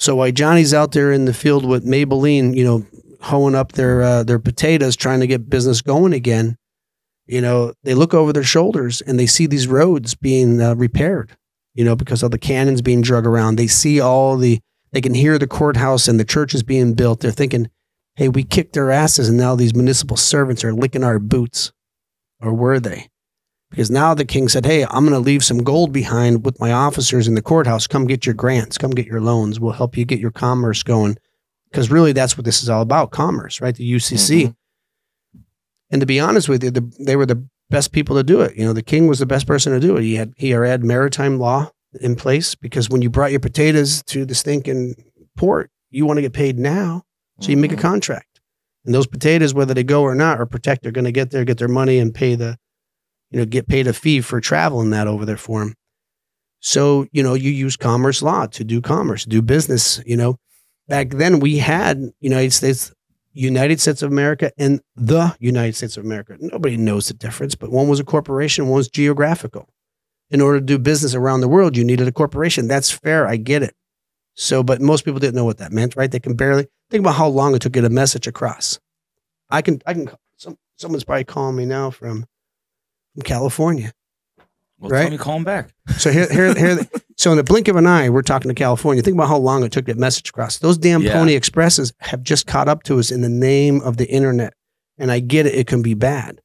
So while Johnny's out there in the field with Maybelline, you know, hoeing up their potatoes, trying to get business going again, you know, they look over their shoulders and they see these roads being repaired, you know, because of the cannons being drug around. They see they can hear the courthouse and the churches being built. They're thinking, hey, we kicked their asses and now these municipal servants are licking our boots. Or were they? Because now the king said, hey, I'm going to leave some gold behind with my officers in the courthouse. Come get your grants. Come get your loans. We'll help you get your commerce going. Because really that's what this is all about, commerce, right? The UCC. And to be honest with you, they were the best people to do it. You know, the king was the best person to do it. He had maritime law in place, because when you brought your potatoes to the stinking port, you want to get paid now. So you make a contract. And those potatoes, whether they go or not, are protected. They're going to get their money and pay get paid a fee for traveling that over there for them. So, you know, you use commerce law to do commerce, do business. You know, back then we had United States of America and the United States of America. Nobody knows the difference, but one was a corporation, one was geographical. In order to do business around the world, you needed a corporation. That's fair. I get it. So, but most people didn't know what that meant, right? They can barely think about how long it took to get a message across. Someone's probably calling me now from California. Well, right? Tell me, call them back. So so in the blink of an eye, we're talking to California. Think about how long it took that message across. Those damn pony expresses have just caught up to us in the name of the internet. And I get it. It can be bad.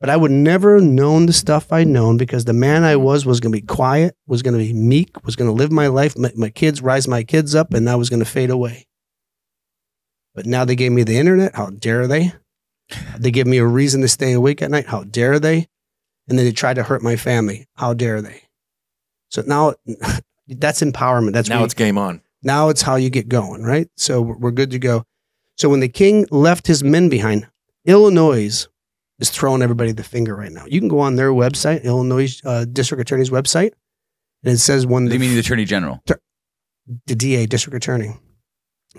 But I would never have known the stuff I'd known, because the man I was going to be quiet, was going to be meek, was going to live my life, my kids, rise my kids up, and I was going to fade away. But now they gave me the internet. How dare they? They give me a reason to stay awake at night. How dare they? And then they tried to hurt my family. How dare they? So now that's empowerment. That's now it's game on. Now it's how you get going, right? So we're good to go. So when the king left his men behind, Illinois is throwing everybody the finger right now. You can go on their website, Illinois District Attorney's website, and it says when the... You mean the Attorney General? The DA, District Attorney.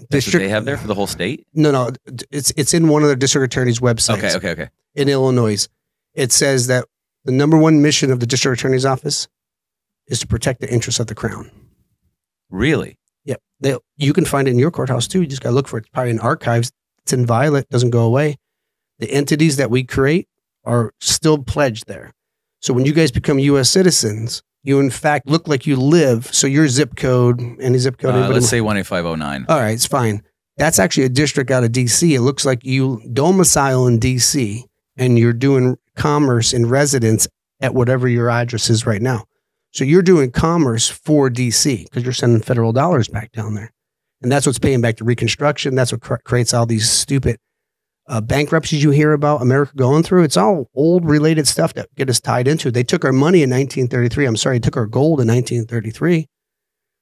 That's what they have there for the whole state? No, no. It's in one of their district attorney's websites. Okay, okay, okay. In Illinois. It says that the #1 mission of the district attorney's office is to protect the interests of the crown. Really? Yep. You can find it in your courthouse too. You just got to look for it. It's probably in archives. It's inviolate. Doesn't go away. The entities that we create are still pledged there. So when you guys become U.S. citizens, you, in fact, look like you live. So your zip code, any zip code. Let's say 18509. All right, it's fine. That's actually a district out of D.C. It looks like you domicile in D.C. and you're doing commerce and residence at whatever your address is right now. So you're doing commerce for D.C. because you're sending federal dollars back down there. And that's what's paying back to Reconstruction. That's what creates all these stupid bankruptcies you hear about America going through. It's all old related stuff that get us tied into. They took our money in 1933. I'm sorry, they took our gold in 1933.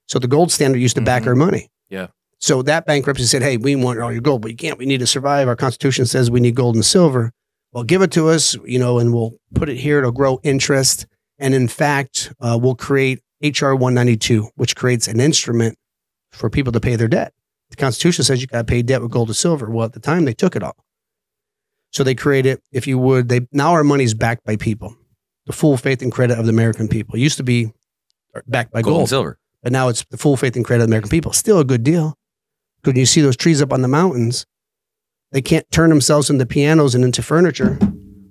So the gold standard used to back our money. Yeah. So that bankruptcy said, hey, we want all your gold, but you can't. We need to survive. Our Constitution says we need gold and silver. Well, give it to us, you know, and we'll put it here. It'll grow interest. And in fact, we'll create HR 192, which creates an instrument for people to pay their debt. The Constitution says you got to pay debt with gold and silver. Well, at the time, they took it all. So they created, if you would, now our money's backed by people. The full faith and credit of the American people. It used to be backed by gold and silver. But now it's the full faith and credit of the American people. Still a good deal. Because when you see those trees up on the mountains, they can't turn themselves into pianos and into furniture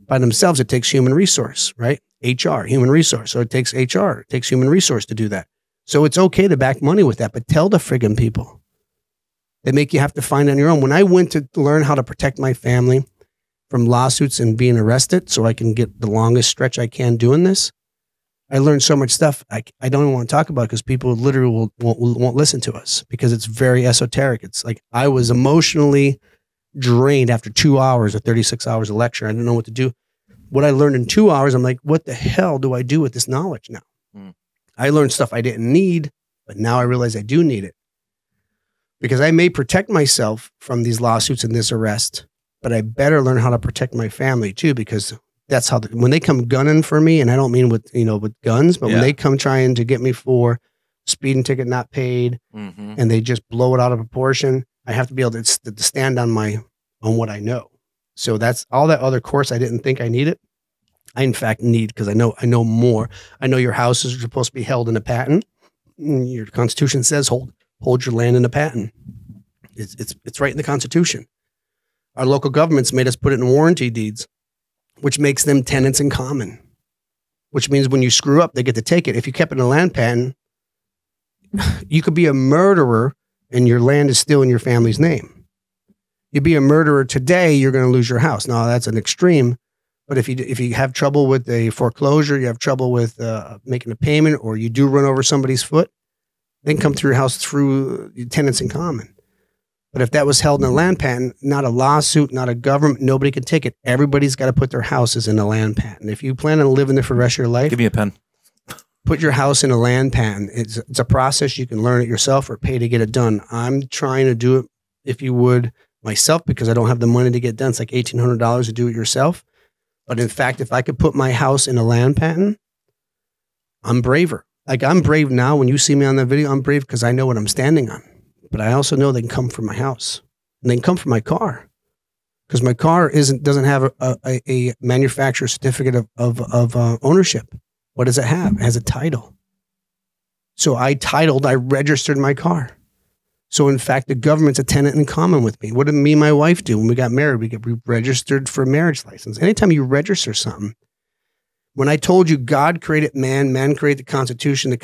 by themselves. It takes human resource, right? HR, human resource. So it takes HR. It takes human resource to do that. So it's okay to back money with that, but tell the friggin' people. They make you have to find on your own. When I went to learn how to protect my family from lawsuits and being arrested so I can get the longest stretch I can doing this, I learned so much stuff I don't even want to talk about because people literally won't listen to us because it's very esoteric. It's like I was emotionally drained after 2 hours or 36 hours of lecture. I didn't know what to do. What I learned in 2 hours, I'm like, what the hell do I do with this knowledge now? I learned stuff I didn't need, but now I realize I do need it because I may protect myself from these lawsuits and this arrest, but I better learn how to protect my family too, because that's how, when they come gunning for me, and I don't mean with, you know, with guns, but when they come trying to get me for speeding ticket not paid and they just blow it out of proportion, I have to be able to stand on what I know. So that's all that other course I didn't think I needed. I in fact need, because I know more. I know your house is supposed to be held in a patent. Your Constitution says hold your land in a patent. It's right in the Constitution. Our local governments made us put it in warranty deeds, which makes them tenants in common, which means when you screw up, they get to take it. If you kept it in a land patent, you could be a murderer and your land is still in your family's name. You'd be a murderer today, you're going to lose your house. Now, that's an extreme. But if you have trouble with a foreclosure, you have trouble with making a payment, or you do run over somebody's foot, then come through your house through tenants in common. But if that was held in a land patent, not a lawsuit, not a government, nobody can take it. Everybody's got to put their houses in a land patent. If you plan on living there for the rest of your life. Give me a pen. Put your house in a land patent. It's a process. You can learn it yourself or pay to get it done. I'm trying to do it, if you would, myself, because I don't have the money to get it done. It's like $1,800 to do it yourself. But in fact, if I could put my house in a land patent, I'm braver. Like I'm brave now. When you see me on that video, I'm brave because I know what I'm standing on. But I also know they can come from my house and they can come from my car, because my car doesn't have a manufacturer certificate of ownership. What does it have? It has a title. So I registered my car. So in fact, the government's a tenant in common with me. What did me and my wife do when we got married? We registered for a marriage license. Anytime you register something, when I told you God created man created the Constitution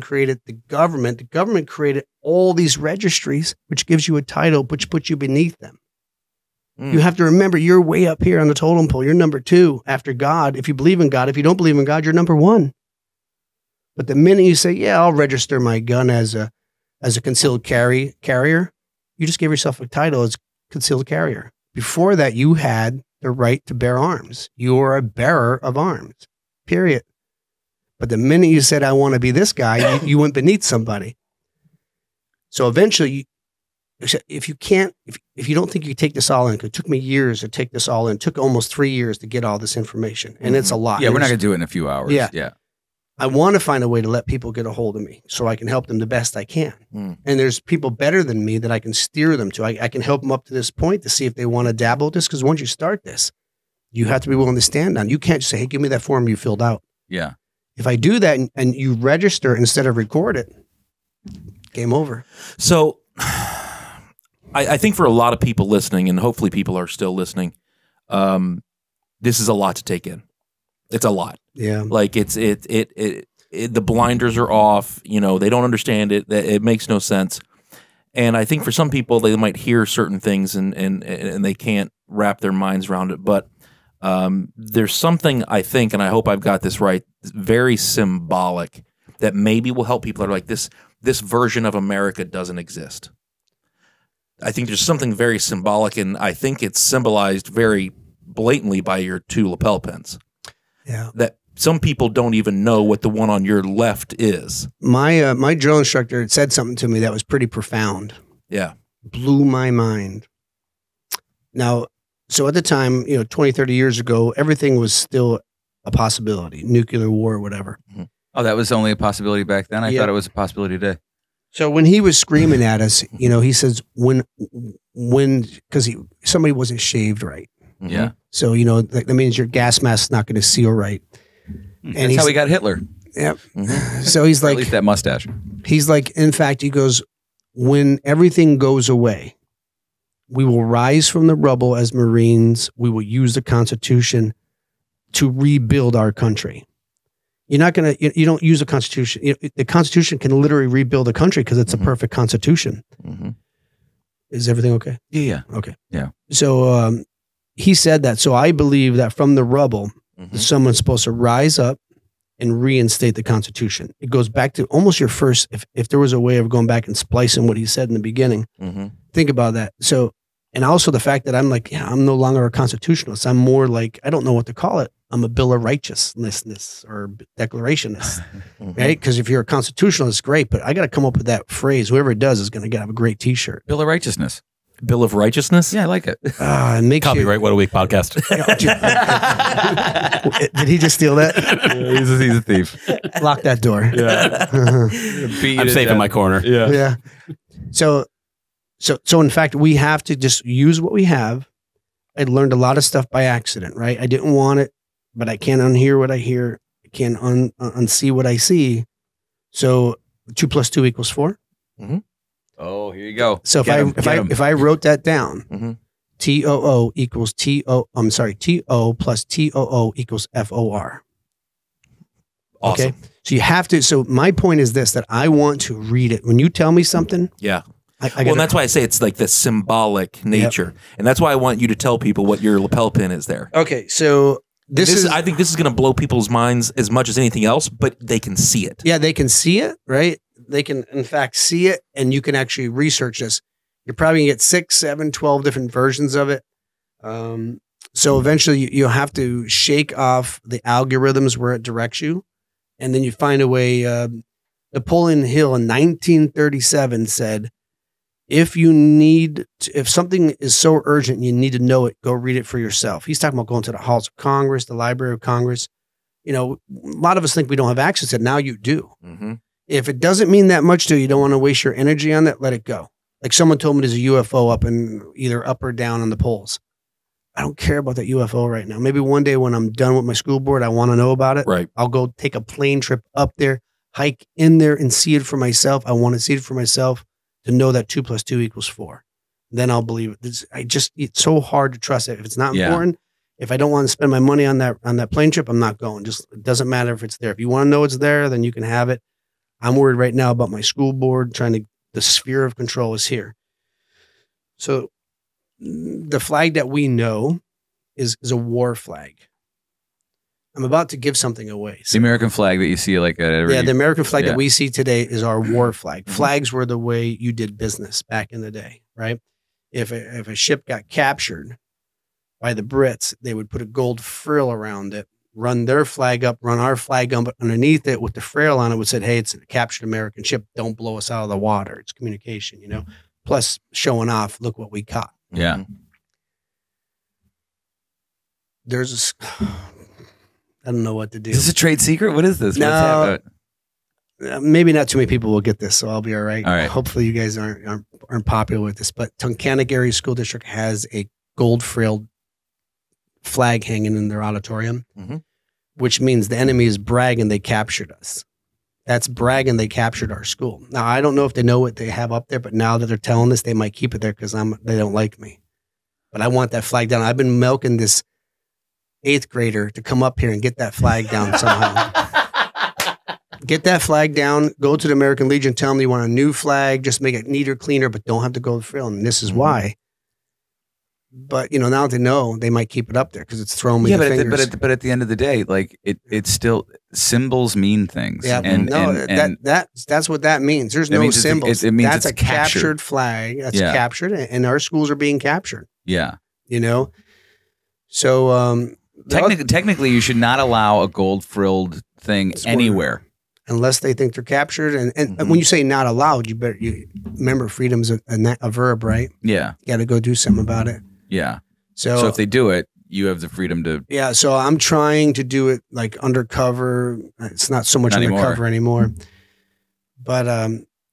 created the government created all these registries, which gives you a title, which puts you beneath them. You have to remember you're way up here on the totem pole. You're #2 after God. If you believe in God, if you don't believe in God, you're #1. But the minute you say, yeah, I'll register my gun as a concealed carrier, you just gave yourself a title. It's concealed carrier. Before that, you had the right to bear arms. You were a bearer of arms, period. But the minute you said, I want to be this guy, you went beneath somebody. So eventually, if you can't, if you don't think you take this all in, because it took me years to take this all in, it took almost 3 years to get all this information. And it's a lot. Yeah, we're not going to do it in a few hours. Yeah. Yeah. I want to find a way to let people get a hold of me so I can help them the best I can. Mm. And there's people better than me that I can steer them to. I can help them up to this point to see if they want to dabble this. Because once you start this, you have to be willing to stand on. You can't just say, hey, give me that form you filled out. Yeah. If I do that and you register instead of record it, game over. So I think for a lot of people listening, and hopefully people are still listening, this is a lot to take in. It's a lot. Yeah. Like the blinders are off, you know, they don't understand it. It makes no sense. And I think for some people, they might hear certain things and they can't wrap their minds around it. But there's something, I think, and I hope I've got this right, very symbolic that maybe will help people that are like, this version of America doesn't exist. I think there's something very symbolic, and I think it's symbolized very blatantly by your two lapel pins. Yeah. That some people don't even know what the one on your left is. My drill instructor had said something to me that was pretty profound. Yeah. Blew my mind. Now, so at the time, you know, 20, 30 years ago, everything was still a possibility, nuclear war, whatever. Mm-hmm. Oh, that was only a possibility back then? I thought it was a possibility today. So when he was screaming at us, you know, he says, because somebody wasn't shaved right. Mm-hmm. Yeah. So, you know, that means your gas mask's not going to seal right. And that's how he got Hitler. Yeah. Mm-hmm. So he's like, at least that mustache. He's like, in fact, he goes, when everything goes away, we will rise from the rubble as Marines. We will use the Constitution to rebuild our country. You're not going to, you don't use a Constitution. The Constitution can literally rebuild a country because it's mm-hmm. a perfect Constitution. Mm-hmm. Is everything okay? Yeah. Okay. Yeah. So he said that. So I believe that from the rubble, mm-hmm. someone's supposed to rise up and reinstate the Constitution. It goes back to almost your first, if there was a way of going back and splicing what he said in the beginning, mm-hmm. think about that. So, and also the fact that I'm like, yeah, I'm no longer a constitutionalist. I'm more like, I don't know what to call it. I'm a Bill of Righteousness or declarationist, right? Because if you're a constitutionalist, great, but I got to come up with that phrase. Whoever does is going to have a great t-shirt. Bill of Righteousness. Bill of Righteousness? Yeah, I like it. Copyright What a Week podcast. Did he just steal that? Yeah, he's a thief. Lock that door. Yeah. I'm safe in my corner. Yeah. Yeah. So in fact, we have to just use what we have. I learned a lot of stuff by accident, right? I didn't want it, but I can't unhear what I hear. I can't unsee what I see. So 2 + 2 = 4. Mm-hmm. Oh, here you go. So if I wrote that down, mm-hmm. TO plus TOO equals FOR. Awesome. Okay. So you have to. So my point is this: that I want to read it when you tell me something. Yeah. Well, and that's why I say it's like the symbolic nature, yep. and that's why I want you to tell people what your lapel pin is there. Okay, so this is, I think this is going to blow people's minds as much as anything else, but they can see it. Yeah, they can see it, right? They can, in fact, see it, and you can actually research this. You're probably going to get 6, 7, 12 different versions of it. So eventually, you'll have to shake off the algorithms where it directs you, and then you find a way. Napoleon Hill in 1937 said, if something is so urgent, you need to know it, go read it for yourself. He's talking about going to the halls of Congress, the Library of Congress. You know, a lot of us think we don't have access to it. Now you do. Mm-hmm. If it doesn't mean that much to you, you don't want to waste your energy on that, let it go. Like someone told me there's a UFO up in either up or down on the polls. I don't care about that UFO right now. Maybe one day when I'm done with my school board, I want to know about it. Right. I'll go take a plane trip up there, hike in there and see it for myself. I want to see it for myself. To know that 2 + 2 = 4, then I'll believe it. It's so hard to trust it. If it's not important, if I don't want to spend my money on that plane trip, I'm not going. Just it doesn't matter if it's there. If you want to know it's there, then you can have it. I'm worried right now about my school board trying to. The sphere of control is here. So the flag that we know is a war flag. I'm about to give something away. So. The American flag that you see like at every... Yeah, the American flag that we see today is our war flag. Flags were the way you did business back in the day, right? if a ship got captured by the Brits, they would put a gold frill around it, run their flag up, run our flag up underneath it with the frill on it, would say, hey, it's a captured American ship. Don't blow us out of the water. It's communication, you know, plus showing off, look what we caught. Yeah. There's a, I don't know what to do. Is this a trade secret? What is this? No, maybe not too many people will get this, so I'll be all right. All right. Hopefully you guys aren't popular with this, but Tunkhannock Area School District has a gold frilled flag hanging in their auditorium, mm-hmm. which means the enemy is bragging they captured us. That's bragging they captured our school. Now, I don't know if they know what they have up there, but now that they're telling us, they might keep it there because they don't like me. But I want that flag down. I've been milking this 8th grader to come up here and get that flag down somehow. Get that flag down, go to the American Legion, tell them you want a new flag, just make it neater, cleaner, but don't have to go frill. And this is mm-hmm. why. But, you know, now they know they might keep it up there because it's thrown me but at the end of the day, like, it's still, symbols mean things. Yeah, and, no, that's what that means. There's no symbols. It means that's a captured flag. That's yeah. captured, and our schools are being captured. Yeah. You know? So, technically, you should not allow a gold frilled thing anywhere. Unless they think they're captured. And mm-hmm. when you say not allowed, you remember freedom's a verb, right? Yeah. You got to go do something about it. Yeah. So if they do it, you have the freedom to. Yeah. So I'm trying to do it like undercover. It's not so much undercover anymore. But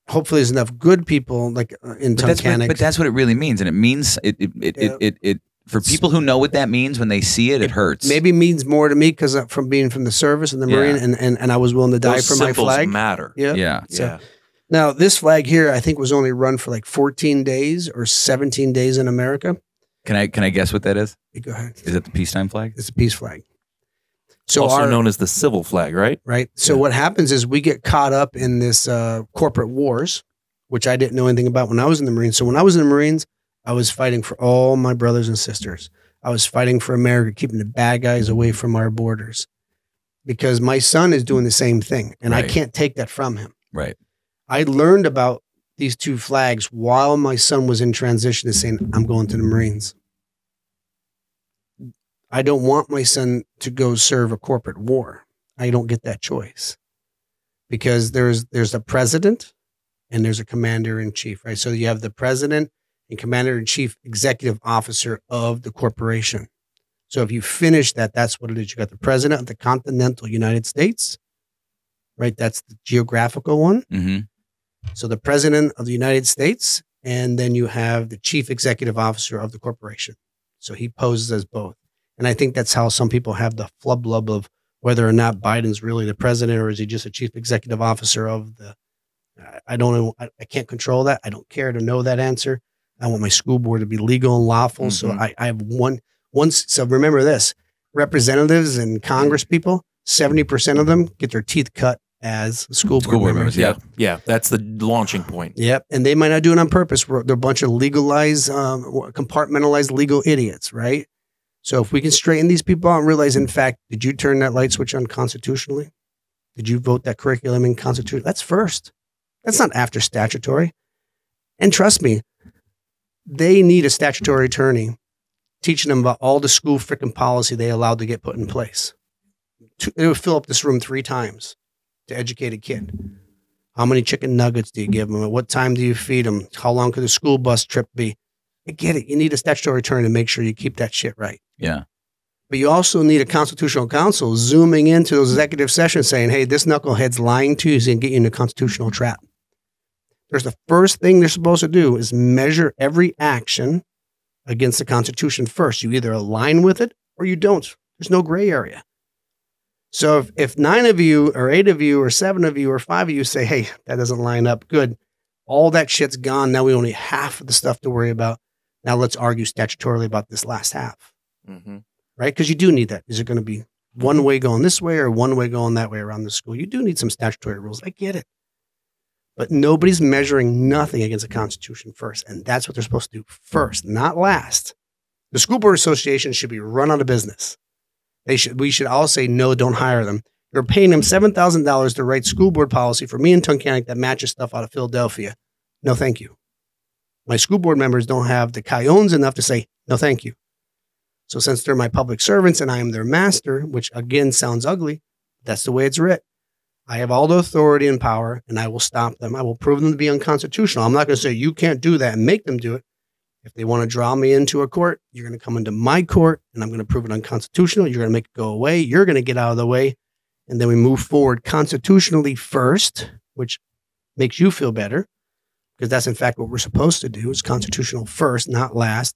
hopefully there's enough good people like in Tunkhannock. But that's what it really means. And it means it for people who know what that means, when they see it, it hurts. Maybe means more to me because from being from the service and the Marine, yeah. and I was willing to die for my flag. Matter. Yeah. Yeah. So, yeah. Now this flag here, I think was only run for like 14 days or 17 days in America. Can I guess what that is? Go ahead. Is it the peacetime flag? It's a peace flag. So also known as the civil flag, right? Right. So yeah. What happens is we get caught up in this corporate wars, which I didn't know anything about when I was in the Marines. So when I was in the Marines, I was fighting for all my brothers and sisters. I was fighting for America, keeping the bad guys away from our borders, because my son is doing the same thing, and right. I can't take that from him. Right. I learned about these two flags while my son was in transition to saying, I'm going to the Marines. I don't want my son to go serve a corporate war. I don't get that choice, because there's a president and there's a commander in chief, right? So you have the president and commander in chief executive officer of the corporation. So if you finish that, that's what it is. You got the president of the continental United States, right? That's the geographical one. Mm-hmm. So the president of the United States, and then you have the chief executive officer of the corporation. So he poses as both. And I think that's how some people have the flub-lub of whether or not Biden's really the president, or is he just a chief executive officer of the, I don't know. I can't control that. I don't care to know that answer. I want my school board to be legal and lawful. Mm-hmm. So I have so remember this, representatives and Congress people, 70% of them get their teeth cut as school board members. Yeah. Yeah. That's the launching point. Yep. And they might not do it on purpose. They're a bunch of legalized, compartmentalized legal idiots, right? So if we can straighten these people out and realize, in fact, did you turn that light switch on constitutionally? Did you vote that curriculum in constitution? That's first. That's not after statutory. And trust me, they need a statutory attorney teaching them about all the school freaking policy they allowed to get put in place. It would fill up this room 3 times. To educate a kid. How many chicken nuggets do you give them? At what time do you feed them? How long could the school bus trip be? I get it. You need a statutory attorney to make sure you keep that shit right. Yeah. But you also need a constitutional counsel zooming into those executive sessions saying, hey, this knucklehead's lying to you, he's going to get you in a constitutional trap. There's the first thing they're supposed to do is measure every action against the Constitution first. You either align with it or you don't. There's no gray area. So if 9 of you or 8 of you or 7 of you or 5 of you say, hey, that doesn't line up, good. All that shit's gone. Now we only have half of the stuff to worry about. Now let's argue statutorily about this last half, mm-hmm. right? Because you do need that. Is it going to be one way going this way or one way going that way around the school? You do need some statutory rules. I get it. But nobody's measuring nothing against the Constitution first. And that's what they're supposed to do first, not last. The School Board Association should be run out of business. We should all say, no, don't hire them. You're paying them $7,000 to write school board policy for me and Tunkhannock that matches stuff out of Philadelphia. No, thank you. my school board members don't have the cayones enough to say, no, thank you. So since they're my public servants and I am their master, which again sounds ugly, that's the way it's writ. I have all the authority and power, and I will stop them. I will prove them to be unconstitutional. I'm not going to say you can't do that and make them do it. If they want to draw me into a court, you're going to come into my court, and I'm going to prove it unconstitutional. You're going to make it go away. You're going to get out of the way. And then we move forward constitutionally first, which makes you feel better, because that's, in fact, what we're supposed to do is constitutional first, not last.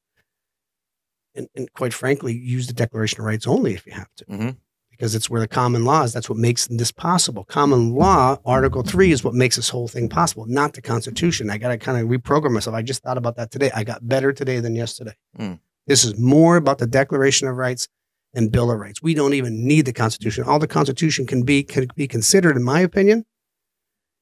And quite frankly, use the Declaration of Rights only if you have to. Mm-hmm. Because it's where the common law is. That's what makes this possible. Common law, Article III, is what makes this whole thing possible, not the Constitution. I got to kind of reprogram myself. I just thought about that today. I got better today than yesterday. Mm. This is more about the Declaration of Rights and Bill of Rights. We don't even need the Constitution. All the Constitution can be considered, in my opinion,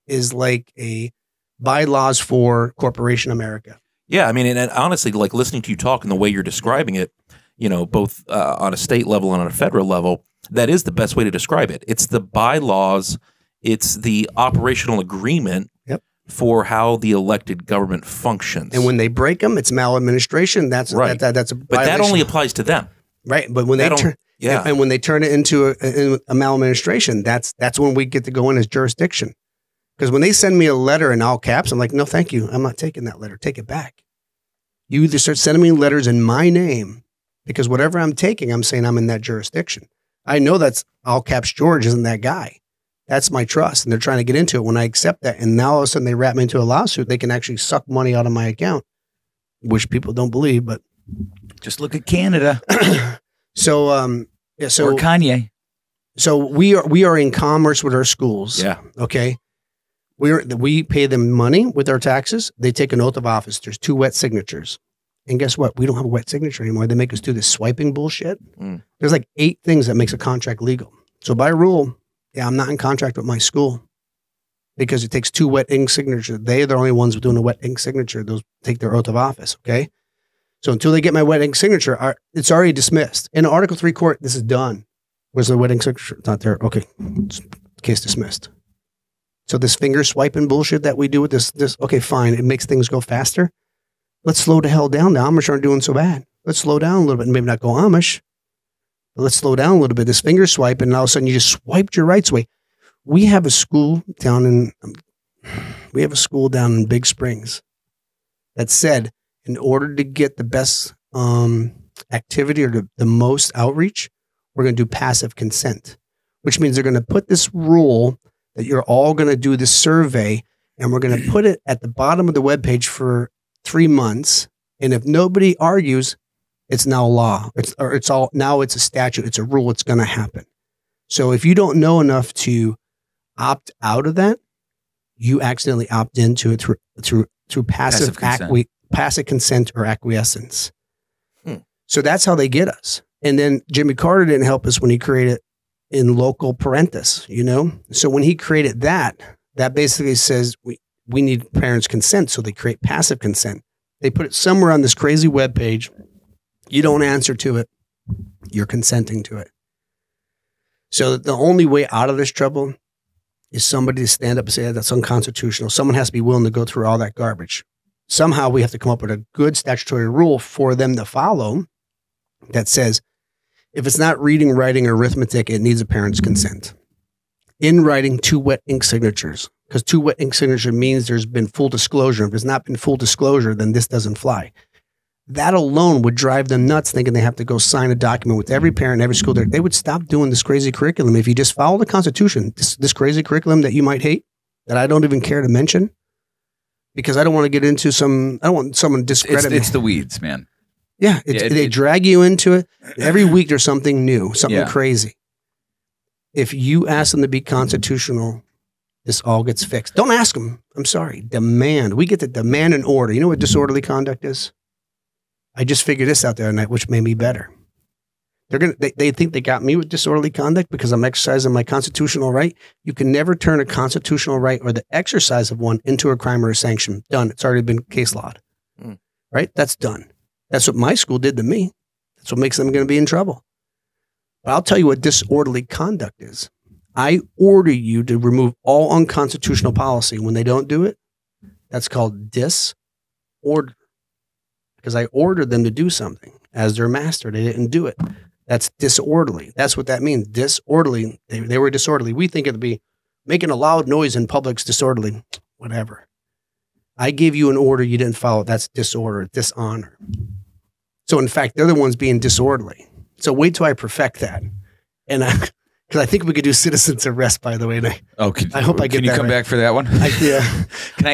is like a bylaws for corporation America. Yeah, I mean, and honestly, like listening to you talk and the way you're describing it, you know, both on a state level and on a federal level, that is the best way to describe it. It's the bylaws. It's the operational agreement for how the elected government functions. And when they break them, it's maladministration. That's right. That's a violation. But that only applies to them, right? But when they turn, and when they turn it into a maladministration, that's when we get to go in as jurisdiction. Because when they send me a letter in all caps, I'm like, no, thank you. I'm not taking that letter. Take it back. You either start sending me letters in my name, because whatever I'm taking, I'm saying I'm in that jurisdiction. I know that's all caps George isn't that guy. That's my trust. And they're trying to get into it when I accept that. And now all of a sudden they wrap me into a lawsuit. They can actually suck money out of my account, which people don't believe, but just look at Canada. So or Kanye. So we are in commerce with our schools. Yeah. Okay. We pay them money with our taxes. They take an oath of office. There's two wet signatures. And guess what? We don't have a wet signature anymore. They make us do this swiping bullshit. Mm. There's like 8 things that makes a contract legal. So by rule, yeah, I'm not in contract with my school because it takes 2 wet ink signatures. They're the only ones doing a wet ink signature. Those take their oath of office, okay? So until they get my wet ink signature, it's already dismissed. In Article III court, this is done. Where's the wet ink signature? It's not there. Okay, case dismissed. So this finger swiping bullshit that we do with this, okay, fine. It makes things go faster. Let's slow the hell down. The Amish aren't doing so bad. Let's slow down a little bit and maybe not go Amish. But let's slow down a little bit. This finger swipe, and all of a sudden you just swiped your rights away. We have a school down in Big Springs that said, in order to get the best activity or the most outreach, we're going to do passive consent, which means they're going to put this rule that you're all going to do this survey, and we're going to put it at the bottom of the webpage for 3 months, and if nobody argues, it's now law. It's a statute. It's a rule. It's going to happen. So if you don't know enough to opt out of that, you accidentally opt into it through passive consent or acquiescence. Hmm. So that's how they get us. And then Jimmy Carter didn't help us when he created in loco parentis. You know, so when he created that basically says we need parents' consent, so they create passive consent. They put it somewhere on this crazy webpage. You don't answer to it. You're consenting to it. So the only way out of this trouble is somebody to stand up and say, that's unconstitutional. Someone has to be willing to go through all that garbage. Somehow we have to come up with a good statutory rule for them to follow that says, if it's not reading, writing, or arithmetic, it needs a parent's consent. In writing, 2 wet ink signatures. Because 2 wet ink signature means there's been full disclosure. If there's not been full disclosure, then this doesn't fly. That alone would drive them nuts, thinking they have to go sign a document with every parent, every school district. They would stop doing this crazy curriculum. If you just follow the Constitution, this crazy curriculum that you might hate, that I don't even care to mention, because I don't want to get into some, I don't want someone to discredit me. It's the weeds, man. Yeah. They drag you into it. Every week there's something new, something crazy. If you ask them to be constitutional, this all gets fixed. Don't ask them. I'm sorry. Demand. We get to demand an order. You know what disorderly conduct is? I just figured this out the other night, which made me better. They think they got me with disorderly conduct because I'm exercising my constitutional right. You can never turn a constitutional right or the exercise of one into a crime or a sanction. Done. It's already been case lawed. Mm. Right? That's done. That's what my school did to me. That's what makes them going to be in trouble. But I'll tell you what disorderly conduct is. I order you to remove all unconstitutional policy. When they don't do it, that's called disorderly order, because I ordered them to do something as their master. They didn't do it. That's disorderly. That's what that means. Disorderly. They were disorderly. We think it would be making a loud noise in public's disorderly. Whatever. I gave you an order. You didn't follow. That's disorder, dishonor. So in fact, they're the ones being disorderly. So wait till I perfect that. And because I think we could do citizens arrest, by the way. And I hope I get that. Can you come back for that one? Yeah.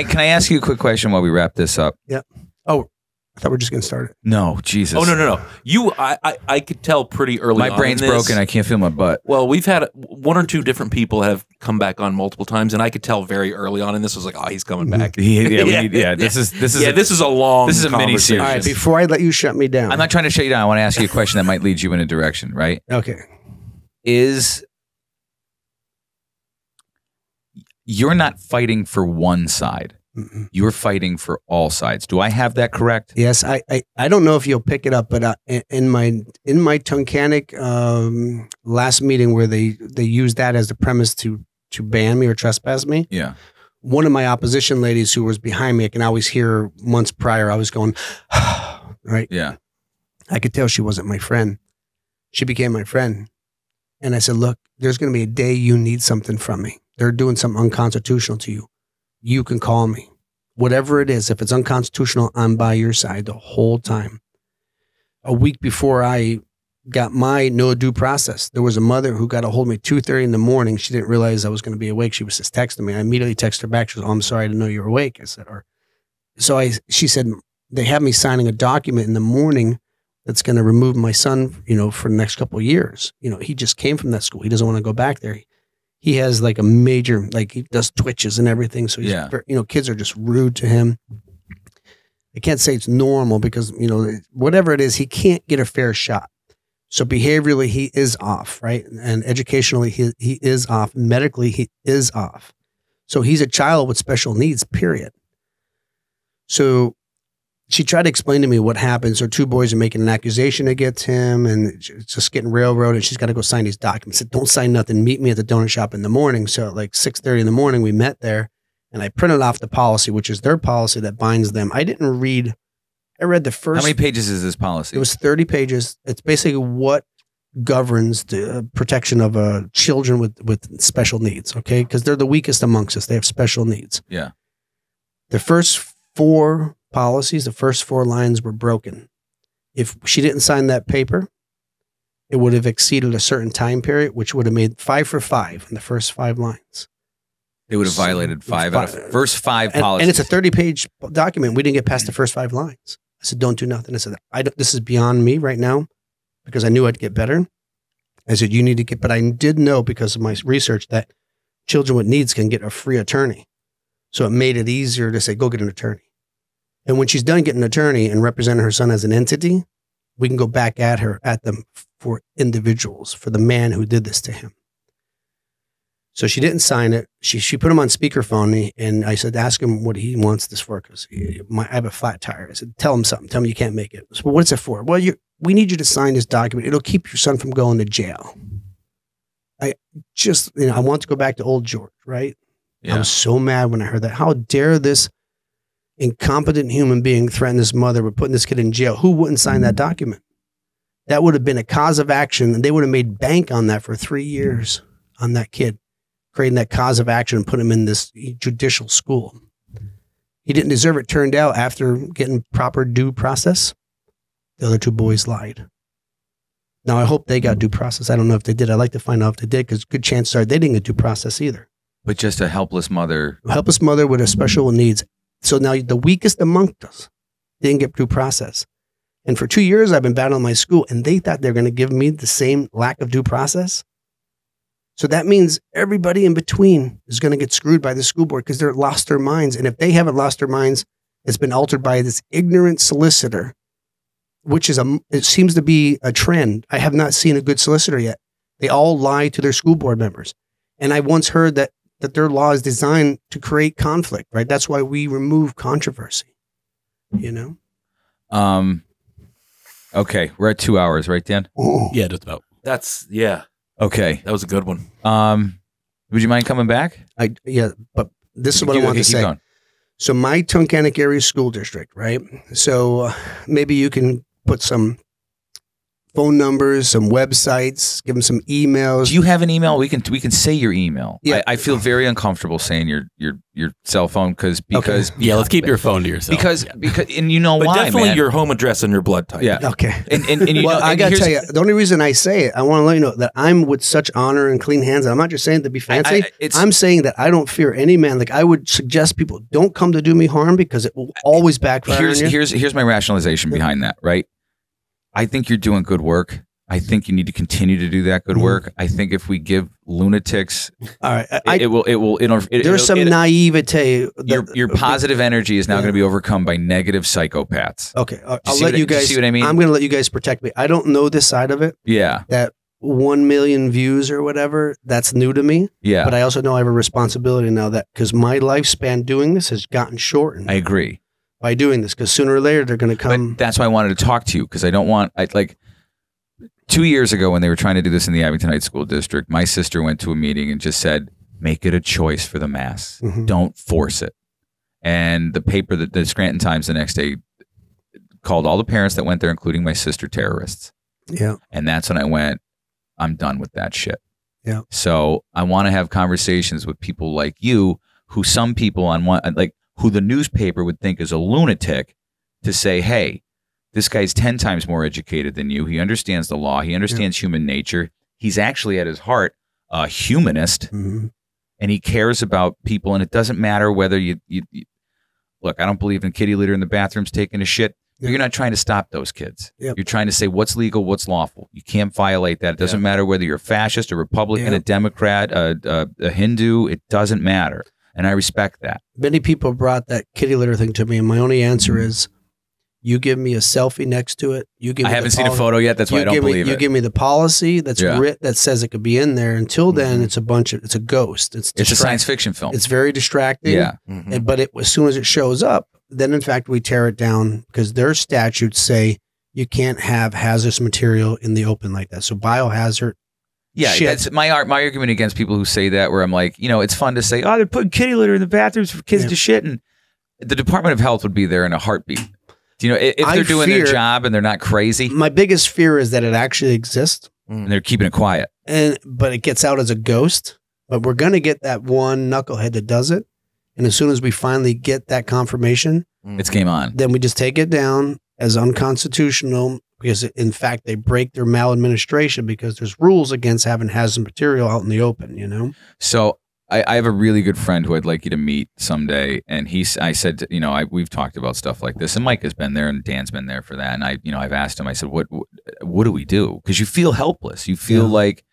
Can I ask you a quick question while we wrap this up? Yeah. Oh, I thought we were just getting started. No, Jesus. Oh, no. I could tell pretty early on. My brain's broken. I can't feel my butt. Well, we've had one or two different people have come back on multiple times, and I could tell very early on, and this was like, oh, he's coming back. This is a mini series. All right, before I let you shut me down. I'm not trying to shut you down. I want to ask you a question that might lead you in a direction, right? Okay. You're not fighting for one side. Mm-mm. You're fighting for all sides. Do I have that correct? Yes. I don't know if you'll pick it up, but in my Tunkhannock last meeting where they used that as the premise to ban me or trespass me. Yeah. One of my opposition ladies who was behind me, I can always hear months prior, I was going, right? Yeah. I could tell she wasn't my friend. She became my friend. And I said, look, there's going to be a day you need something from me. They're doing something unconstitutional to you. You can call me. Whatever it is, if it's unconstitutional, I'm by your side the whole time. A week before I got my no due process, there was a mother who got a hold of me at 2:30 in the morning. She didn't realize I was going to be awake. She was just texting me. I immediately texted her back. She was, oh, I'm sorry, I didn't know you were awake. I said, or so she said, they have me signing a document in the morning that's going to remove my son, you know, for the next couple of years. You know, he just came from that school. He doesn't want to go back there. He has like a major, like he does twitches and everything. So, he's, yeah. You know, kids are just rude to him. I can't say it's normal because, you know, whatever it is, he can't get a fair shot. So behaviorally, he is off, right? And educationally, he is off. Medically, he is off. So he's a child with special needs, period. So she tried to explain to me what happened. So two boys are making an accusation against him and it's just getting railroaded. And she's got to go sign these documents. I said, don't sign nothing. Meet me at the donut shop in the morning. So at like 6:30 in the morning, we met there and I printed off the policy, which is their policy that binds them. I didn't read. I read the first. How many pages is this policy? It was 30 pages. It's basically what governs the protection of children with special needs. Okay. Cause they're the weakest amongst us. They have special needs. Yeah. The first four policies, the first four lines were broken. If she didn't sign that paper, it would have exceeded a certain time period, which would have made 5 for 5 in the first 5 lines. They would have violated 5 out of first 5 policies. And it's a 30-page document. We didn't get past the first 5 lines. I said, don't do nothing. I said, this is beyond me right now because I knew I'd get better. I said, you need to get, but I did know because of my research that children with needs can get a free attorney. So it made it easier to say, go get an attorney. And when she's done getting an attorney and representing her son as an entity, we can go back at her, at them for individuals, for the man who did this to him. So she didn't sign it. She put him on speakerphone and I said, ask him what he wants this for. Cause I have a flat tire. I said, tell him something. Tell him you can't make it. So well, what's it for? Well, we need you to sign this document. It'll keep your son from going to jail. I want to go back to old George, right? Yeah. I was so mad when I heard that. How dare this incompetent human being threatened his mother with putting this kid in jail. Who wouldn't sign that document? That would have been a cause of action, and they would have made bank on that for 3 years on that kid, creating that cause of action and put him in this judicial school. He didn't deserve it. Turned out, after getting proper due process, the other two boys lied. Now, I hope they got due process. I don't know if they did. I'd like to find out if they did, because good chances are they didn't get due process either. But just a helpless mother. A helpless mother with a special needs. So now the weakest among us didn't get due process. And for 2 years, I've been battling my school, and they thought they were going to give me the same lack of due process. So that means everybody in between is going to get screwed by the school board because they're lost their minds. And if they haven't lost their minds, it's been altered by this ignorant solicitor, which is it seems to be a trend. I have not seen a good solicitor yet. They all lie to their school board members. And I once heard that their law is designed to create conflict, right? That's why we remove controversy, you know? Okay. We're at 2 hours, right, Dan? Ooh. Yeah, just about. That's, yeah. Okay. That was a good one. Would you mind coming back? Yeah, but this is what I want to say. Going. So my Tunkhannock Area School District, right? So maybe you can put some phone numbers, some websites, give them some emails. Do you have an email? We can say your email. Yeah. I feel very uncomfortable saying your cell phone because okay. Yeah, let's keep your phone to yourself. Because and you know but why, definitely man. Your home address and your blood type. Yeah. Okay. And you well, know, I got to tell you, the only reason I say it, I want to let you know that I'm with such honor and clean hands. I'm not just saying it to be fancy. I'm saying that I don't fear any man. Like I would suggest people don't come to do me harm because it will always backfire on you. Here's my rationalization behind that, right? I think you're doing good work. I think you need to continue to do that good work. I think if we give lunatics, all right, there's some naivete. Your positive energy is now going to be overcome by negative psychopaths. Okay, I'll let you guys. See what I mean? I'm going to let you guys protect me. I don't know this side of it. Yeah, that 1 million views or whatever, that's new to me. Yeah, but I also know I have a responsibility now that because my lifespan doing this has gotten shortened. I agree. By doing this, because sooner or later they're going to come. But that's why I wanted to talk to you, because I don't want, like 2 years ago when they were trying to do this in the Abington Heights School District, my sister went to a meeting and just said, make it a choice for the mass. Mm-hmm. Don't force it. And the paper, that the Scranton Times the next day called all the parents that went there, including my sister, terrorists. Yeah. And that's when I went, I'm done with that shit. Yeah. So I want to have conversations with people like you, who some people on one, like, who the newspaper would think is a lunatic, to say, hey, this guy's 10 times more educated than you. He understands the law. He understands human nature. He's actually at his heart a humanist, and he cares about people. And it doesn't matter whether you look, I don't believe in kitty litter in the bathrooms taking a shit. But you're not trying to stop those kids. Yep. You're trying to say what's legal, what's lawful. You can't violate that. It doesn't matter whether you're a fascist, a Republican, a Democrat, a Hindu. It doesn't matter. And I respect that. Many people brought that kitty litter thing to me, and my only answer is, you give me a selfie next to it. You give. I haven't seen a photo yet. That's why I don't believe it. You give me the policy that's writ that says it could be in there. Until then, it's a bunch of, it's a ghost. It's a science fiction film. It's very distracting. Yeah. And, but as soon as it shows up, then in fact we tear it down, because their statutes say you can't have hazardous material in the open like that. So biohazard. Yeah, shit. That's my argument against people who say that, where I'm like, you know, it's fun to say, oh, they're putting kitty litter in the bathrooms for kids to shit, and the Department of Health would be there in a heartbeat. You know, if they're doing their job and they're not crazy. My biggest fear is that it actually exists, and they're keeping it quiet. But it gets out as a ghost. But we're gonna get that one knucklehead that does it, and as soon as we finally get that confirmation, it's game on. Then we just take it down as unconstitutional. Because, in fact, they break their maladministration, because there's rules against having hazardous material out in the open, you know? So I have a really good friend who I'd like you to meet someday. And I said, you know, we've talked about stuff like this. And Mike has been there and Dan's been there for that. And I've asked him, I said, what do we do? Because you feel helpless. You feel like,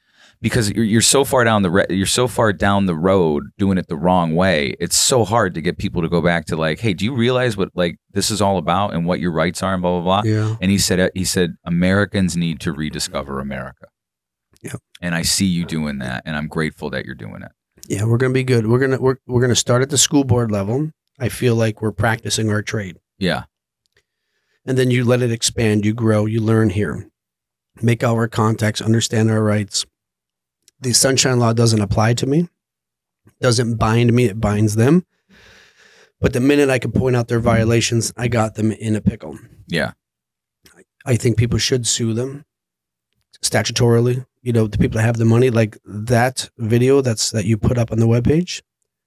because you're so far down the road doing it the wrong way. It's so hard to get people to go back to, like, hey, do you realize what this is all about and what your rights are and blah blah blah. Yeah. And he said Americans need to rediscover America. Yeah. And I see you doing that, and I'm grateful that you're doing it. Yeah, we're gonna be good. We're gonna start at the school board level. I feel like we're practicing our trade. Yeah. And then you let it expand. You grow. You learn here. Make our contacts. Understand our rights. The Sunshine Law doesn't apply to me, doesn't bind me, it binds them. But the minute I could point out their violations, I got them in a pickle. Yeah. I think people should sue them statutorily. You know, the people that have the money, like that video that you put up on the webpage,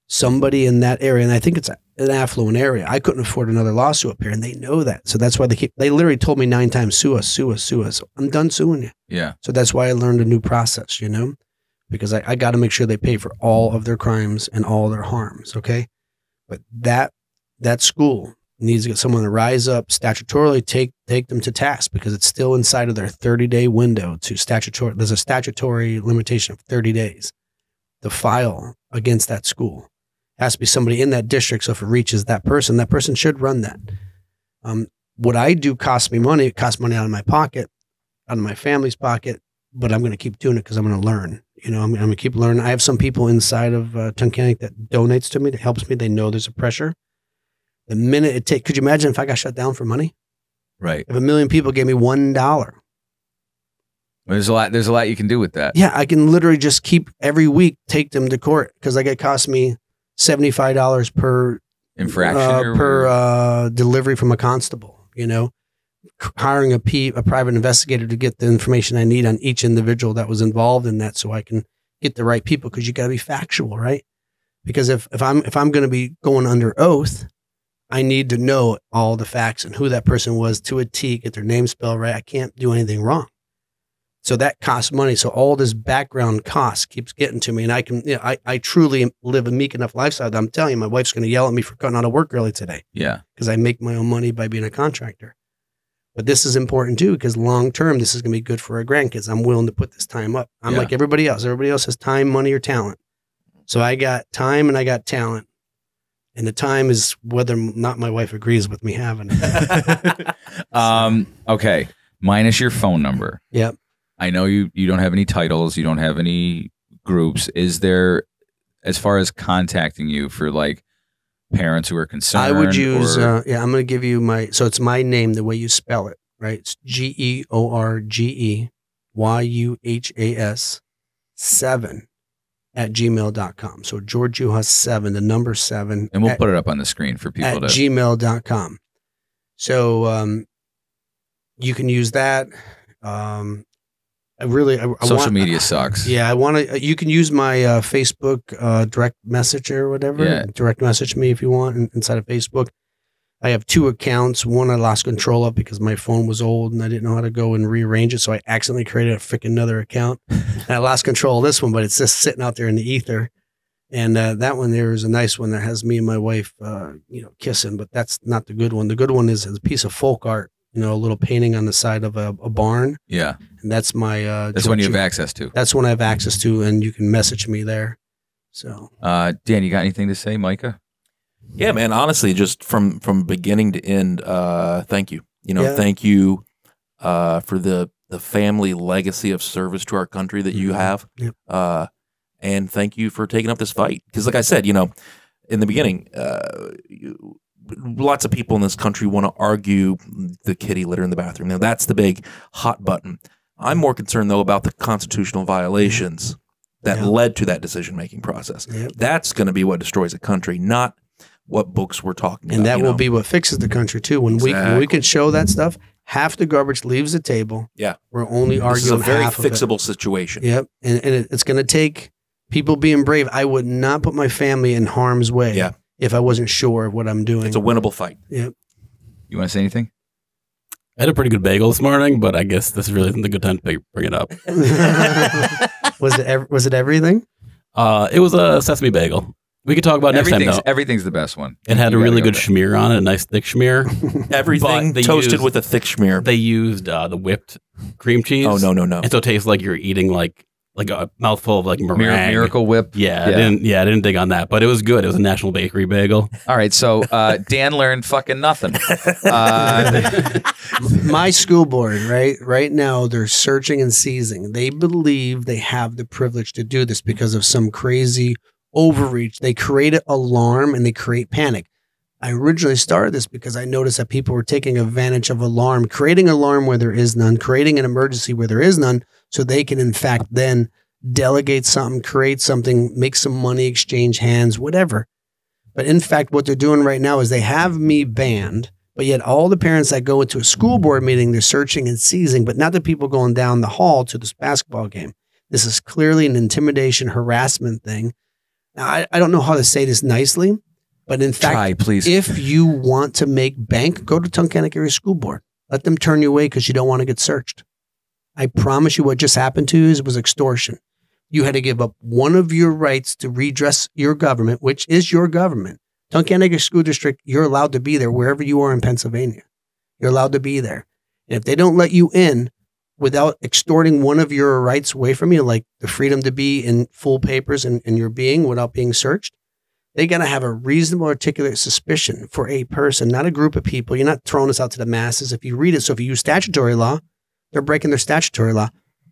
somebody in that area, and I think it's an affluent area, I couldn't afford another lawsuit up here, and they know that. So that's why they literally told me 9 times, sue us, sue us, sue us. I'm done suing you. Yeah. So that's why I learned a new process, you know? Because I got to make sure they pay for all of their crimes and all their harms, okay? But that school needs to get someone to rise up statutorily, take them to task, because it's still inside of their 30-day window to statutory. There's a statutory limitation of 30 days to file against that school. It has to be somebody in that district, so if it reaches that person should run that. What I do costs me money. It costs money out of my pocket, out of my family's pocket, but I'm going to keep doing it because I'm going to learn. You know, I'm going to keep learning. I have some people inside of Tunkhannock that donates to me, that helps me. They know there's a pressure. The minute it takes, could you imagine if I got shut down for money? Right. If 1 million people gave me $1. There's a lot you can do with that. Yeah, I can literally just keep every week, take them to court, because like it costs me $75 per infraction per delivery from a constable, you know, hiring a private investigator to get the information I need on each individual that was involved in that, so I can get the right people. Because you got to be factual, right? Because if I'm going to be going under oath, I need to know all the facts and who that person was to a T, get their name spelled right. I can't do anything wrong. So that costs money. So all this background cost keeps getting to me, and I can, you know, I truly live a meek enough lifestyle that I'm telling you, my wife's going to yell at me for cutting out of work early today. Yeah. Because I make my own money by being a contractor. But this is important too, because long term, this is going to be good for our grandkids. I'm willing to put this time up. I'm like everybody else. Everybody else has time, money, or talent. So I got time and I got talent. And the time is whether or not my wife agrees with me having it. Okay. Minus your phone number. Yep. I know you don't have any titles. You don't have any groups. Is there, as far as contacting you for like parents who are concerned? I would use, I'm going to give you my, so it's my name, the way you spell it, right? It's GeorgeYuhas7@gmail.com. So George Yuhas 7, the number 7. And we'll put it up on the screen for people at gmail.com. So you can use that. Social media sucks. Yeah, I want to. You can use my Facebook direct message or whatever. Yeah. Direct message me if you want inside of Facebook. I have 2 accounts. One I lost control of because my phone was old and I didn't know how to go and rearrange it. So I accidentally created a freaking another account. And I lost control of this one, but it's just sitting out there in the ether. And that one there is a nice one that has me and my wife, kissing, but that's not the good one. The good one is a piece of folk art, you know, a little painting on the side of a barn. Yeah. And that's my, that's one you have access to. That's one I have access to. And you can message me there. So, Dan, you got anything to say, Micah? Yeah, man, honestly, just from beginning to end, thank you. You know, thank you for the family legacy of service to our country that you have. Yep. And thank you for taking up this fight. Because like I said, you know, in the beginning, lots of people in this country want to argue the kitty litter in the bathroom. Now, that's the big hot button. I'm more concerned, though, about the constitutional violations that led to that decision-making process. Yep. That's going to be what destroys a country, not what books we're talking about. And that will be what fixes the country too. When we can show that stuff, half the garbage leaves the table. Yeah. We're only arguing half of it. It's a very fixable situation. Yep. And it's going to take people being brave. I would not put my family in harm's way if I wasn't sure of what I'm doing. It's a winnable fight. Yep. You want to say anything? I had a pretty good bagel this morning, but I guess this really isn't a good time to bring it up. Was it everything? It was a sesame bagel. We could talk about next time, though. Everything's the best one. It had a really good schmear on it, a nice thick schmear. Everything toasted with a thick schmear. They used the whipped cream cheese. Oh, no, no, no. And so it tastes like you're eating like a mouthful of like meringue. Miracle Whip. Yeah, yeah. I didn't dig on that, but it was good. It was a National Bakery bagel. All right, so Dan learned fucking nothing. My school board, right now, they're searching and seizing. They believe they have the privilege to do this because of some crazy overreach. They create an alarm and they create panic. I originally started this because I noticed that people were taking advantage of alarm, creating alarm where there is none, creating an emergency where there is none, so they can in fact then delegate something, create something, make some money, exchange hands, whatever. But in fact, what they're doing right now is they have me banned, but yet all the parents that go into a school board meeting, they're searching and seizing, but not the people going down the hall to this basketball game. This is clearly an intimidation, harassment thing. Now, I don't know how to say this nicely, but in fact, if you want to make bank, go to Tunkhannock Area School Board. Let them turn you away because you don't want to get searched. I promise you what just happened to you was extortion. You had to give up one of your rights to redress your government, which is your government. Tunkhannock Area School District, you're allowed to be there wherever you are in Pennsylvania. You're allowed to be there. And if they don't let you in without extorting one of your rights away from you, like the freedom to be in full papers and your being without being searched, they got to have a reasonable, articulate suspicion for a person, not a group of people. You're not throwing this out to the masses if you read it. So if you use statutory law, they're breaking their statutory law.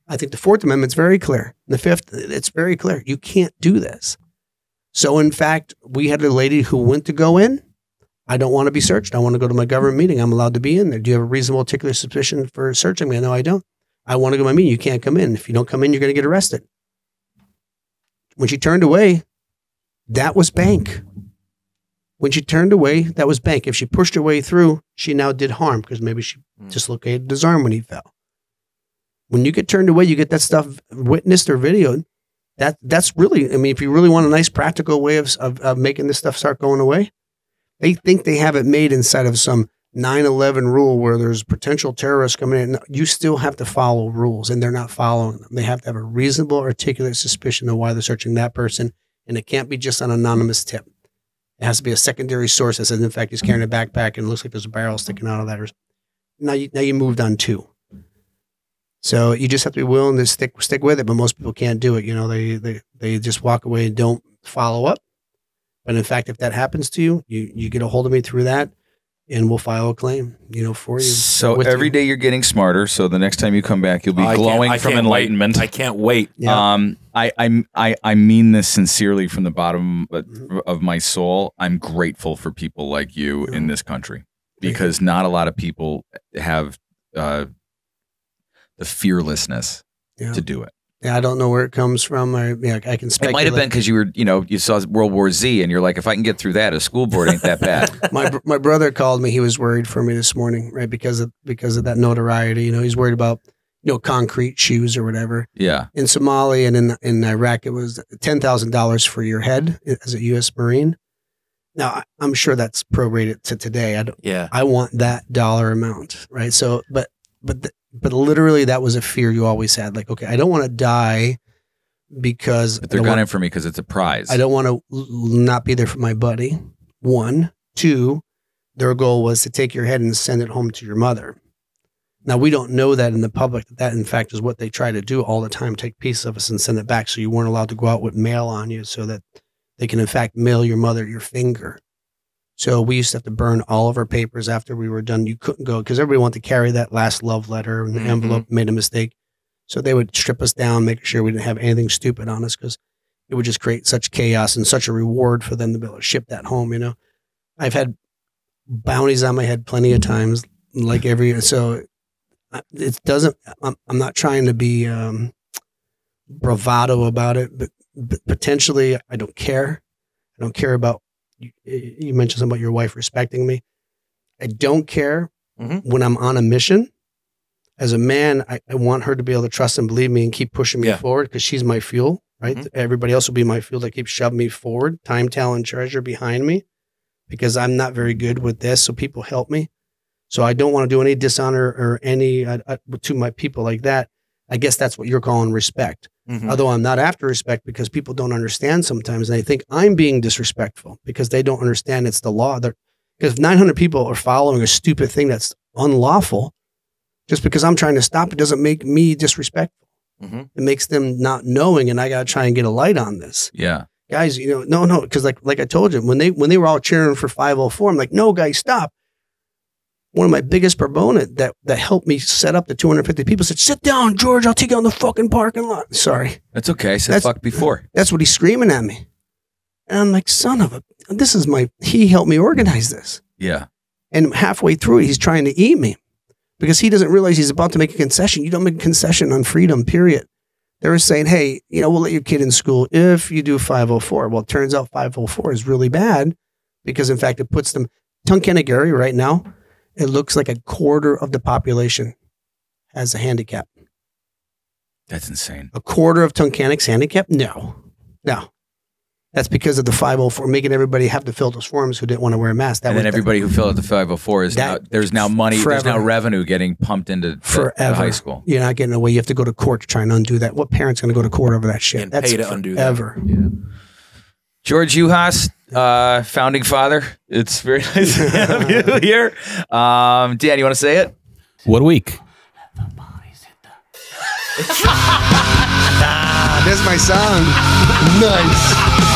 I think the 4th Amendment's very clear. The 5th, it's very clear. You can't do this. So in fact, we had a lady who went to go in. I don't want to be searched. I want to go to my government meeting. I'm allowed to be in there. Do you have a reasonable, articulate suspicion for searching me? No, I don't. I want to go to my meeting. You can't come in. If you don't come in, you're going to get arrested. When she turned away, that was bank. When she turned away, that was bank. If she pushed her way through, she now did harm because maybe she dislocated his arm when he fell. When you get turned away, you get that stuff witnessed or videoed. That's really, I mean, if you really want a nice practical way of making this stuff start going away, they think they have it made inside of some 9/11 rule where there's potential terrorists coming in. No, you still have to follow rules, and they're not following them. They have to have a reasonable, articulate suspicion of why they're searching that person, and it can't be just an anonymous tip. It has to be a secondary source that says, in fact, he's carrying a backpack and it looks like there's a barrel sticking out of that. Now you moved on too. So you just have to be willing to stick with it, but most people can't do it. You know, they just walk away and don't follow up. But in fact, if that happens to you, you get a hold of me through that, and we'll file a claim, you know, for you. So every day you're getting smarter. So the next time you come back, you'll be glowing from enlightenment. I can't wait. Yeah. I mean this sincerely from the bottom of my soul. I'm grateful for people like you in this country, because not a lot of people have the fearlessness to do it. Yeah, I don't know where it comes from. I can speculate. It might have been because you were, you know, you saw World War Z and you're like, if I can get through that, a school board ain't that bad. my brother called me. He was worried for me this morning, right? Because of that notoriety, you know, he's worried about, you know, concrete shoes or whatever. Yeah. In Somalia and in Iraq, it was $10,000 for your head as a U.S. Marine. Now, I'm sure that's prorated to today. I want that dollar amount, right? So, but literally that was a fear you always had. Like, okay, I don't want to die because but they're gunning for me because it's a prize. I don't want to not be there for my buddy. One, two, their goal was to take your head and send it home to your mother. Now, we don't know that in the public, that in fact is what they try to do all the time, take pieces of us and send it back. So you weren't allowed to go out with mail on you so that they can in fact mail your mother your finger. So we used to have to burn all of our papers after we were done. You couldn't go because everybody wanted to carry that last love letter and the envelope, made a mistake. So they would strip us down, making sure we didn't have anything stupid on us, because it would just create such chaos and such a reward for them to be able to ship that home. You know, I've had bounties on my head plenty of times, like every year. So it doesn't, I'm not trying to be bravado about it, but potentially I don't care. I don't care about, you mentioned something about your wife respecting me. I don't care when I'm on a mission. As a man, I want her to be able to trust and believe me and keep pushing me forward, because she's my fuel, right? Everybody else will be my fuel that keeps shoving me forward, time, talent, treasure behind me, because I'm not very good with this. So people help me. So I don't want to do any dishonor or any to my people like that. I guess that's what you're calling respect. Although I'm not after respect, because people don't understand sometimes. And they think I'm being disrespectful because they don't understand it's the law. Because if 900 people are following a stupid thing that's unlawful, just because I'm trying to stop it doesn't make me disrespectful. It makes them not knowing, and I got to try and get a light on this. Yeah. Guys, you know, no, because like I told you, when they were all cheering for 504, I'm like, no, guys, stop. One of my biggest proponent that helped me set up the 250 people said, sit down, George, I'll take you on the fucking parking lot. Sorry. That's okay. I said fuck before. That's what he's screaming at me. And I'm like, son of a, this is my, he helped me organize this. Yeah. And halfway through it, he's trying to eat me because he doesn't realize he's about to make a concession. You don't make a concession on freedom, period. They were saying, hey, you know, we'll let your kid in school if you do 504. Well, it turns out 504 is really bad because in fact, it puts them, Tunkhannock Area right now, it looks like 25% of the population has a handicap. That's insane. 25% of Tunkhannock's handicapped? No. That's because of the 504, making everybody have to fill those forms who didn't want to wear a mask. And then everybody who filled out the 504 is now, there's now money, forever. There's now revenue getting pumped into the high school. You're not getting away. You have to go to court to try and undo that. What parent's going to go to court over that shit? And that's pay to undo that. Yeah. George Yuhas, founding father. It's very nice to have you here. Dan, you want to say it? What a week. That's my song. Nice.